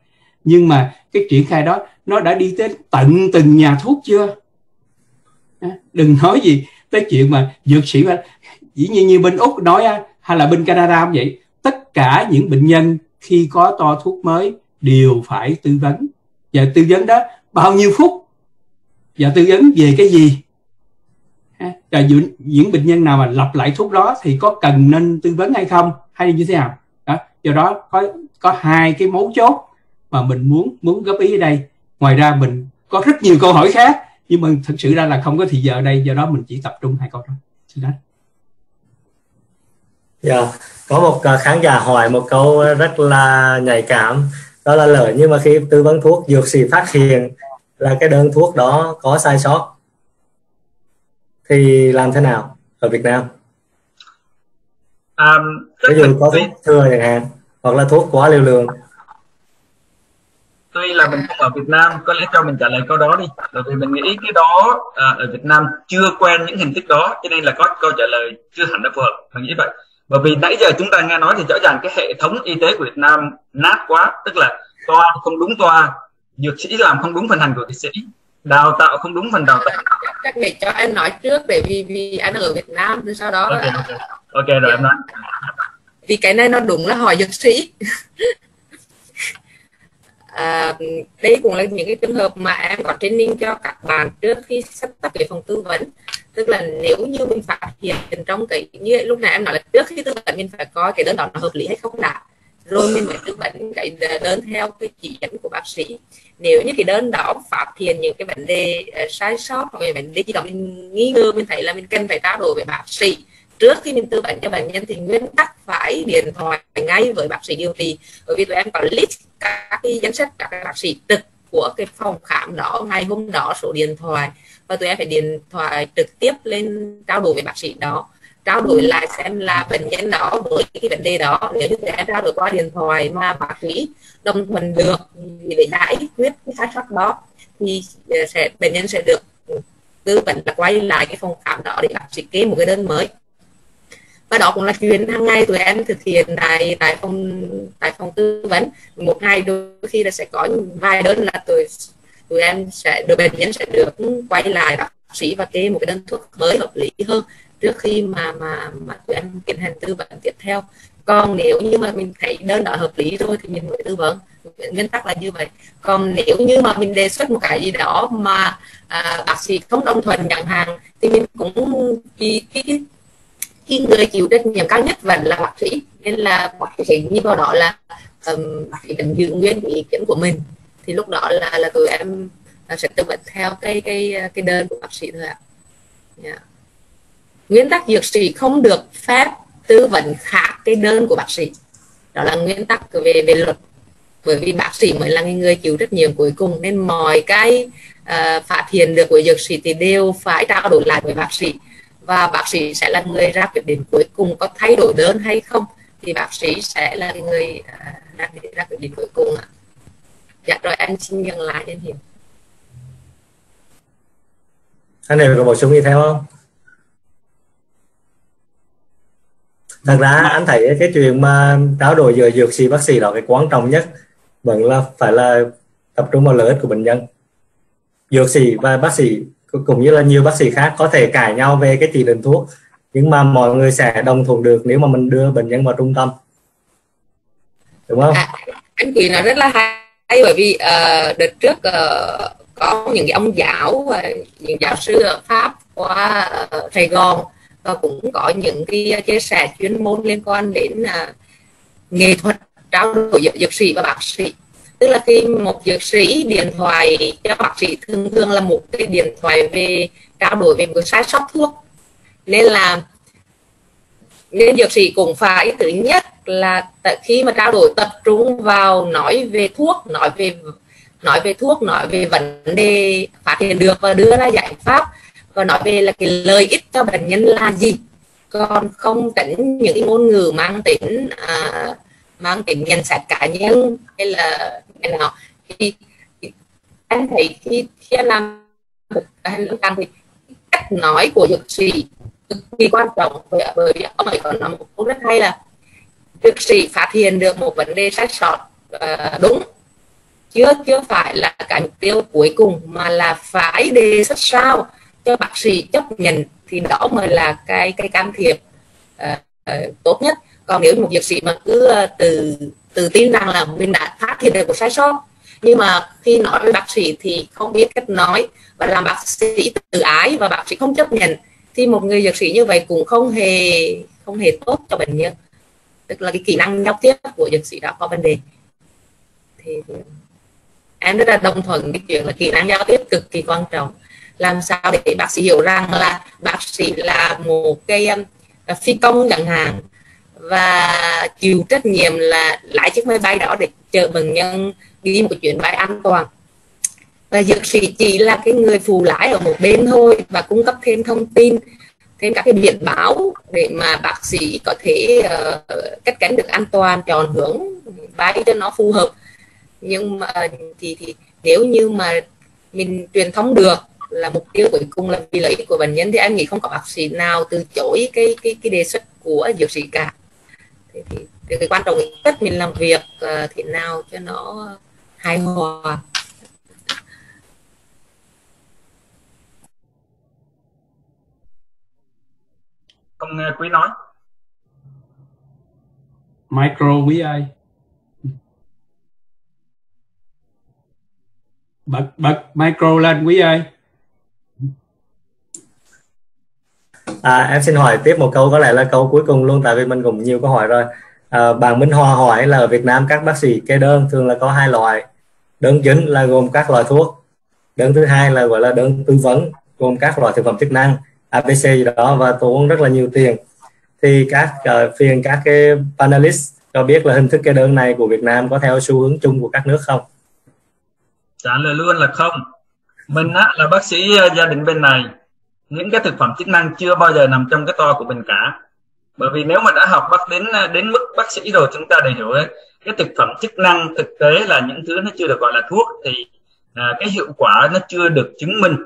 Nhưng mà cái triển khai đó nó đã đi tới tận từng nhà thuốc chưa? Đừng nói gì tới chuyện mà dược sĩ, dĩ nhiên như bên Úc nói hay là bên Canada cũng vậy, tất cả những bệnh nhân khi có toa thuốc mới đều phải tư vấn. Và tư vấn đó bao nhiêu phút, và tư vấn về cái gì, và những bệnh nhân nào mà lặp lại thuốc đó thì có cần nên tư vấn hay không, hay như thế nào đó. Do đó có có hai cái mấu chốt mà mình muốn muốn góp ý ở đây. Ngoài ra mình có rất nhiều câu hỏi khác, nhưng mà thực sự ra là không có thì giờ đây, do đó mình chỉ tập trung hai câu thôi. Xin lỗi. Yeah. Có một khán giả hỏi một câu rất là nhạy cảm, đó là lỡ nhưng mà khi tư vấn thuốc dược sĩ phát hiện là cái đơn thuốc đó có sai sót thì làm thế nào ở Việt Nam? À, ví dụ có thuốc thừa chẳng hạn, hoặc là thuốc quá liều lượng. Tuy là mình không ở Việt Nam, có lẽ cho mình trả lời câu đó đi, bởi vì mình nghĩ cái đó à, ở Việt Nam chưa quen những hình thức đó, cho nên là có câu trả lời chưa hẳn đã phù hợp, mình nghĩ vậy. Bởi vì nãy giờ chúng ta nghe nói thì rõ ràng cái hệ thống y tế của Việt Nam nát quá, tức là toa không đúng toa, dược sĩ làm không đúng phần hành của dược sĩ, đào tạo không đúng phần đào tạo. Chắc để cho anh nói trước, để vì, vì anh ở Việt Nam rồi sau đó. Ok, là... okay. okay rồi yeah. Em nói. Vì cái này nó đúng là hỏi dược sĩ. À, đây cũng là những cái trường hợp mà em có training cho các bạn trước khi sắp tới cái phòng tư vấn. Tức là nếu như mình phát hiện trong cái như lúc nãy em nói là trước khi tư vấn mình phải coi cái đơn đó nó hợp lý hay không đã, rồi mình mới tư vấn cái đơn theo cái chỉ dẫn của bác sĩ. Nếu như cái đơn đó phát hiện những cái vấn đề sai sót hoặc là vấn đề gì đó mình nghi ngờ, mình thấy là mình cần phải trao đổi với bác sĩ trước khi mình tư vấn cho bệnh nhân, thì nguyên tắc phải điện thoại ngay với bác sĩ điều trị. Bởi vì tụi em có list các cái danh sách các bác sĩ trực của cái phòng khám đó, ngày hôm đó số điện thoại, và tụi em phải điện thoại trực tiếp lên trao đổi với bác sĩ đó, trao đổi lại xem là bệnh nhân đó với cái vấn đề đó. Nếu như tụi em trao đổi qua điện thoại mà bác sĩ đồng thuận được để giải quyết cái sai sót đó, thì sẽ bệnh nhân sẽ được tư vấn là quay lại cái phòng khám đó để bác sĩ kê một cái đơn mới. Và đó cũng là chuyện hàng ngày tụi em thực hiện tại tại phòng tại phòng tư vấn. Một ngày đôi khi là sẽ có vài đơn là tụi tụi em sẽ được bệnh nhân sẽ được quay lại bác sĩ và kê một cái đơn thuốc mới hợp lý hơn trước khi mà mà mà tụi em tiến hành tư vấn tiếp theo. Còn nếu như mà mình thấy đơn đó hợp lý thôi thì mình mới tư vấn, nguyên tắc là như vậy. Còn nếu như mà mình đề xuất một cái gì đó mà à, bác sĩ không đồng thuận nhận hàng, thì mình cũng vì cái khi người chịu trách nhiệm cao nhất vẫn là bác sĩ, nên là bác sĩ như vào đó là um, bác sĩ vẫn giữ nguyên ý kiến của mình, thì lúc đó là là tụi em sẽ tư vấn theo cái cái cái đơn của bác sĩ thôi ạ. Yeah. Nguyên tắc dược sĩ không được phép tư vấn khác cái đơn của bác sĩ, đó là nguyên tắc về về luật, bởi vì bác sĩ mới là người chịu trách nhiệm cuối cùng, nên mọi cái uh, phát hiện được của dược sĩ thì đều phải trao đổi lại với bác sĩ. Và bác sĩ sẽ là người ra quyết định cuối cùng, có thay đổi đơn hay không thì bác sĩ sẽ là người ra quyết định cuối cùng ạ. Dạ rồi, anh xin dừng lại đến hiện. Anh này có bổ sung gì theo không? Thật ra anh thấy cái chuyện mà trao đổi giữa dược sĩ bác sĩ đó cái quan trọng nhất vẫn là phải là tập trung vào lợi ích của bệnh nhân. Dược sĩ và bác sĩ cũng như là nhiều bác sĩ khác có thể cãi nhau về cái chỉ định thuốc, nhưng mà mọi người sẽ đồng thuận được nếu mà mình đưa bệnh nhân vào trung tâm, đúng không? À, anh Quý nói rất là hay Hay bởi vì uh, đợt trước uh, có những cái ông giáo, uh, những giáo sư Pháp qua uh, Sài Gòn và cũng có những cái chia sẻ chuyên môn liên quan đến uh, nghệ thuật trao đổi giữa dược sĩ và bác sĩ. Tức là khi một dược sĩ điện thoại cho bác sĩ, thường thường là một cái điện thoại về trao đổi về một cái sai sót thuốc, nên là nên dược sĩ cũng phải thứ nhất là khi mà trao đổi tập trung vào nói về thuốc, nói về nói về thuốc, nói về vấn đề phát hiện được và đưa ra giải pháp, và nói về là cái lợi ích cho bệnh nhân là gì, còn không tránh những cái ngôn ngữ mang tính à, mang tính nhận xét cá nhân hay là cái nào. Thì anh thấy khi khi làm anh làm thì cách nói của dược sĩ cực kỳ quan trọng, bởi vì ông ấy còn nói một câu rất hay là dược sĩ phát hiện được một vấn đề sai sót uh, đúng chưa chưa phải là cái mục tiêu cuối cùng, mà là phải đề xuất sao cho bác sĩ chấp nhận, thì đó mới là cái cái can thiệp uh, uh, tốt nhất. Còn nếu một dược sĩ mà cứ từ từ tin rằng là mình đã phát hiện được một sai sót, nhưng mà khi nói với bác sĩ thì không biết cách nói và làm bác sĩ tự ái và bác sĩ không chấp nhận, thì một người dược sĩ như vậy cũng không hề không hề tốt cho bệnh nhân. Tức là cái kỹ năng giao tiếp của dược sĩ đã có vấn đề. Thì em rất là đồng thuận cái chuyện là kỹ năng giao tiếp cực kỳ quan trọng. Làm sao để bác sĩ hiểu rằng là bác sĩ là một cái phi công chẳng hạn, và chịu trách nhiệm là lái chiếc máy bay đó để chở bệnh nhân đi một chuyến bay an toàn, và dược sĩ chỉ là cái người phụ lái ở một bên thôi, và cung cấp thêm thông tin, thêm các cái biển báo để mà bác sĩ có thể uh, cất cánh được an toàn, chọn hướng bay cho nó phù hợp. Nhưng mà thì, thì nếu như mà mình truyền thông được là mục tiêu cuối cùng là vì lợi ích của bệnh nhân, thì em nghĩ không có bác sĩ nào từ chối cái cái cái đề xuất của dược sĩ cả. Thì, thì, thì cái quan trọng nhất mình làm việc uh, thế nào cho nó hài hòa. Không nghe Quý nói. Micro Quý ơi. Bật bật micro lên Quý ơi. À, em xin hỏi tiếp một câu, có lẽ là câu cuối cùng luôn, tại vì mình cũng nhiều câu hỏi rồi. À, bạn Minh Hoa hỏi là ở Việt Nam các bác sĩ kê đơn thường là có hai loại. Đơn chính là gồm các loại thuốc, đơn thứ hai là gọi là đơn tư vấn, gồm các loại thực phẩm chức năng a bê xê gì đó và tốn rất là nhiều tiền. Thì các uh, phiền các cái panelist cho biết là hình thức kê đơn này của Việt Nam có theo xu hướng chung của các nước không? Trả lời luôn là không. Mình á, là bác sĩ gia đình bên này, những cái thực phẩm chức năng chưa bao giờ nằm trong cái to của mình cả. Bởi vì nếu mà đã học bác đến đến mức bác sĩ rồi, chúng ta đầy đủ cái thực phẩm chức năng thực tế là những thứ nó chưa được gọi là thuốc, thì à, cái hiệu quả nó chưa được chứng minh.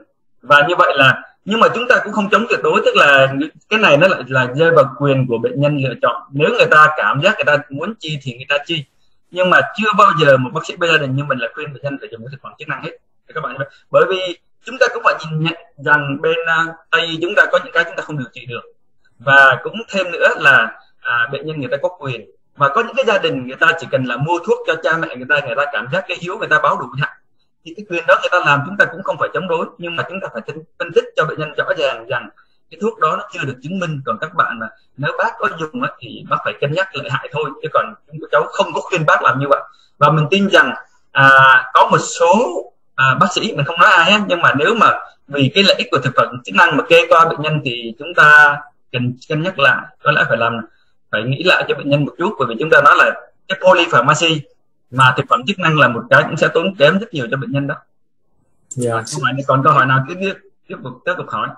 Và như vậy là, nhưng mà chúng ta cũng không chống tuyệt đối, tức là cái này nó lại là rơi vào quyền của bệnh nhân lựa chọn. Nếu người ta cảm giác người ta muốn chi thì người ta chi, nhưng mà chưa bao giờ một bác sĩ gia đình như mình là khuyên bệnh nhân phải dùng cái thực phẩm chức năng hết các bạn. Bởi vì chúng ta cũng phải nhìn nhận rằng bên uh, Tây chúng ta có những cái chúng ta không điều trị được, và cũng thêm nữa là à, bệnh nhân người ta có quyền, và có những cái gia đình người ta chỉ cần là mua thuốc cho cha mẹ người ta, người ta cảm giác cái hiếu người ta báo đủ hạn, thì cái quyền đó người ta làm, chúng ta cũng không phải chống đối. Nhưng mà chúng ta phải phân tích cho bệnh nhân rõ ràng rằng cái thuốc đó nó chưa được chứng minh, còn các bạn là nếu bác có dùng thì bác phải cân nhắc lợi hại thôi, chứ còn chúng cháu không có khuyên bác làm như vậy. Và mình tin rằng à, có một số à, bác sĩ, mình không nói ai hết, nhưng mà nếu mà vì cái lợi ích của thực phẩm chức năng mà kê qua bệnh nhân thì chúng ta cần cân nhắc lại, có lẽ phải làm phải nghĩ lại cho bệnh nhân một chút. Bởi vì chúng ta nói là cái polypharmacy mà thực phẩm chức năng là một cái cũng sẽ tốn kém rất nhiều cho bệnh nhân đó. Yeah. À, còn câu hỏi nào tiếp tiếp tiếp tục tiếp tục hỏi.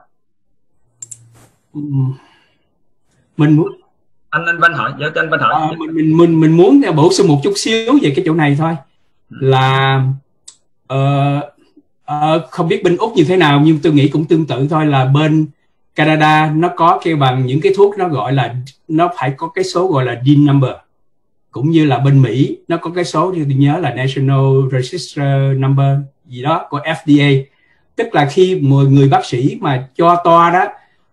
Mình muốn anh anh Văn hỏi, giao cho anh Văn hỏi. À, mình, mình mình mình muốn bổ sung một chút xíu về cái chỗ này thôi, là uh, uh, không biết bên Úc như thế nào, nhưng tôi nghĩ cũng tương tự thôi, là bên Canada nó có kêu bằng những cái thuốc nó gọi là nó phải có cái số gọi là D I N number, cũng như là bên Mỹ nó có cái số thì tôi nhớ là National Register Number gì đó của F D A. Tức là khi mười người bác sĩ mà cho toa đó,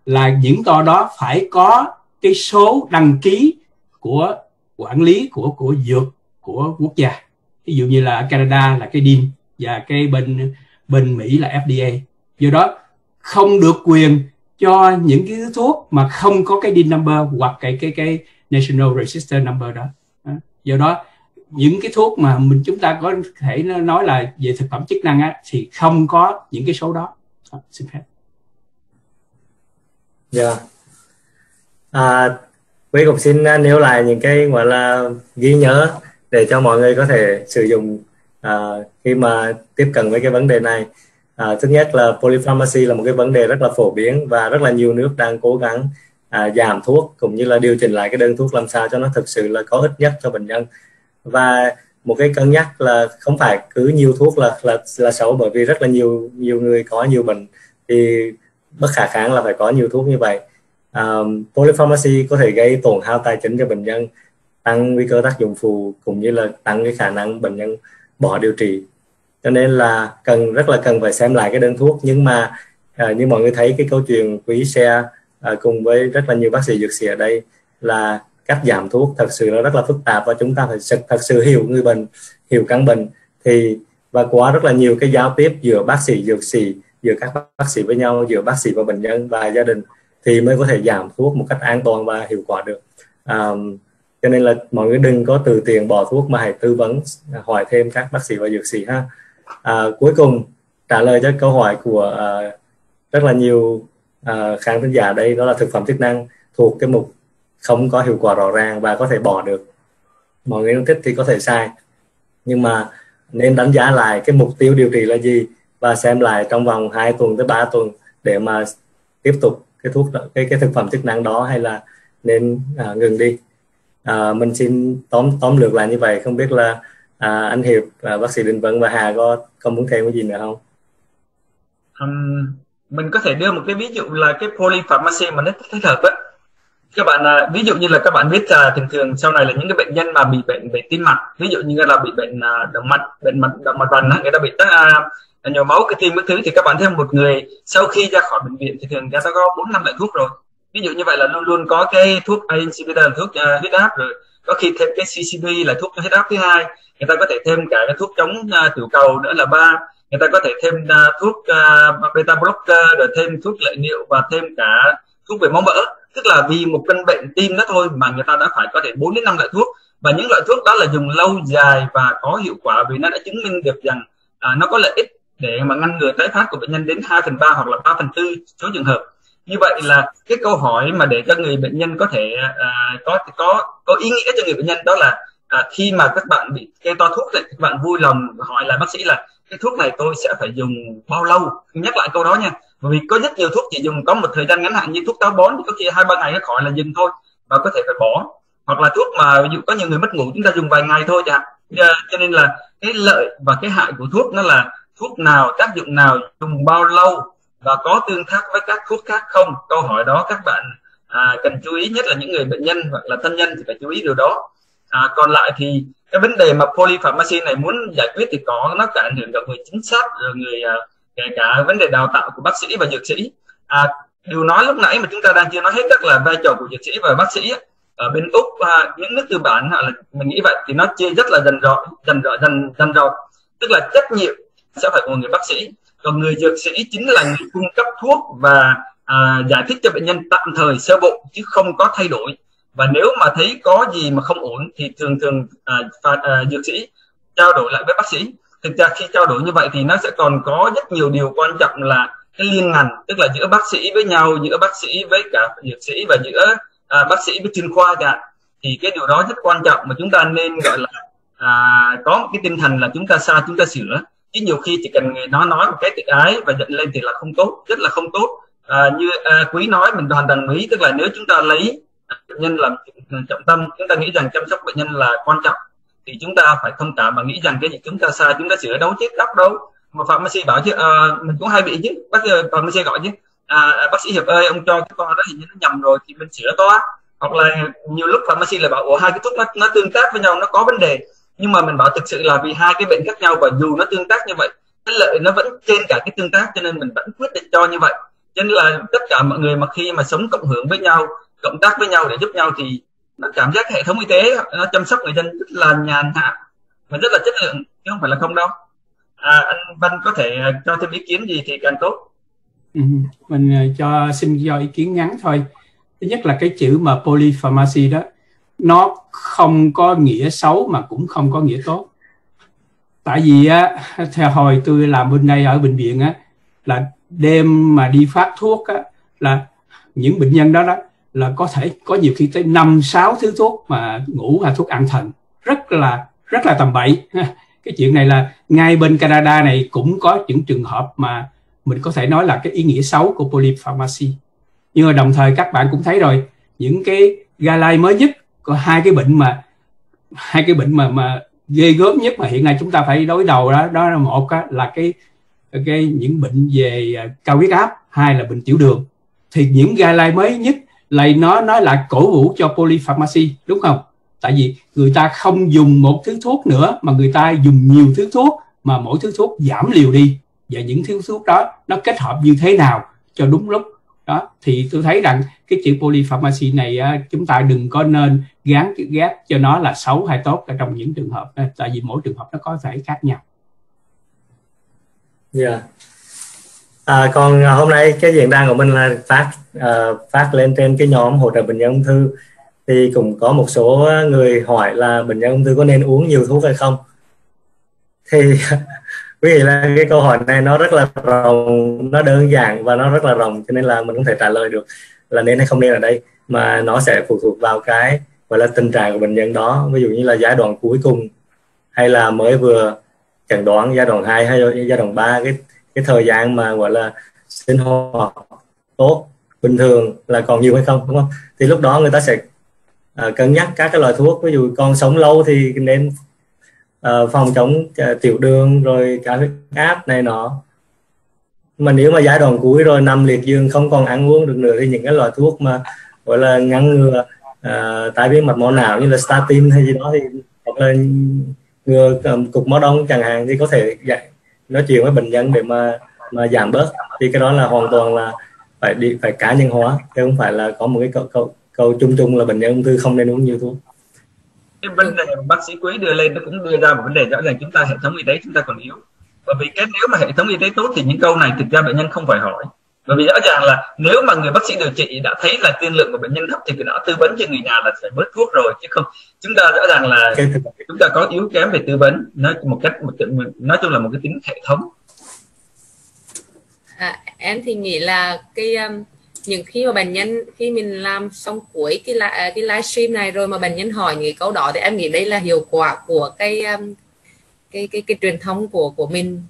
là những toa đó phải có cái số đăng ký của quản lý của của dược của quốc gia Ví dụ như là Canada là cái đê i em và cái bên bên Mỹ là ép đê a. Do đó không được quyền cho những cái thuốc mà không có cái đê i em number hoặc cái cái cái national register number đó. Do đó những cái thuốc mà mình chúng ta có thể nói là về thực phẩm chức năng á, thì không có những cái số đó. À, xin phép. Dạ. À, Quý cũng xin nêu lại những cái gọi là ghi nhớ để cho mọi người có thể sử dụng à, khi mà tiếp cận với cái vấn đề này. À, thứ nhất là polypharmacy là một cái vấn đề rất là phổ biến và rất là nhiều nước đang cố gắng à, giảm thuốc cũng như là điều chỉnh lại cái đơn thuốc làm sao cho nó thực sự là có ích nhất cho bệnh nhân. Và một cái cân nhắc là không phải cứ nhiều thuốc là là, là xấu, bởi vì rất là nhiều nhiều người có nhiều bệnh thì bất khả kháng là phải có nhiều thuốc như vậy. Um, polypharmacy có thể gây tổn hao tài chính cho bệnh nhân, tăng nguy cơ tác dụng phụ cũng như là tăng cái khả năng bệnh nhân bỏ điều trị. Cho nên là cần rất là cần phải xem lại cái đơn thuốc. Nhưng mà uh, như mọi người thấy cái câu chuyện Quý share uh, cùng với rất là nhiều bác sĩ dược sĩ ở đây là cách giảm thuốc thật sự nó rất là phức tạp, và chúng ta phải thật sự hiểu người bệnh, hiểu căn bệnh, thì và quá rất là nhiều cái giao tiếp giữa bác sĩ dược sĩ, giữa các bác sĩ với nhau, giữa bác sĩ và bệnh nhân và gia đình thì mới có thể giảm thuốc một cách an toàn và hiệu quả được. À, cho nên là mọi người đừng có từ tiền bỏ thuốc mà hãy tư vấn hỏi thêm các bác sĩ và dược sĩ ha. À, cuối cùng trả lời cho câu hỏi của uh, rất là nhiều uh, khán thính giả đây, đó là thực phẩm chức năng thuộc cái mục không có hiệu quả rõ ràng và có thể bỏ được. Mọi người không thích thì có thể sai, nhưng mà nên đánh giá lại cái mục tiêu điều trị là gì và xem lại trong vòng hai tuần tới ba tuần để mà tiếp tục cái thuốc cái cái thực phẩm chức năng đó hay là nên à, ngừng đi. À, mình xin tóm tóm lược lại như vậy. Không biết là à, anh Hiệp, à, bác sĩ Đình Vân và Hà có có muốn thêm cái gì nữa không? Um, mình có thể đưa một cái ví dụ là cái polypharmacy mà nó thích hợp á. Các bạn ví dụ như là các bạn biết là thường thường sau này là những cái bệnh nhân mà bị bệnh về tim mạch, ví dụ như là bị bệnh động mạch, bệnh mạch động mạch vành, người ta bị tắc nhồi máu cơ tim các thứ, thì các bạn thấy một người sau khi ra khỏi bệnh viện thì thường người ta có bốn năm loại thuốc rồi, ví dụ như vậy là luôn luôn có cái thuốc a inhibitor là thuốc uh, huyết áp, rồi có khi thêm cái xê xê pê là thuốc huyết áp thứ hai, người ta có thể thêm cả cái thuốc chống uh, tiểu cầu nữa là ba, người ta có thể thêm uh, thuốc uh, beta blocker, rồi thêm thuốc lợi niệu và thêm cả thuốc về máu mỡ. Tức là vì một căn bệnh tim đó thôi mà người ta đã phải có thể bốn đến năm loại thuốc, và những loại thuốc đó là dùng lâu dài và có hiệu quả vì nó đã chứng minh được rằng à, nó có lợi ích để mà ngăn ngừa tái phát của bệnh nhân đến hai phần ba hoặc là ba phần tư số trường hợp. Như vậy là cái câu hỏi mà để cho người bệnh nhân có thể à, có có có ý nghĩa cho người bệnh nhân đó là à, khi mà các bạn bị kê toa thuốc thì các bạn vui lòng hỏi là bác sĩ là cái thuốc này tôi sẽ phải dùng bao lâu, nhắc lại câu đó nha. Bởi vì có rất nhiều thuốc chỉ dùng có một thời gian ngắn hạn, như thuốc táo bón thì có khi hai ba ngày nó khỏi là dừng thôi và có thể phải bỏ, hoặc là thuốc mà ví dụ có nhiều người mất ngủ chúng ta dùng vài ngày thôi chẳng hạn. Cho nên là cái lợi và cái hại của thuốc nó là thuốc nào, tác dụng nào, dùng bao lâu và có tương tác với các thuốc khác không. Câu hỏi đó các bạn à, cần chú ý, nhất là những người bệnh nhân hoặc là thân nhân thì phải chú ý điều đó. À, còn lại thì cái vấn đề mà polypharmacy này muốn giải quyết thì có nó cả ảnh hưởng đến người chính xác, rồi người à, kể cả vấn đề đào tạo của bác sĩ và dược sĩ. À, điều nói lúc nãy mà chúng ta đang chưa nói hết tức là vai trò của dược sĩ và bác sĩ ở bên Úc, à, những nước tư bản là mình nghĩ vậy thì nó chia rất là dần rõ, dần rõ, dần dần rõ. Tức là trách nhiệm sẽ phải của người bác sĩ, còn người dược sĩ chính là người cung cấp thuốc và à, giải thích cho bệnh nhân tạm thời sơ bộ chứ không có thay đổi. Và nếu mà thấy có gì mà không ổn thì thường thường à, phạt, à, dược sĩ trao đổi lại với bác sĩ. Thực ra khi trao đổi như vậy thì nó sẽ còn có rất nhiều điều quan trọng là cái liên ngành, tức là giữa bác sĩ với nhau, giữa bác sĩ với cả dược sĩ và giữa à, bác sĩ với chuyên khoa cả. Thì cái điều đó rất quan trọng mà chúng ta nên gọi là à, có một cái tinh thần là chúng ta sai chúng ta sửa, chứ nhiều khi chỉ cần người nó nói một cái tự ái và giận lên thì là không tốt, rất là không tốt. À, như à, Quý nói mình hoàn toàn đồng ý, tức là nếu chúng ta lấy bệnh nhân làm trọng tâm, chúng ta nghĩ rằng chăm sóc bệnh nhân là quan trọng, thì chúng ta phải thông cảm và nghĩ rằng cái gì chúng ta sai chúng ta sửa, đấu chết tóc đâu. Mà pharmacy bảo chứ à, mình cũng hay bị chứ, bác pharmacy gọi chứ à, bác sĩ Hiệp ơi ông cho cái toa đó thì nó nhầm rồi thì mình sửa toa, hoặc là nhiều lúc pharmacy là bảo ủa hai cái thuốc nó, nó tương tác với nhau nó có vấn đề, nhưng mà mình bảo thực sự là vì hai cái bệnh khác nhau và dù nó tương tác như vậy cái lợi nó vẫn trên cả cái tương tác, cho nên mình vẫn quyết định cho như vậy. Cho nên là tất cả mọi người mà khi mà sống cộng hưởng với nhau, cộng tác với nhau để giúp nhau thì nó cảm giác hệ thống y tế nó chăm sóc người dân rất là nhàn hạ và rất là chất lượng chứ không phải là không đâu. À, anh Vân có thể cho thêm ý kiến gì thì càng tốt. Ừ, mình cho xin do ý kiến ngắn thôi. Thứ nhất là cái chữ mà polypharmacy đó, nó không có nghĩa xấu mà cũng không có nghĩa tốt. Tại vì á, theo hồi tôi làm bên đây ở bệnh viện á, là đêm mà đi phát thuốc á, là những bệnh nhân đó đó là có thể có nhiều khi tới năm sáu thứ thuốc mà ngủ là thuốc an thần, rất là rất là tầm bậy. Cái chuyện này là ngay bên Canada này cũng có những trường hợp mà mình có thể nói là cái ý nghĩa xấu của polypharmacy. Nhưng mà đồng thời các bạn cũng thấy rồi, những cái guideline mới nhất có hai cái bệnh mà hai cái bệnh mà mà ghê gớm nhất mà hiện nay chúng ta phải đối đầu đó, đó là một đó, là cái cái những bệnh về cao huyết áp, hai là bệnh tiểu đường. Thì những guideline mới nhất lại nó nói là cổ vũ cho polypharmacy, đúng không? Tại vì người ta không dùng một thứ thuốc nữa mà người ta dùng nhiều thứ thuốc, mà mỗi thứ thuốc giảm liều đi, và những thứ thuốc đó nó kết hợp như thế nào cho đúng lúc đó. Thì tôi thấy rằng cái chữ polypharmacy này chúng ta đừng có nên gán ghép cho nó là xấu hay tốt ở trong những trường hợp, tại vì mỗi trường hợp nó có thể khác nhau. Yeah. À, còn hôm nay cái diễn đàn của mình là phát uh, phát lên trên cái nhóm hỗ trợ bệnh nhân ung thư, thì cũng có một số người hỏi là bệnh nhân ung thư có nên uống nhiều thuốc hay không. Thì quý vị là cái câu hỏi này nó rất là rộng, nó đơn giản và nó rất là rộng, cho nên là mình không thể trả lời được là nên hay không nên ở đây, mà nó sẽ phụ thuộc vào cái gọi là tình trạng của bệnh nhân đó. Ví dụ như là giai đoạn cuối cùng, hay là mới vừa chẩn đoán giai đoạn hai hay giai đoạn ba, cái cái thời gian mà gọi là sinh hoạt tốt bình thường là còn nhiều hay không, đúng không? Thì lúc đó người ta sẽ uh, cân nhắc các cái loại thuốc. Ví dụ còn sống lâu thì nên uh, phòng chống uh, tiểu đường rồi cả huyết áp này nọ. Mà nếu mà giai đoạn cuối rồi, nằm liệt giường không còn ăn uống được nữa, thì những cái loại thuốc mà gọi là ngăn ngừa uh, tái biến mạch máu não như là statin hay gì đó, thì hoặc là ngừa um, cục máu đông chẳng hạn, thì có thể dạy nói chuyện với bệnh nhân để mà mà giảm bớt. Thì cái đó là hoàn toàn là phải đi phải cá nhân hóa, chứ không phải là có một cái câu câu, câu chung chung là bệnh nhân ung thư không nên uống nhiều thuốc. Cái vấn đề bác sĩ Quý đưa lên nó cũng đưa ra một vấn đề rõ ràng, chúng ta hệ thống y tế chúng ta còn yếu. Bởi vì cái nếu mà hệ thống y tế tốt thì những câu này thực ra bệnh nhân không phải hỏi. Bởi vì rõ ràng là nếu mà người bác sĩ điều trị đã thấy là tiên lượng của bệnh nhân thấp thì đã tư vấn cho người nhà là phải bớt thuốc rồi, chứ không chúng ta rõ ràng là chúng ta có yếu kém về tư vấn, nói một cách một nói chung là một cái tính hệ thống. À, em thì nghĩ là cái những khi mà bệnh nhân, khi mình làm xong cuối cái cái livestream này rồi mà bệnh nhân hỏi những câu đó, thì em nghĩ đây là hiệu quả của cái cái cái cái, cái truyền thông của của mình,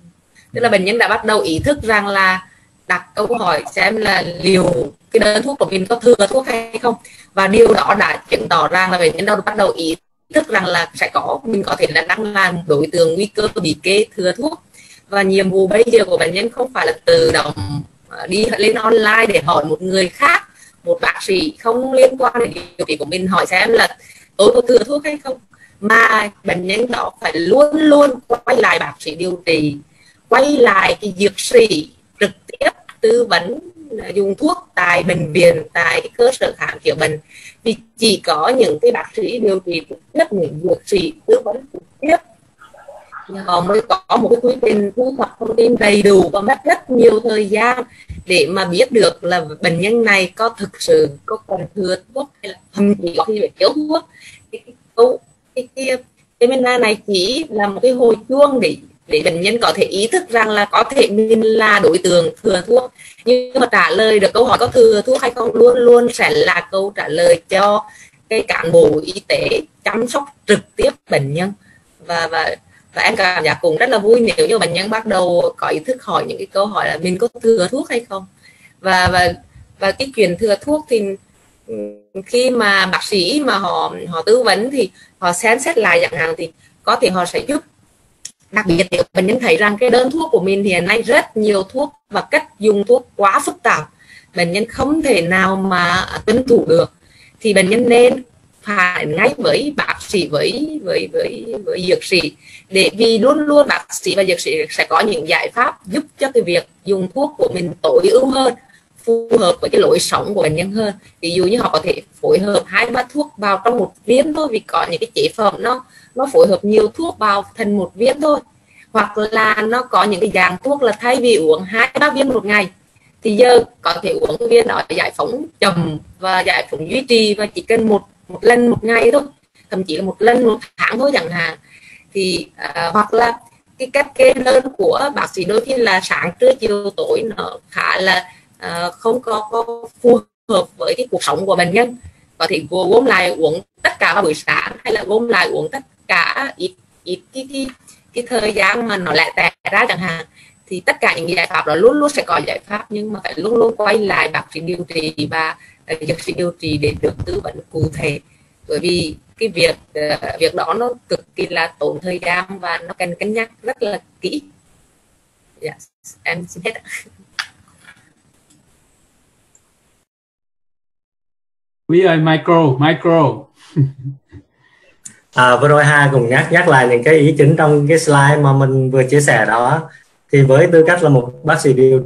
tức là bệnh nhân đã bắt đầu ý thức rằng là đặt câu hỏi xem là liệu cái đơn thuốc của mình có thừa thuốc hay không, và điều đó đã chứng tỏ rằng là bệnh nhân đâu bắt đầu ý thức rằng là sẽ có mình có thể là đang là đối tượng nguy cơ bị kê thừa thuốc. Và nhiệm vụ bây giờ của bệnh nhân không phải là tự động đi lên online để hỏi một người khác, một bác sĩ không liên quan đến điều trị của mình, hỏi xem là tôi có thừa thuốc hay không, mà bệnh nhân đó phải luôn luôn quay lại bác sĩ điều trị, quay lại cái dược sĩ trực tiếp tư vấn dùng thuốc tại bệnh viện, tại cơ sở khám chữa bệnh. Vì chỉ có những cái bác sĩ điều trị trực tiếp, những dược sĩ tư vấn trực tiếp, họ mới có một cái quy trình thu thập thông tin đầy đủ và mất rất nhiều thời gian để mà biết được là bệnh nhân này có thực sự có cần thừa thuốc hay là thậm chí có khi phải thiếu thuốc. Cái cái cái seminar này chỉ là một cái hồi chuông để để bệnh nhân có thể ý thức rằng là có thể mình là đối tượng thừa thuốc, nhưng mà trả lời được câu hỏi có thừa thuốc hay không luôn luôn sẽ là câu trả lời cho cái cán bộ y tế chăm sóc trực tiếp bệnh nhân. Và và và em cảm giác cũng rất là vui nếu như bệnh nhân bắt đầu có ý thức hỏi những cái câu hỏi là mình có thừa thuốc hay không. Và và và cái chuyện thừa thuốc thì khi mà bác sĩ mà họ họ tư vấn thì họ xem xét lại chẳng hạn, thì có thể họ sẽ giúp. Đặc biệt thì bệnh nhân thấy rằng cái đơn thuốc của mình hiện nay rất nhiều thuốc và cách dùng thuốc quá phức tạp, bệnh nhân không thể nào mà tuân thủ được, thì bệnh nhân nên phải ngay với bác sĩ, với với với với dược sĩ, để vì luôn luôn bác sĩ và dược sĩ sẽ có những giải pháp giúp cho cái việc dùng thuốc của mình tối ưu hơn, phù hợp với cái lối sống của bệnh nhân hơn. Ví dụ như họ có thể phối hợp hai ba thuốc vào trong một viên thôi, vì có những cái chế phẩm nó nó phối hợp nhiều thuốc vào thành một viên thôi, hoặc là nó có những cái dạng thuốc là thay vì uống hai ba viên một ngày thì giờ có thể uống cái viên đó giải phóng chậm và giải phóng duy trì, và chỉ cần một một lần một ngày thôi, thậm chí là một lần một tháng thôi chẳng hạn. Thì uh, hoặc là cái cách kê đơn của bác sĩ đôi khi là sáng trưa chiều tối nó khá là uh, không có, có phù hợp với cái cuộc sống của bệnh nhân. Có thể gồm lại uống tất cả vào buổi sáng, hay là gồm lại uống tất cả ít ít cái, cái, cái thời gian mà nó lại tẻ ra chẳng hạn. Thì tất cả những giải pháp đó luôn luôn sẽ có giải pháp, nhưng mà phải luôn luôn quay lại bác sĩ điều trị và dược sĩ điều trị để được tư vấn cụ thể, bởi vì cái việc việc đó nó cực kỳ là tốn thời gian và nó cần cân nhắc rất là kỹ. Yes, em xin hết. Quý ơi, micro micro. À, vừa rồi Hà cùng nhắc nhắc lại những cái ý chính trong cái slide mà mình vừa chia sẻ đó. Thì với tư cách là một bác sĩ điều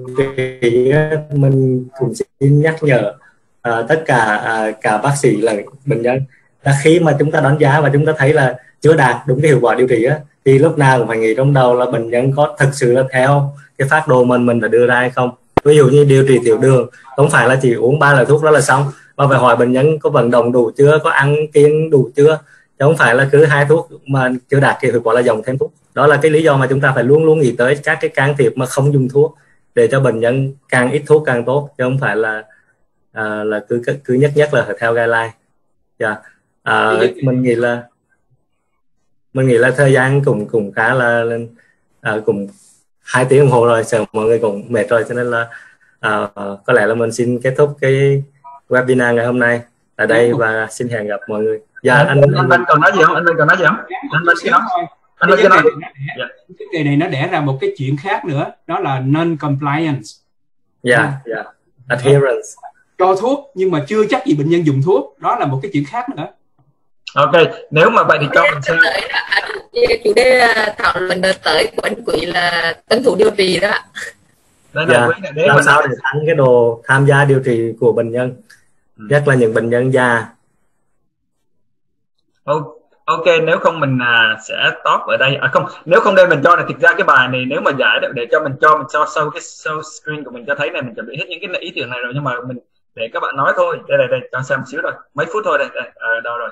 trị, mình cũng xin nhắc nhở à, tất cả à, cả bác sĩ là bệnh nhân, là khi mà chúng ta đánh giá và chúng ta thấy là chưa đạt đúng cái hiệu quả điều trị á, thì lúc nào cũng phải nghĩ trong đầu là bệnh nhân có thực sự là theo cái phác đồ mình mình đã đưa ra hay không. Ví dụ như điều trị tiểu đường không phải là chỉ uống ba loại thuốc đó là xong, mà phải hỏi bệnh nhân có vận động đủ chưa, có ăn kiêng đủ chưa, chứ không phải là cứ hai thuốc mà chưa đạt cái hiệu quả là dòng thêm thuốc. Đó là cái lý do mà chúng ta phải luôn luôn nghĩ tới các cái can thiệp mà không dùng thuốc, để cho bệnh nhân càng ít thuốc càng tốt, chứ không phải là à, là cứ cứ nhất nhất là theo guideline. Yeah. À, mình nghĩ là mình nghĩ là thời gian cũng cũng khá là à, cũng hai tiếng đồng hồ rồi, sợ mọi người cũng mệt rồi, cho nên là à, có lẽ là mình xin kết thúc cái webinar ngày hôm nay ở đây và xin hẹn gặp mọi người. Dạ, yeah, anh anh Vân còn nói gì không? Anh Vân còn nói gì không? Anh Vân xin nói. Cái vấn đề, đề này nó đẻ ra một cái chuyện khác nữa, đó là non-compliance. Yeah, yeah. Adherence. Cho thuốc nhưng mà chưa chắc gì bệnh nhân dùng thuốc, đó là một cái chuyện khác nữa. Ok, nếu mà vậy thì cho mình xem. Chủ đề thảo luận đợt tới của anh Quý là tuân thủ điều trị đó. Đây là yeah. Quý làm sao để tăng cái đồ tham gia điều trị của bệnh nhân, ừ. Nhất là những bệnh nhân già. Ok. Ok, nếu không mình à, sẽ stop ở đây. À không, nếu không đây mình cho là thực ra cái bài này nếu mà giải để cho mình cho mình cho sau cái show screen của mình cho thấy này, mình chuẩn bị hết những cái ý tưởng này rồi, nhưng mà mình để các bạn nói thôi. Đây đây đây, cho xem một xíu rồi. Mấy phút thôi đây. Đây à, đâu rồi?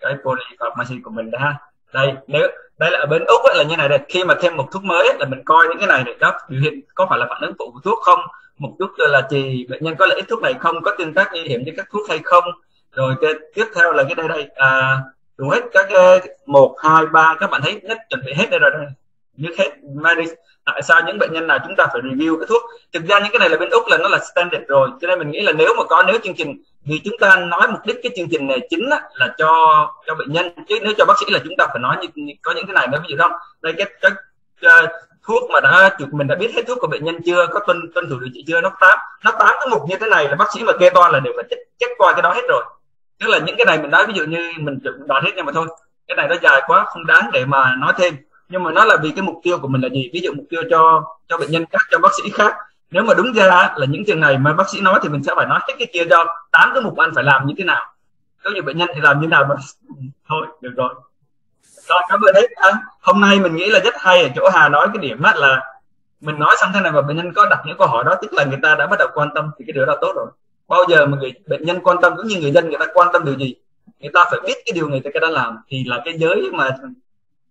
Cái Polypharmacy của mình đây ha. Đây, nếu đây là ở bên Úc ấy, là như này đây, khi mà thêm một thuốc mới ấy, là mình coi những cái này để các biểu hiện có phải là phản ứng phụ của thuốc không? Một chút là gì, bệnh nhân có lợi ích thuốc này không, có tương tác nguy hiểm với các thuốc hay không? Rồi cái, tiếp theo là cái đây đây à, đủ hết các một, hai, ba, các bạn thấy hết, chuẩn bị hết đây rồi đây. Nước hết, tại sao những bệnh nhân nào chúng ta phải review cái thuốc? Thực ra những cái này là bên Úc là nó là standard rồi, cho nên mình nghĩ là nếu mà có nếu chương trình, vì chúng ta nói mục đích cái chương trình này chính là, là cho cho bệnh nhân, chứ nếu cho bác sĩ là chúng ta phải nói như, có những cái này nữa, ví dụ không? Đây các, các uh, thuốc mà đã mình đã biết hết thuốc của bệnh nhân chưa, có tuân tuân thủ điều trị chưa, nó tám nó tám cái mục như thế này là bác sĩ mà kê toan là đều phải check qua cái đó hết rồi. Tức là những cái này mình nói ví dụ như mình đoán hết, nhưng mà thôi cái này nó dài quá không đáng để mà nói thêm, nhưng mà nó là vì cái mục tiêu của mình là gì, ví dụ mục tiêu cho cho bệnh nhân khác, cho bác sĩ khác. Nếu mà đúng ra là những trường này mà bác sĩ nói thì mình sẽ phải nói hết cái kia cho tám cái mục anh phải làm như thế nào, có nhiều bệnh nhân thì làm như nào mà thôi được rồi. Rồi cảm ơn hết. À, hôm nay mình nghĩ là rất hay ở chỗ Hà nói cái điểm mắt là mình nói xong thế này mà bệnh nhân có đặt những câu hỏi đó, tức là người ta đã bắt đầu quan tâm thì cái điều đó tốt rồi. Bao giờ mà người bệnh nhân quan tâm cũng như người dân người ta quan tâm điều gì, người ta phải biết cái điều người ta đang làm, thì là cái giới mà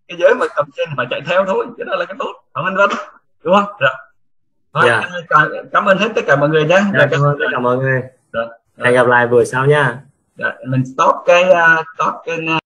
cái giới mà cầm trên mà chạy theo thôi, cái đó là cái tốt, cảm ơn Vân, đúng không? Rồi. Rồi, yeah. cảm, cảm ơn hết tất cả mọi người nhé. Rồi, cảm ơn tất cả mọi người. Rồi. Hẹn gặp lại buổi sau nha. Rồi, mình stop cái uh, stop cái uh...